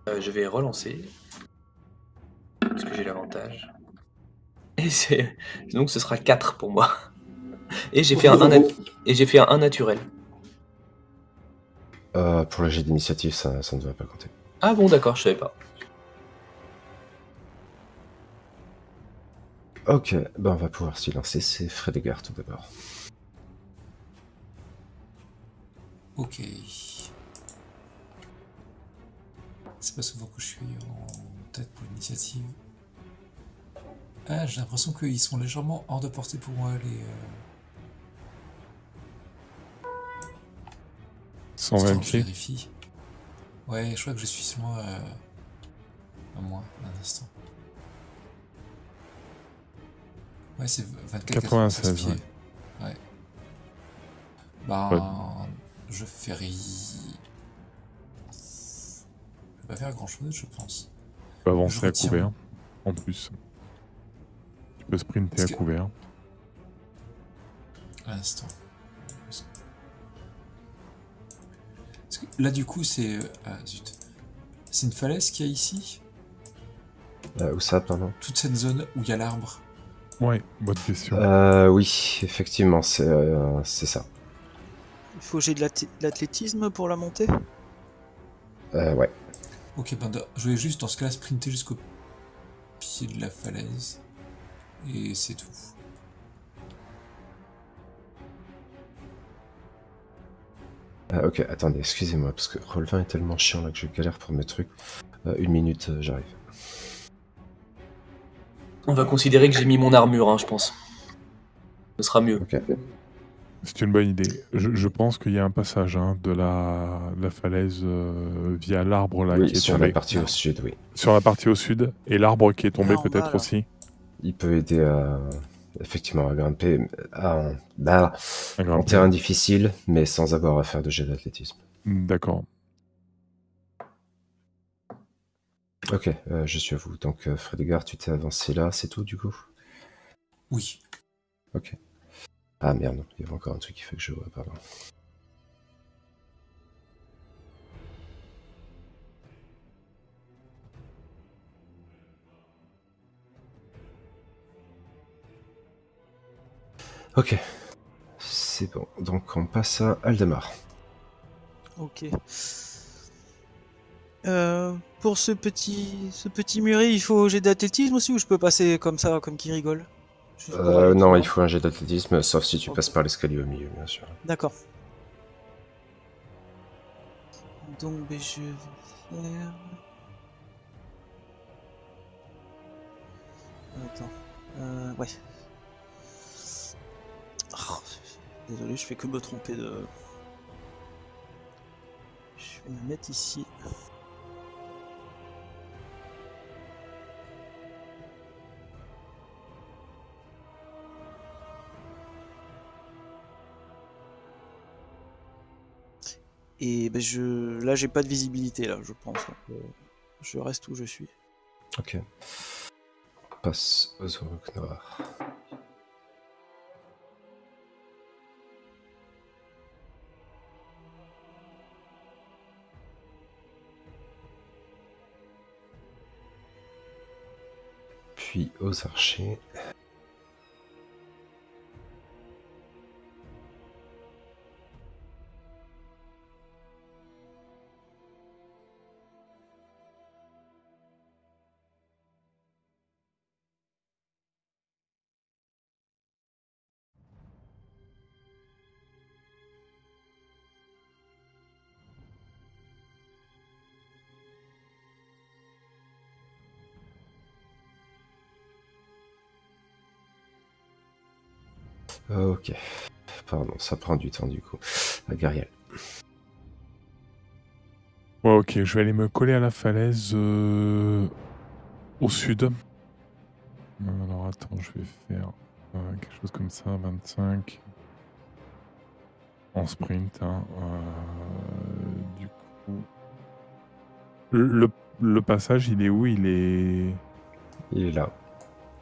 Euh, je vais relancer, parce que j'ai l'avantage. Et c'est... Donc ce sera quatre pour moi. Et j'ai fait un un et j'ai fait un un naturel. Euh, pour le jet d'initiative, ça, ça ne va pas compter. Ah bon, d'accord, je savais pas. Ok, ben on va pouvoir s'y lancer, c'est Frédégar tout d'abord. Ok... C'est pas souvent que je suis en tête pour l'initiative. Ah, j'ai l'impression qu'ils sont légèrement hors de portée pour moi, les... Euh... cent vingt pieds. Ouais, je crois que je suis seulement euh... un mois, un instant. Ouais, c'est vingt-quatre quatre-vingt-seize pieds. Ouais. ouais. Ben, ouais. je fais rien. Je vais pas faire grand chose, je pense. Tu peux avancer à couvert, en plus. Tu peux sprinter Parce à que... couvert. Un instant. Parce que là, du coup, c'est. Ah, zut. C'est une falaise qu'il y a ici? euh, Où ça, pardon? Toute cette zone où il y a l'arbre. Ouais, bonne question. Euh, oui, effectivement, c'est euh, ça. Il faut que j'ai de l'athlétisme pour la montée? Euh, ouais. Ok, ben, je vais juste, dans ce cas-là, sprinter jusqu'au pied de la falaise. Et c'est tout. Ah, ok, attendez, excusez-moi, parce que Roll vingt est tellement chiant là que je galère pour mes trucs. Euh, une minute, euh, j'arrive. On va considérer que j'ai mis mon armure, hein, je pense. Ce sera mieux. Okay. C'est une bonne idée. Je, je pense qu'il y a un passage hein, de, la, de la falaise euh, via l'arbre là. Oui, qui est sur tombé. La partie au sud, oui. Sur la partie au sud, et l'arbre qui est tombé peut-être aussi. Il peut aider à... Effectivement, à grimper, à, à, à grimper en terrain difficile, mais sans avoir à faire de jet d'athlétisme. D'accord. Ok, euh, je suis à vous. Donc, euh, Frédégar, tu t'es avancé là, c'est tout du coup? Oui. Ok. Ah merde, il y avait encore un truc qui fait que je vois, pardon. Ok, c'est bon. Donc on passe à Aldamar. Ok. Euh, pour ce petit, ce petit muret, il faut un jet d'athlétisme aussi, ou je peux passer comme ça, comme qui rigole? euh, Non, il faut un jet d'athlétisme, sauf si tu okay. passes par l'escalier au milieu, bien sûr. D'accord. Donc ben, je vais faire... Attends. Euh, ouais. Oh, désolé, je fais que me tromper de... Je vais me mettre ici. Et ben je... là, j'ai pas de visibilité, là, je pense. Donc, euh, je reste où je suis. Ok. Passe aux orques noirs. Puis aux archers. Ok, pardon, ça prend du temps du coup. Gariel. Ouais, ok, je vais aller me coller à la falaise euh, au sud. Alors attends, je vais faire euh, quelque chose comme ça, vingt-cinq. En sprint, hein. Euh, du coup. Le, le passage, il est où? Il est. Il est là.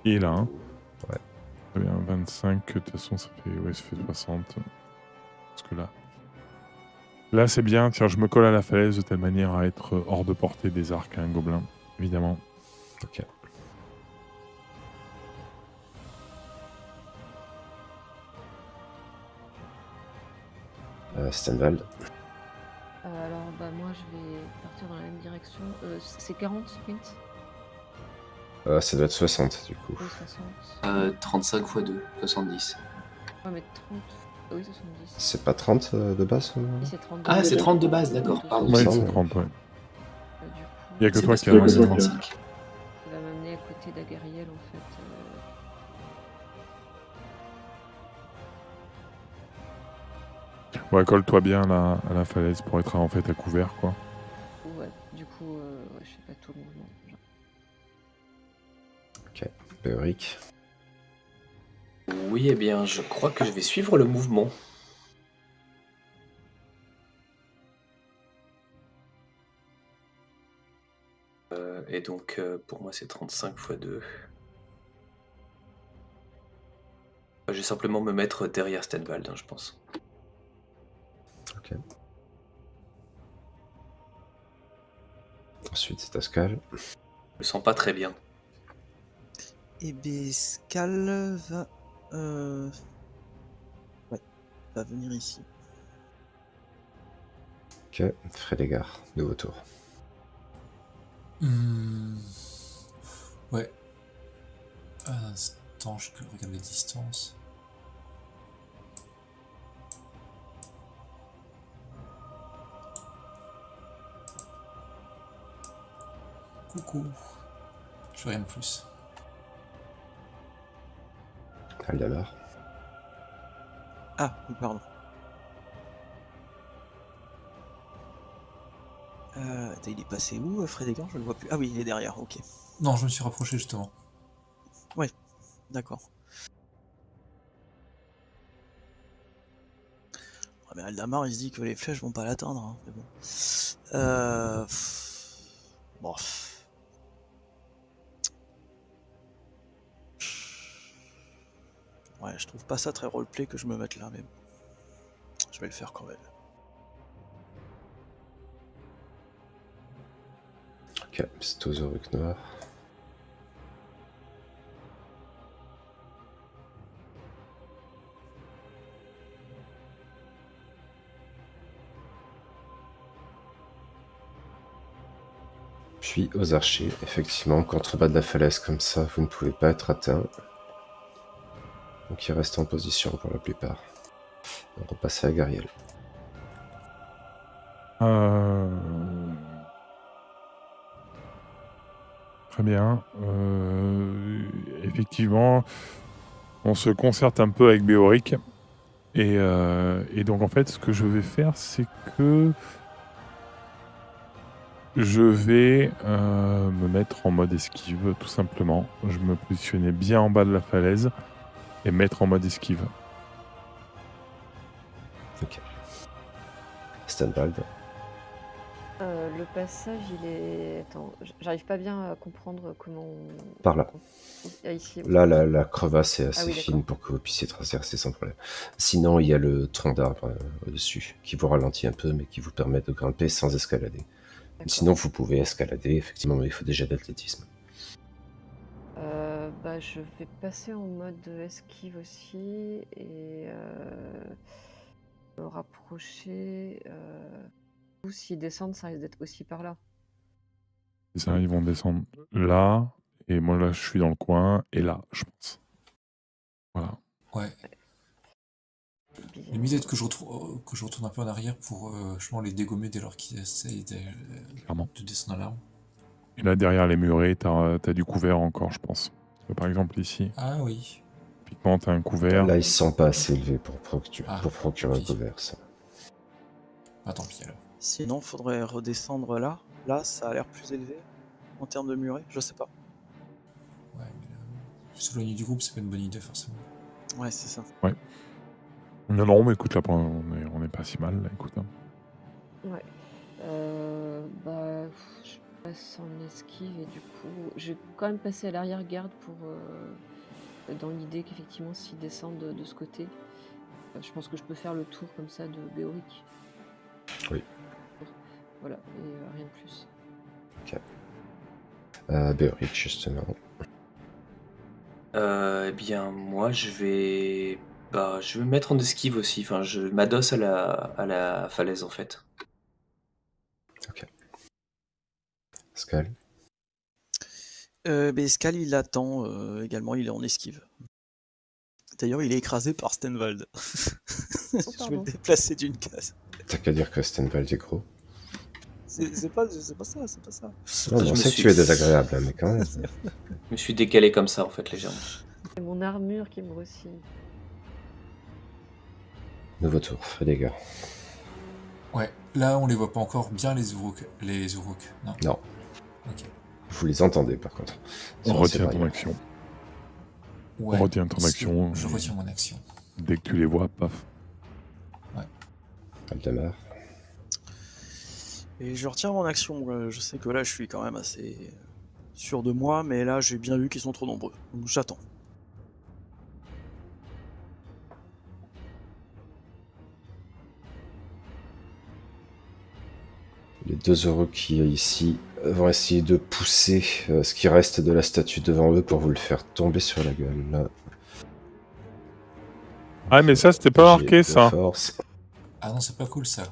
Il est là, hein. Ouais. Très bien, vingt-cinq, de toute façon ça fait, ouais, ça fait soixante. Parce que là, là c'est bien, tiens, je me colle à la falaise de telle manière à être hors de portée des arcs à un gobelin, évidemment. Ok. Euh, Stenwald. Euh, alors, bah moi je vais partir dans la même direction. Euh, c'est quarante sprint? Euh, ça doit être soixante du coup. Oui, soixante. Euh, trente-cinq fois deux, soixante-dix. Ouais, mais trente... Oui, soixante-dix. C'est pas trente euh, de base euh... trente de Ah, c'est trente de base, d'accord. Pardon. Ouais, c'est trente, ouais. Il y a que toi qui as lancé trente-cinq. Ça va m'amener à côté d'Agariel en fait. Euh... Ouais, colle-toi bien à la... à la falaise pour être en fait à couvert, quoi. coup, ouais. Du coup, euh, ouais, je fais pas tout le mouvement. Genre. Ok, Béoric. Oui, eh bien, je crois que je vais suivre le mouvement. Euh, et donc, euh, pour moi, c'est trente-cinq fois deux. Je vais simplement me mettre derrière Stenwald, hein, je pense. Ok. Ensuite, c'est à Skal. Je me sens pas très bien. Et eh bien, Skal va... Euh... Ouais, va venir ici. Ok, Frédégar, nouveau tour. Mmh. Ouais. Un instant, je regarde les distances. Coucou. Je veux rien de plus. Aldamar. Ah, pardon. Euh, il est passé où, Frédégar? Je ne le vois plus. Ah oui, il est derrière, ok. Non, je me suis rapproché justement. Ouais, d'accord. Ouais, mais Aldamar, il se dit que les flèches vont pas l'atteindre. Hein, mais bon. Euh... Bon. Ouais, je trouve pas ça très roleplay que je me mette là, mais je vais le faire quand même. Ok, c'est aux orucs noirs. Puis aux archers, effectivement, contre bas de la falaise comme ça, vous ne pouvez pas être atteint. Donc ils restent en position pour la plupart. On va passer à Gariel. Euh... Très bien. Euh... Effectivement, on se concerte un peu avec Béoric. Et, euh... Et donc en fait, ce que je vais faire, c'est que je vais euh, me mettre en mode esquive, tout simplement. Je me positionnais bien en bas de la falaise. Et mettre en mode esquive. Ok. Stenwald. Euh, le passage, il est... Attends, j'arrive pas bien à comprendre comment... On... Par là. Ah, ici, là, la, la crevasse est assez ah, oui, fine pour que vous puissiez traverser sans problème. Sinon, il y a le tronc d'arbre au-dessus, qui vous ralentit un peu, mais qui vous permet de grimper sans escalader. Sinon, vous pouvez escalader, effectivement, mais il faut déjà d'athlétisme. Euh, bah, je vais passer en mode esquive aussi et euh, me rapprocher. Euh, ou s'ils descendent, ça risque d'être aussi par là. Ça, ils vont descendre là, et moi là je suis dans le coin, et là je pense. Voilà. Ouais. Limite être que je retourne, que je retourne un peu en arrière pour euh, je pense, les dégommer dès lors qu'ils essayent de, de descendre à l'arbre. Et là, derrière les murets, t'as t'as du couvert encore, je pense. Par exemple, ici. Ah oui. Typiquement, t'as un couvert. Là, ils se sont pas assez élevés pour procurer, ah, pour procurer un couvert, ça. Ah, tant pis alors. Sinon, faudrait redescendre là. Là, ça a l'air plus élevé en termes de murets, je sais pas. Ouais, mais là, s'éloigner du groupe, c'est pas une bonne idée, forcément. Ouais, c'est ça. Ouais. Non, non, mais écoute, là, on est, on est pas si mal, là, écoute. Hein. Ouais. Euh. Bah. Je... en esquive et du coup j'ai quand même passé à l'arrière-garde pour euh, dans l'idée qu'effectivement s'ils descendent de, de ce côté euh, je pense que je peux faire le tour comme ça de Béoric. Oui. Voilà, et euh, rien de plus. Ok. Euh, Béoric justement. Euh, eh bien moi je vais bah je vais me mettre en esquive aussi, enfin je m'adosse à la, à la falaise en fait. Ok. Skal. Euh, ben Skal, il attend euh, également, il est en esquive. D'ailleurs, il est écrasé par Stenwald. Oh, je me déplaçais d'une case. T'as qu'à dire que Stenwald est gros. C'est pas, pas ça, c'est pas ça. Non, je on sait suis... que tu es désagréable, hein, mais quand même. Je me suis décalé comme ça, en fait, légèrement. C'est mon armure qui me rescille. Nouveau tour, Frédégar. Ouais, là on les voit pas encore bien les Uruks. Les Uruks, non. Non. Ok. Vous les entendez par contre. On retient ton action. Ouais, on retient ton action. Je retiens mon action. Dès que tu les vois, paf. Ouais. Aldamar. Et je retiens mon action. Je sais que là je suis quand même assez sûr de moi, mais là j'ai bien vu qu'ils sont trop nombreux. Donc j'attends. Les deux euros qui est ici vont essayer de pousser euh, ce qui reste de la statue devant eux pour vous le faire tomber sur la gueule. Là. Ah mais ça c'était pas marqué ça. Force. Ah non c'est pas cool ça.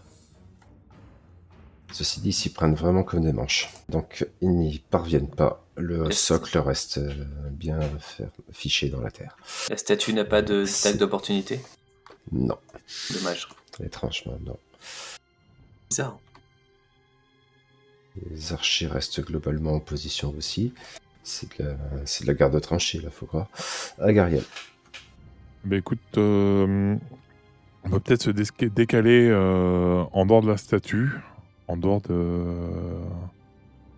Ceci dit ils s'y prennent vraiment comme des manches. Donc ils n'y parviennent pas. Le socle reste euh, bien ferme, fiché dans la terre. La statue n'a pas de stack d'opportunité? Non. Dommage. Étrangement non. Bizarre. Les archers restent globalement en position aussi. C'est de, de la garde tranchée, là, faut croire. À Gariel. Bah écoute, euh, on va peut-être se décaler euh, en dehors de la statue, en dehors de,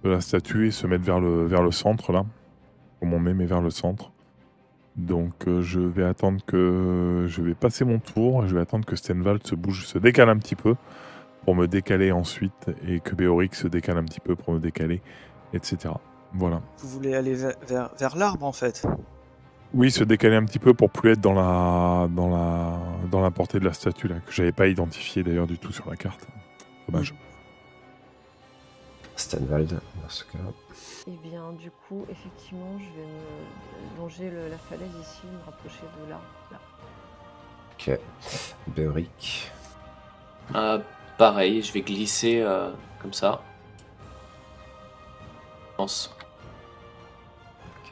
de la statue et se mettre vers le, vers le centre, là. Comme on met, mais vers le centre. Donc euh, je vais attendre que... Je vais passer mon tour et je vais attendre que Stenwald se bouge, se décale un petit peu. Pour me décaler ensuite et que Béoric se décale un petit peu pour me décaler, et cetera. Voilà. Vous voulez aller vers, vers, vers l'arbre en fait? Oui, se décaler un petit peu pour plus être dans la dans la dans la portée de la statue là que j'avais pas identifié d'ailleurs du tout sur la carte. Dommage. Stenwald dans ce cas. Et eh bien du coup effectivement je vais me longer le, la falaise ici, me rapprocher de l'arbre là. Ok. Béoric. Euh... Pareil, je vais glisser euh, comme ça. Je pense.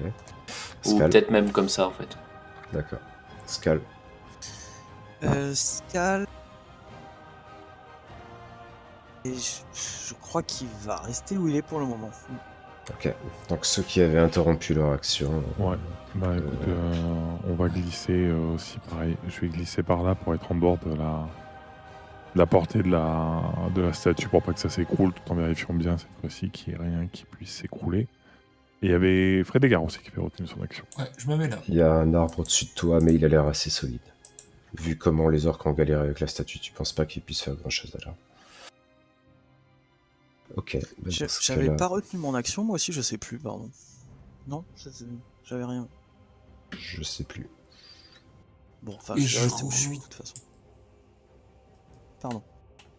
Ok. Ou peut-être même comme ça en fait. D'accord. Skal. Euh, Skal. Et je, je crois qu'il va rester où il est pour le moment. Ok. Donc ceux qui avaient interrompu leur action. Ouais. Bah euh... écoute, euh, on va glisser euh, aussi pareil. Je vais glisser par là pour être en bord de la. la portée de la, de la statue pour pas que ça s'écroule, tout en vérifiant bien cette fois-ci qu'il n'y ait rien qui puisse s'écrouler. Et il y avait Frédégar aussi qui fait retenir son action. Ouais, je me mets là. Il y a un arbre au-dessus de toi, mais il a l'air assez solide. Vu comment les orques ont galéré avec la statue, tu penses pas qu'ils puissent faire grand-chose à l'arbre. Ok. Ben j'avais pas retenu mon action, moi aussi, je sais plus, pardon. Non, j'avais rien. Je sais plus. Bon, enfin, je reste où je suis, de toute façon. Pardon.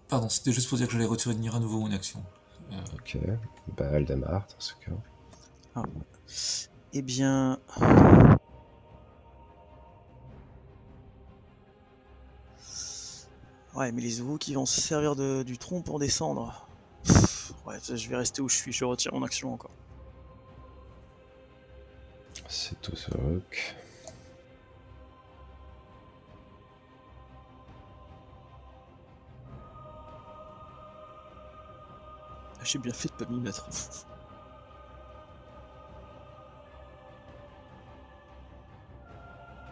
Pardon, c'était juste pour dire que j'allais retirer de Nira à nouveau mon action. Euh... Ok, bah Aldamar dans ce cas. Ah. Eh bien... Ouais, mais les Uruk qui vont se servir de, du tronc pour descendre. Pff, ouais, je vais rester où je suis, je retire mon action encore. C'est tout ce rock. J'ai bien fait de pas m'y mettre.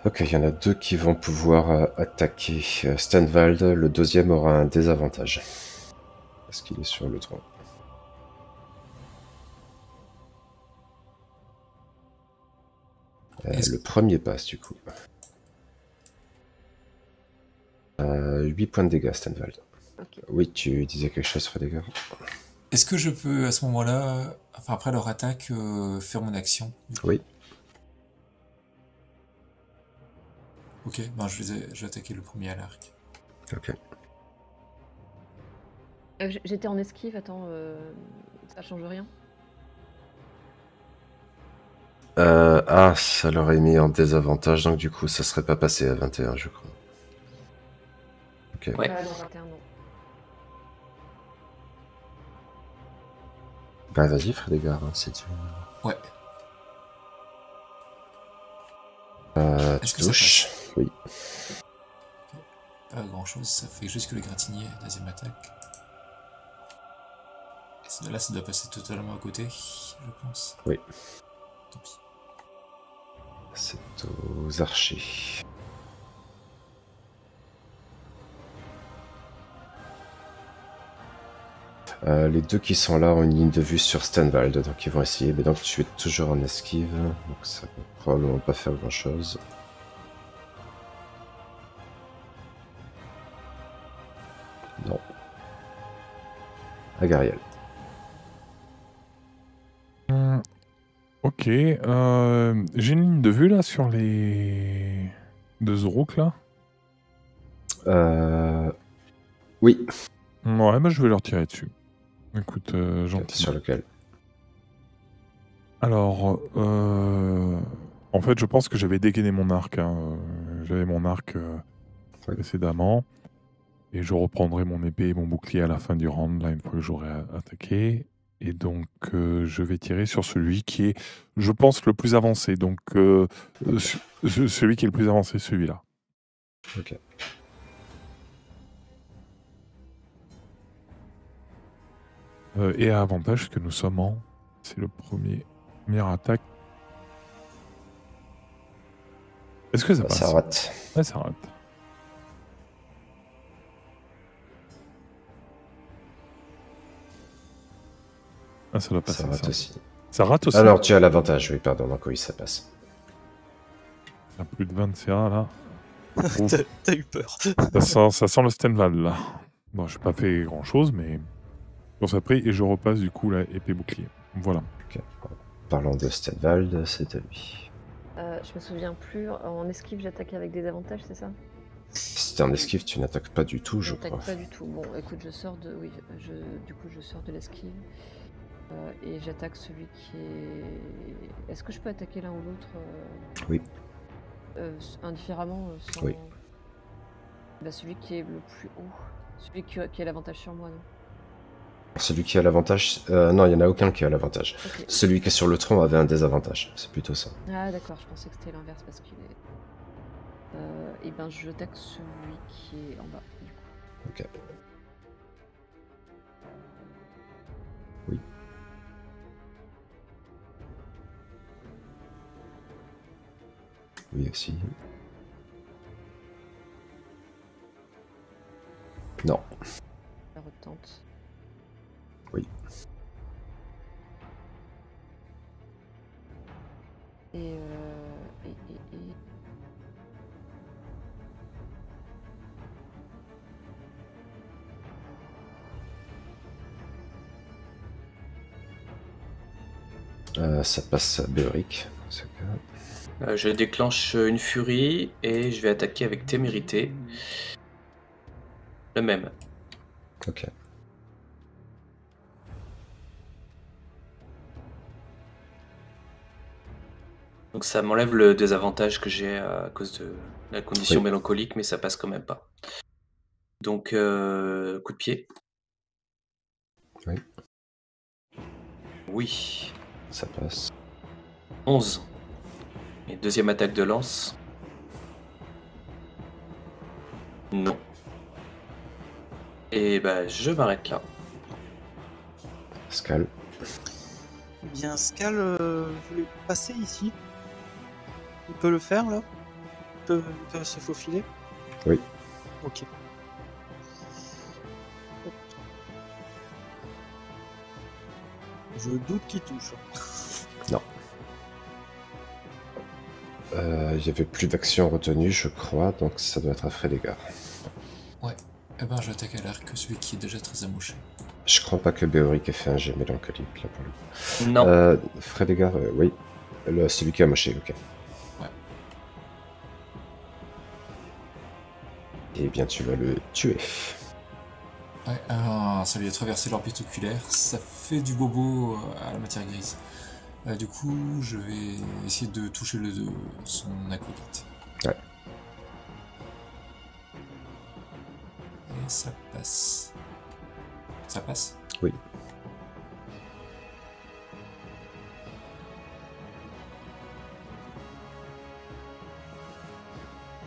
Ok, il y en a deux qui vont pouvoir euh, attaquer Stenwald. Le deuxième aura un désavantage. Parce qu'il est sur le tronc. Euh, le premier passe du coup. Euh, huit points de dégâts, Stenwald. Okay. Oui, tu disais quelque chose, Frédégar. Est-ce que je peux, à ce moment-là, enfin, après leur attaque, euh, faire mon action? Oui. Ok, ben, je, ai, je vais attaquer le premier à l'arc. Ok. Euh, J'étais en esquive, attends, euh, ça change rien? euh, Ah, ça leur est mis en désavantage, donc du coup, ça serait pas passé à vingt et un, je crois. Ok. Ouais. Ah, non, vingt et un, non. Bah vas-y Frédégar, hein, c'est dur. Ouais. Euh, tu touches? Oui. Pas grand chose, ça fait juste que le gratinier, deuxième attaque. Et là ça doit passer totalement à côté, je pense. Oui. Tant pis. C'est aux archers. Euh, les deux qui sont là ont une ligne de vue sur Stenwald, donc ils vont essayer. Mais donc je suis toujours en esquive, donc ça va probablement pas faire grand chose. Non. À Gariel. Mmh. Ok, euh, j'ai une ligne de vue là sur les deux Zorouk là. Euh... Oui. Ouais, bah je vais leur tirer dessus. Écoute, euh, gentil. Sur lequel? Alors, euh... en fait, je pense que j'avais dégainé mon arc. Hein. J'avais mon arc euh, ouais. précédemment. Et je reprendrai mon épée et mon bouclier à la fin du round, là, une fois que j'aurai attaqué. Et donc, euh, je vais tirer sur celui qui est, je pense, le plus avancé. Donc, euh, okay. ce, celui qui est le plus avancé, celui-là. Ok. Euh, et à avantage, parce que nous sommes en... C'est le premier... Première attaque. Est-ce que ça bah, passe? Ça rate. Ouais, ça rate. Ah, ça doit passer. Ça rate ça. aussi. Ça rate aussi. Alors, tu as l'avantage, oui, pardon, donc oui, ça passe. Il y a plus de vingt de C A, là. T'as eu peur. Ça sent, ça sent le Stenwald, là. Bon, j'ai pas fait grand-chose, mais... Bon, ça pris et je repasse du coup la épée bouclier. Voilà. Okay. Parlant de Stenwald, c'est à lui. Euh, je me souviens plus. En esquive, j'attaque avec des avantages, c'est ça? Si t'es en esquive, tu n'attaques pas du tout, je crois. J'attaque pas du tout. Bon, écoute, je sors de, oui, je... du coup, je sors de l'esquive euh, et j'attaque celui qui est. Est-ce que je peux attaquer l'un ou l'autre? euh... Oui. Euh, indifféremment. Euh, sans... Oui. Bah, celui qui est le plus haut, celui qui a, qui a l'avantage sur moi, non? Celui qui a l'avantage... Euh, non, il n'y en a aucun qui a l'avantage. Okay. Celui qui est sur le tronc avait un désavantage. C'est plutôt ça. Ah d'accord, je pensais que c'était l'inverse parce qu'il est... Euh, et ben je attaque celui qui est en bas. Du coup. Ok. Oui. Oui, aussi. Non. La retente. Oui. Et, euh, et, et, et... Euh, ça passe à Béoric. Euh, je déclenche une furie et je vais attaquer avec témérité. Le même. Ok. Donc ça m'enlève le désavantage que j'ai à cause de la condition oui. mélancolique, mais ça passe quand même pas. Donc, euh, coup de pied. Oui. Oui. Ça passe. onze. Et deuxième attaque de lance. Non. Et bah, je m'arrête là. Skal. Eh bien, Skal, euh, je voulais passer ici. Il peut le faire là? Il peut, il peut se faufiler? Oui. Ok. Je doute qu'il touche. Non. Il euh, n'y avait plus d'action retenue, je crois, donc ça doit être à Frédégar. Ouais. Eh ben, j'attaque à l'arc celui qui est déjà très amouché. Je crois pas que Béoric ait fait un jet mélancolique là pour le coup. Non. Euh, Frédégar, euh, oui. Le, celui qui est amouché, ok. Eh bien, tu vas le tuer. Ouais, alors, ça lui a traversé l'orbite oculaire. Ça fait du bobo à la matière grise. Euh, du coup, je vais essayer de toucher le de son acolyte. Ouais. Et ça passe. Ça passe? Oui.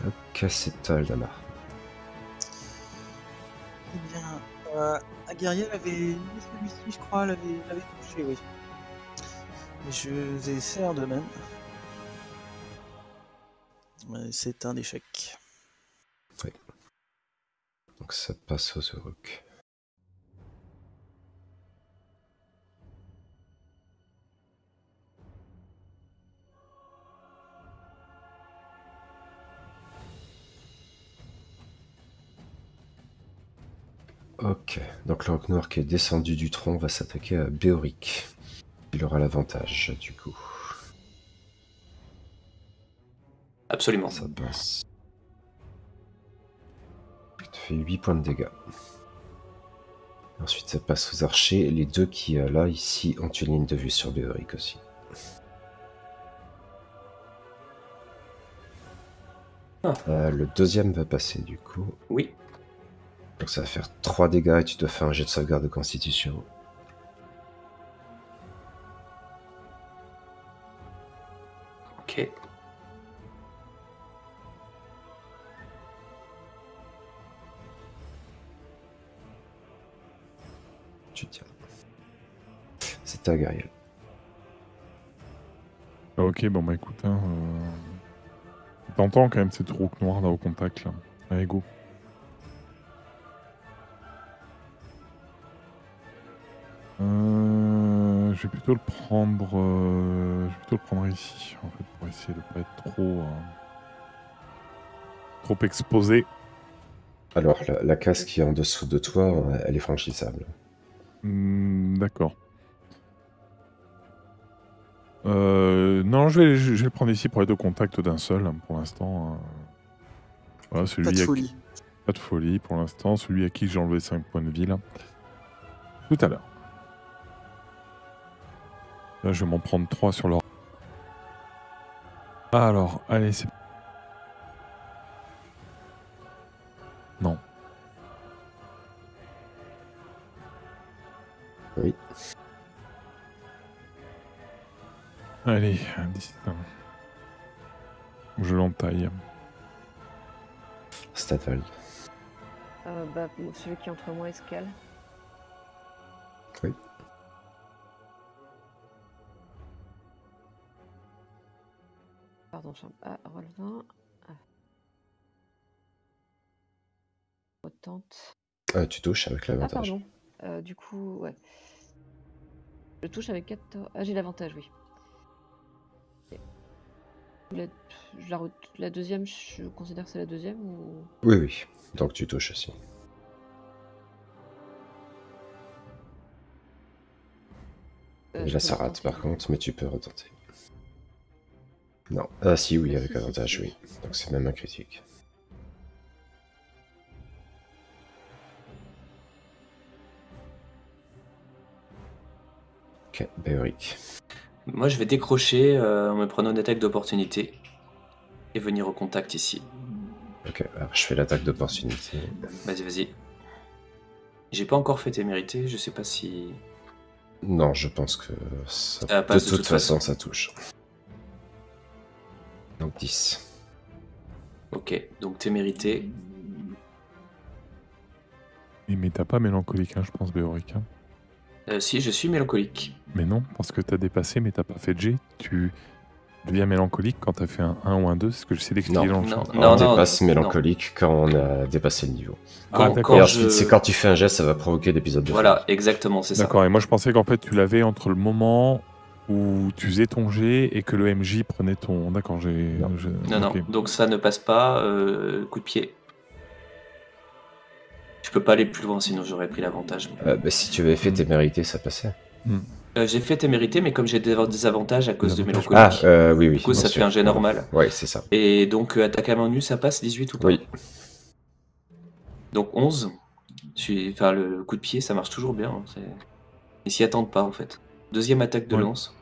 Ok, c'est Aldamar. Eh bien, euh, Gariel avait celui-ci, je crois, l'avait touché, oui. Mais je vais faire de même. C'est un échec. Oui. Donc ça passe aux Zorouk. Ok, donc le roc noir qui est descendu du tronc va s'attaquer à Béoric. Il aura l'avantage, du coup. Absolument. Ça passe. Il te fait huit points de dégâts. Ensuite, ça passe aux archers. Les deux qui, là, ici, ont une ligne de vue sur Béoric aussi. Ah. Euh, le deuxième va passer, du coup. Oui. Donc ça va faire trois dégâts et tu dois faire un jet de sauvegarde de constitution. Ok. Tu tiens. C'était à Gariel. Ok, bon bah écoute, hein, euh... t'entends quand même cette roue noire là au contact là. Allez go. Euh, je vais plutôt le prendre, euh, je vais plutôt le prendre ici, en fait, pour essayer de pas être trop, euh, trop exposé. Alors, la, la case qui est en dessous de toi, elle est franchissable. Mmh, d'accord. Euh, non, je vais, je, je vais le prendre ici pour être au contact d'un seul, pour l'instant. Euh... Voilà, celui pas de folie. Qui... Pas de folie, pour l'instant. Celui à qui j'ai enlevé cinq points de vie, là. Tout à l'heure. Là, je vais m'en prendre trois sur leur... Alors, allez, c'est... Non. Oui. Allez, un dix. Je l'entaille. Statval. Euh, bah, celui qui est entre moi et Skal. Oui. Pardon, je... Ah, relevant. Ah. Potente. Ah, tu touches avec l'avantage. Ah, pardon. Euh, du coup, ouais. Je touche avec quatorze... Ah, j'ai l'avantage, oui. La... Je la, re... la deuxième, je considère que c'est la deuxième ou... Oui, oui. Donc tu touches aussi. Euh, là, ça rate par contre, mais tu peux retenter. Non. Ah si, oui, avec avantage, oui. Donc c'est même un critique. Ok, Béoric. Moi, je vais décrocher euh, en me prenant une attaque d'opportunité et venir au contact ici. Ok, alors je fais l'attaque d'opportunité. Vas-y, vas-y. J'ai pas encore fait témérité, je sais pas si... Non, je pense que ça... Ça passe de toute, de toute façon, façon, ça touche. Donc dix. Ok, donc témérité. Mais, mais t'as pas mélancolique, hein, je pense, Béoric. Hein. Euh, si, je suis mélancolique. Mais non, parce que t'as dépassé, mais t'as pas fait de G. Tu deviens mélancolique quand t'as fait un un ou un deux, c'est ce que j'essaie d'expliquer dans le chat. On non, dépasse non, mélancolique non. Quand on a dépassé le niveau. Quand, ah, quand et ensuite, je... c'est quand tu fais un geste, ça va provoquer l'épisode de Voilà, fin. Exactement, c'est ça. D'accord, et moi je pensais qu'en fait, tu l'avais entre le moment... où tu faisais ton G et que le M J prenait ton... D'accord, j'ai... Non, je... non, okay. non, donc ça ne passe pas, euh, coup de pied. Je peux pas aller plus loin, sinon j'aurais pris l'avantage. Euh, bah, si tu avais fait témérité, ça passait. Mm. Euh, j'ai fait témérité, mais comme j'ai des avantages à cause de mélancolique, ah, euh, oui, oui, du coup ça sûr. Fait un G normal. Oui, c'est ça. Et donc euh, attaque à main nue, ça passe dix-huit ou pas? Oui. Donc onze. Je suis... Enfin, le coup de pied, ça marche toujours bien. Hein. Ils s'y attendent pas, en fait. Deuxième attaque de ouais. lance.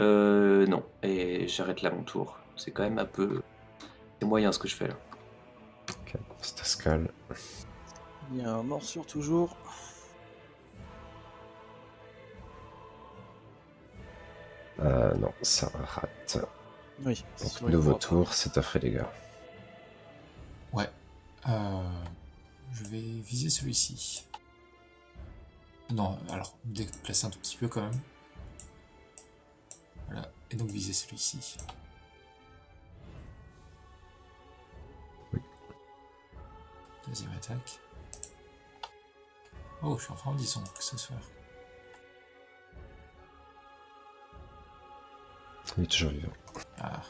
Euh, non, et j'arrête là mon tour. C'est quand même un peu... C'est moyen ce que je fais là. Ok, c'est à Skal. Il y a un morsure toujours. Euh, non, ça rate. Oui. Donc, nouveau tour, c'est à Frédégar. Ouais. Euh, je vais viser celui-ci. Non, alors, déplacer un tout petit peu quand même. Voilà, et donc viser celui-ci. Oui. Deuxième attaque. Oh, je suis enfin en disant que ce soir. Il est toujours vivant. Ah.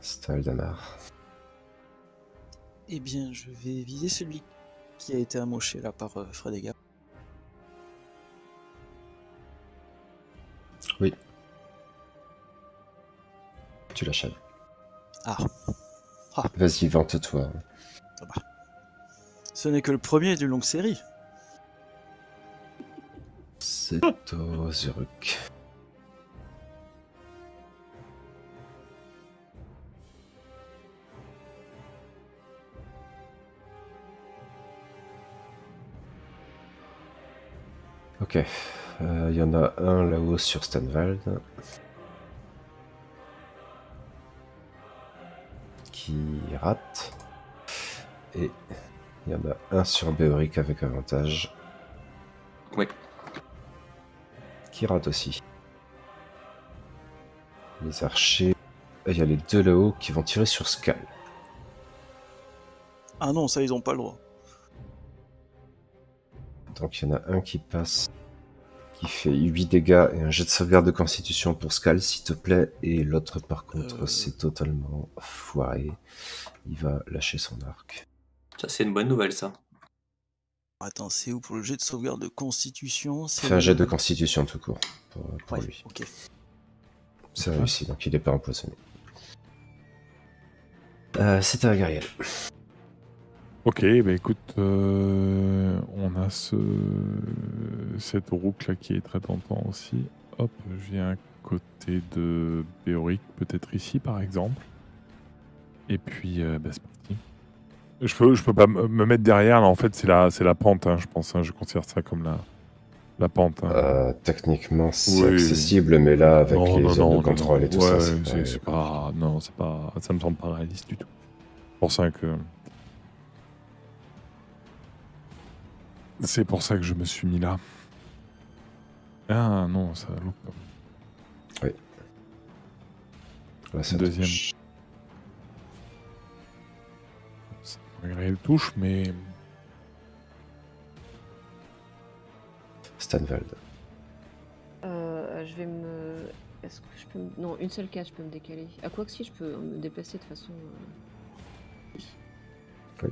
C'est Aldamar. Eh bien, je vais viser celui qui a été amoché là par euh, Frédégar. Oui. Tu l'achèves. Ah. ah. Vas-y, vante-toi. Bah. Ce n'est que le premier d'une longue série. C'est au Zuruk. Ok, il euh, y en a un là-haut sur Stenwald qui rate, et il y en a un sur Béoric avec avantage. Oui. Qui rate aussi. Les archers, il y a les deux là-haut qui vont tirer sur Skal. Ah non, ça ils ont pas le droit. Donc il y en a un qui passe, qui fait huit dégâts et un jet de sauvegarde de constitution pour Skal, s'il te plaît. Et l'autre, par contre, euh... c'est totalement foiré. Il va lâcher son arc. Ça, c'est une bonne nouvelle, ça. Attends, c'est où pour le jet de sauvegarde de constitution? C'est un jet de constitution tout court, pour, pour ouais, lui. Okay. C'est okay. Réussi, donc il n'est pas empoisonné. Euh, c'est un Gariel. Ok, bah écoute, euh, on a ce, cette rook là qui est très tentant aussi. Hop, je viens à côté de Béoric, peut-être ici par exemple. Et puis, euh, bah c'est parti. Je peux, je peux pas me mettre derrière, là en fait c'est la, la pente, hein, je pense, hein, je considère ça comme la, la pente. Hein. Euh, techniquement c'est oui. accessible, mais là avec non, les non, zones non, de contrôle non, et tout ouais, ça, c'est pas... pas... Non, c'est pas... ça me semble pas réaliste du tout. C'est pour ça que... C'est pour ça que je me suis mis là. Ah non, ça loupe. Oui. Là, ça Deuxième. Touche. Ça malgré le touche, mais... Stenwald. Euh, je vais me... Est-ce que je peux me... Non, une seule case, je peux me décaler. À quoi que si, je peux me déplacer de façon... Oui. Oui.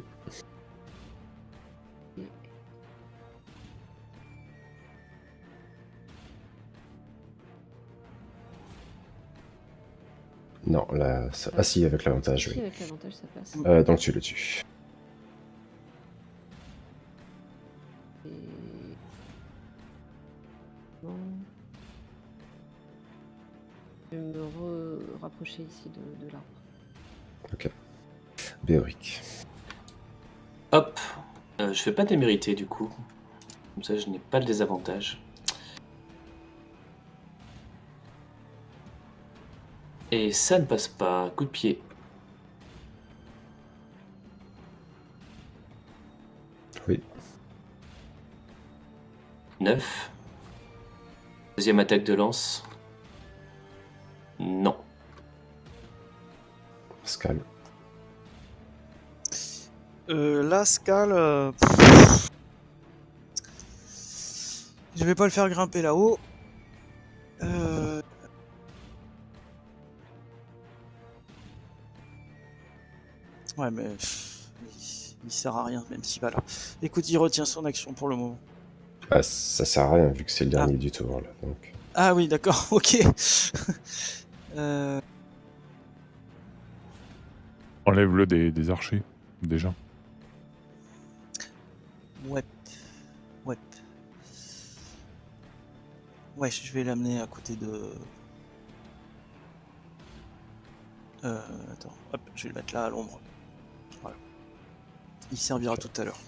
Non, là... Ça... Ah si, avec l'avantage, oui. Avec l'avantage, ça passe. Euh, donc tu le tues. Et... Bon. Je vais me rapprocher ici de, de l'arbre. Ok. Béoric. Hop euh, je fais pas démériter, du coup. Comme ça, je n'ai pas le désavantage. Et ça ne passe pas, coup de pied. Oui. neuf. Deuxième attaque de lance. Non. Skal. Euh, là, Skal... Euh... Je vais pas le faire grimper là-haut. Euh... Ouais, mais il, il sert à rien, même s'il va là. Écoute, il retient son action pour le moment. Ah, ça sert à rien, vu que c'est le dernier ah. du tour, là, donc... Ah oui, d'accord, ok. euh... Enlève-le des, des archers, déjà. Ouais. Ouais. Ouais, je vais l'amener à côté de... Euh... Attends, hop, je vais le mettre là, à l'ombre. Voilà. Il servira tout à l'heure.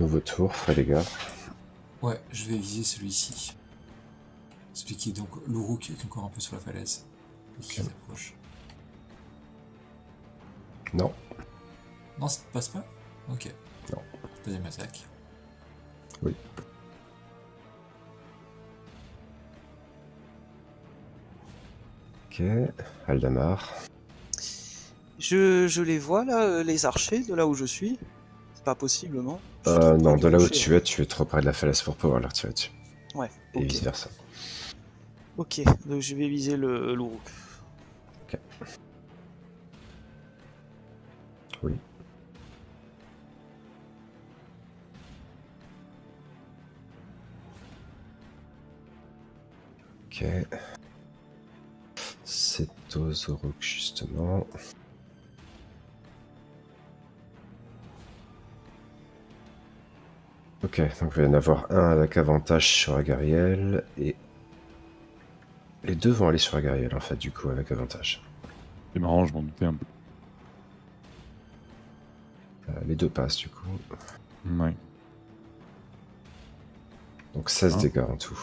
Nouveau tour, Frédégar. Ouais, je vais viser celui-ci. Celui qui est donc le rook qui est encore un peu sur la falaise. Okay. Qui s'approche. Non. Non, ça ne passe pas? Ok. Non. Deuxième attaque. Oui. Ok, Aldamar. Je, je les vois là, les archers, de là où je suis. C'est pas possible, non euh, Non, de là où tu es, tu es trop près de la falaise pour pouvoir leur tirer dessus. Ouais. Et okay. vice versa. Ok, donc je vais viser le l'ourou. Ok. Oui. Ok. C'est Tozorok justement. Ok, donc je vais en avoir un avec avantage sur Gariel et les deux vont aller sur Gariel en fait du coup avec avantage. C'est marrant, je m'en doutais un peu. Euh, les deux passent du coup. Ouais. Donc seize hein. dégâts en tout.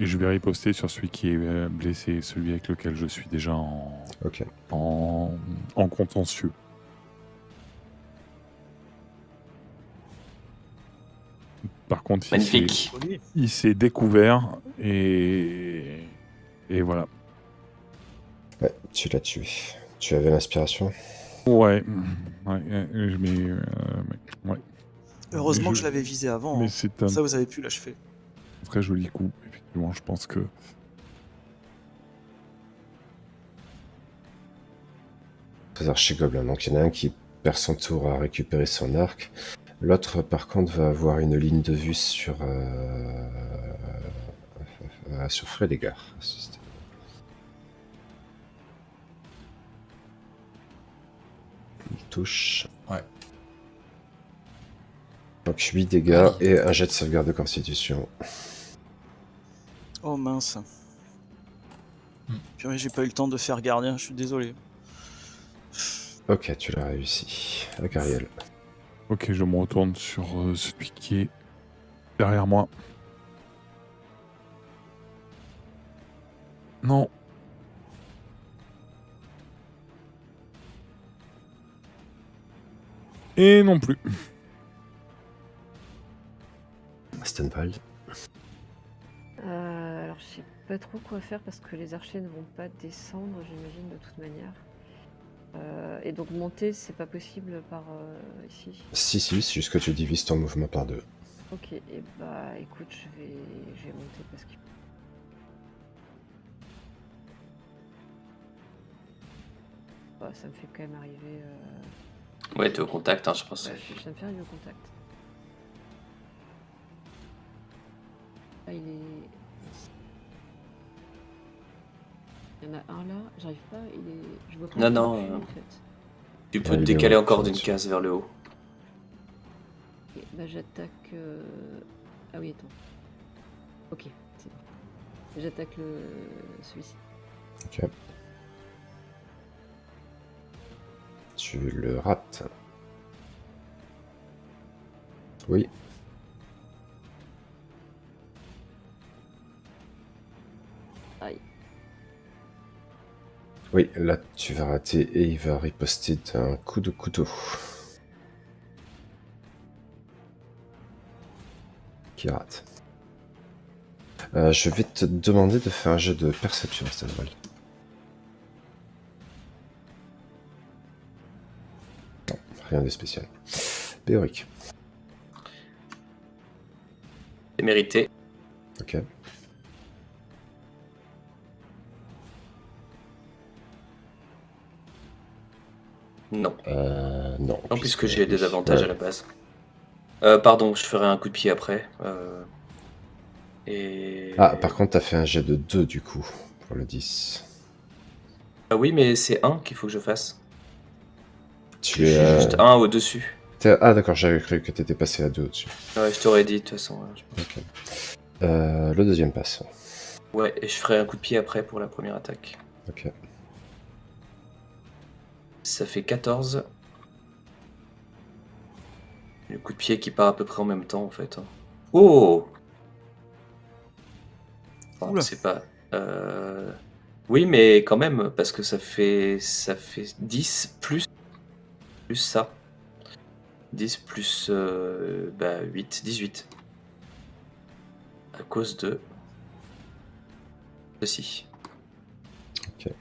Et je vais riposter sur celui qui est blessé, celui avec lequel je suis déjà en, okay. en... en contentieux. Par contre, magnifique. Il s'est découvert et, et voilà. Ouais, tu l'as tué. Tu avais l'inspiration. Ouais, ouais, je mets, euh, ouais. Heureusement mais que je, je l'avais visé avant. Mais hein. un... Ça, vous avez pu l'achever. Très joli coup. Effectivement, je pense que. Les archers gobelins. Donc il y en a un qui perd son tour à récupérer son arc. L'autre, par contre, va avoir une ligne de vue sur, euh, euh, sur Frédégar. Il touche. Ouais. Donc huit dégâts et un jet de sauvegarde de constitution. Oh mince. Hmm. Purée, j'ai pas eu le temps de faire gardien, je suis désolé. Ok, tu l'as réussi. À Gariel. Ok, je me retourne sur euh, celui qui est derrière moi. Non. Et non plus. Stenwald. Euh, alors, je sais pas trop quoi faire parce que les archers ne vont pas descendre, j'imagine, de toute manière. Euh, et donc monter, c'est pas possible par euh, ici. Si, si, c'est juste que tu divises ton mouvement par deux. Ok, et bah écoute, je vais, je vais monter parce que... Oh, ça me fait quand même arriver... Euh... Ouais, t'es au contact, hein, je pense. Ouais, ça me fait arriver au contact. Ah, il est... Il y en a un là, j'arrive pas, il est... Je vois pas non, non, euh... en fait. Tu peux ah, te décaler encore d'une case vers le haut. Ok, bah j'attaque... Euh... Ah oui, attends. Ok, c'est bon. J'attaque le... celui-ci. Ok. Tu le rates. Oui. Oui, là tu vas rater et il va riposter d'un coup de couteau. Qui rate. Euh, je vais te demander de faire un jeu de perception, Stenwald. Non, rien de spécial. Béoric. C'est mérité. Ok. Non. Euh, non. Non, puisque j'ai des avantages ouais. à la base. Euh, pardon, je ferai un coup de pied après. Euh... Et... Ah, par contre, t'as fait un jet de deux du coup, pour le dix. Ah oui, mais c'est un qu'il faut que je fasse. Tu es euh... juste un au-dessus. Ah d'accord, j'avais cru que t'étais passé à deux au-dessus. Ouais, je t'aurais dit de toute façon. Je pense. Okay. Euh, le deuxième passe. Ouais, et je ferai un coup de pied après pour la première attaque. Ok. Ça fait quatorze. Le coup de pied qui part à peu près en même temps en fait. Oh enfin, c'est pas... Euh... Oui mais quand même, parce que ça fait ça fait dix plus, plus ça. dix plus euh... bah, huit, dix-huit. À cause de... ceci. Ok.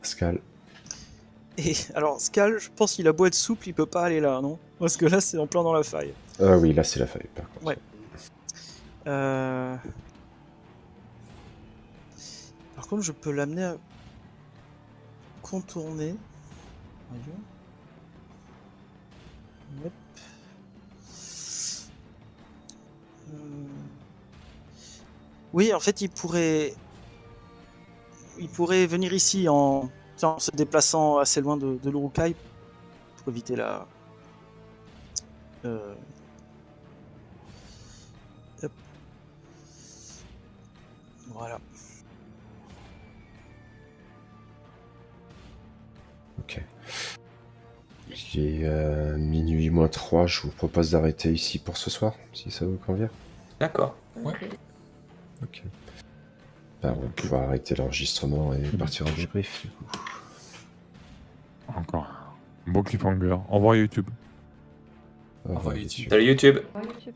Pascal. Et alors, Skal, je pense qu'il a beau être souple, il peut pas aller là, non? Parce que là, c'est en plein dans la faille. Ah oui, là, c'est la faille, par contre. Ouais. Euh... Par contre, je peux l'amener à contourner. Yep. Euh... Oui, en fait, il pourrait il pourrait venir ici en, en se déplaçant assez loin de, de l'Urukai pour éviter la... Euh... Hop. Voilà. Ok. Il est euh, minuit moins trois, je vous propose d'arrêter ici pour ce soir, si ça vous convient. D'accord. Ouais. Ok. Bah, on va pouvoir arrêter l'enregistrement et partir en débrief, du coup. Encore un beau cliffhanger. Au revoir YouTube. Au revoir YouTube. Salut YouTube. Au revoir YouTube.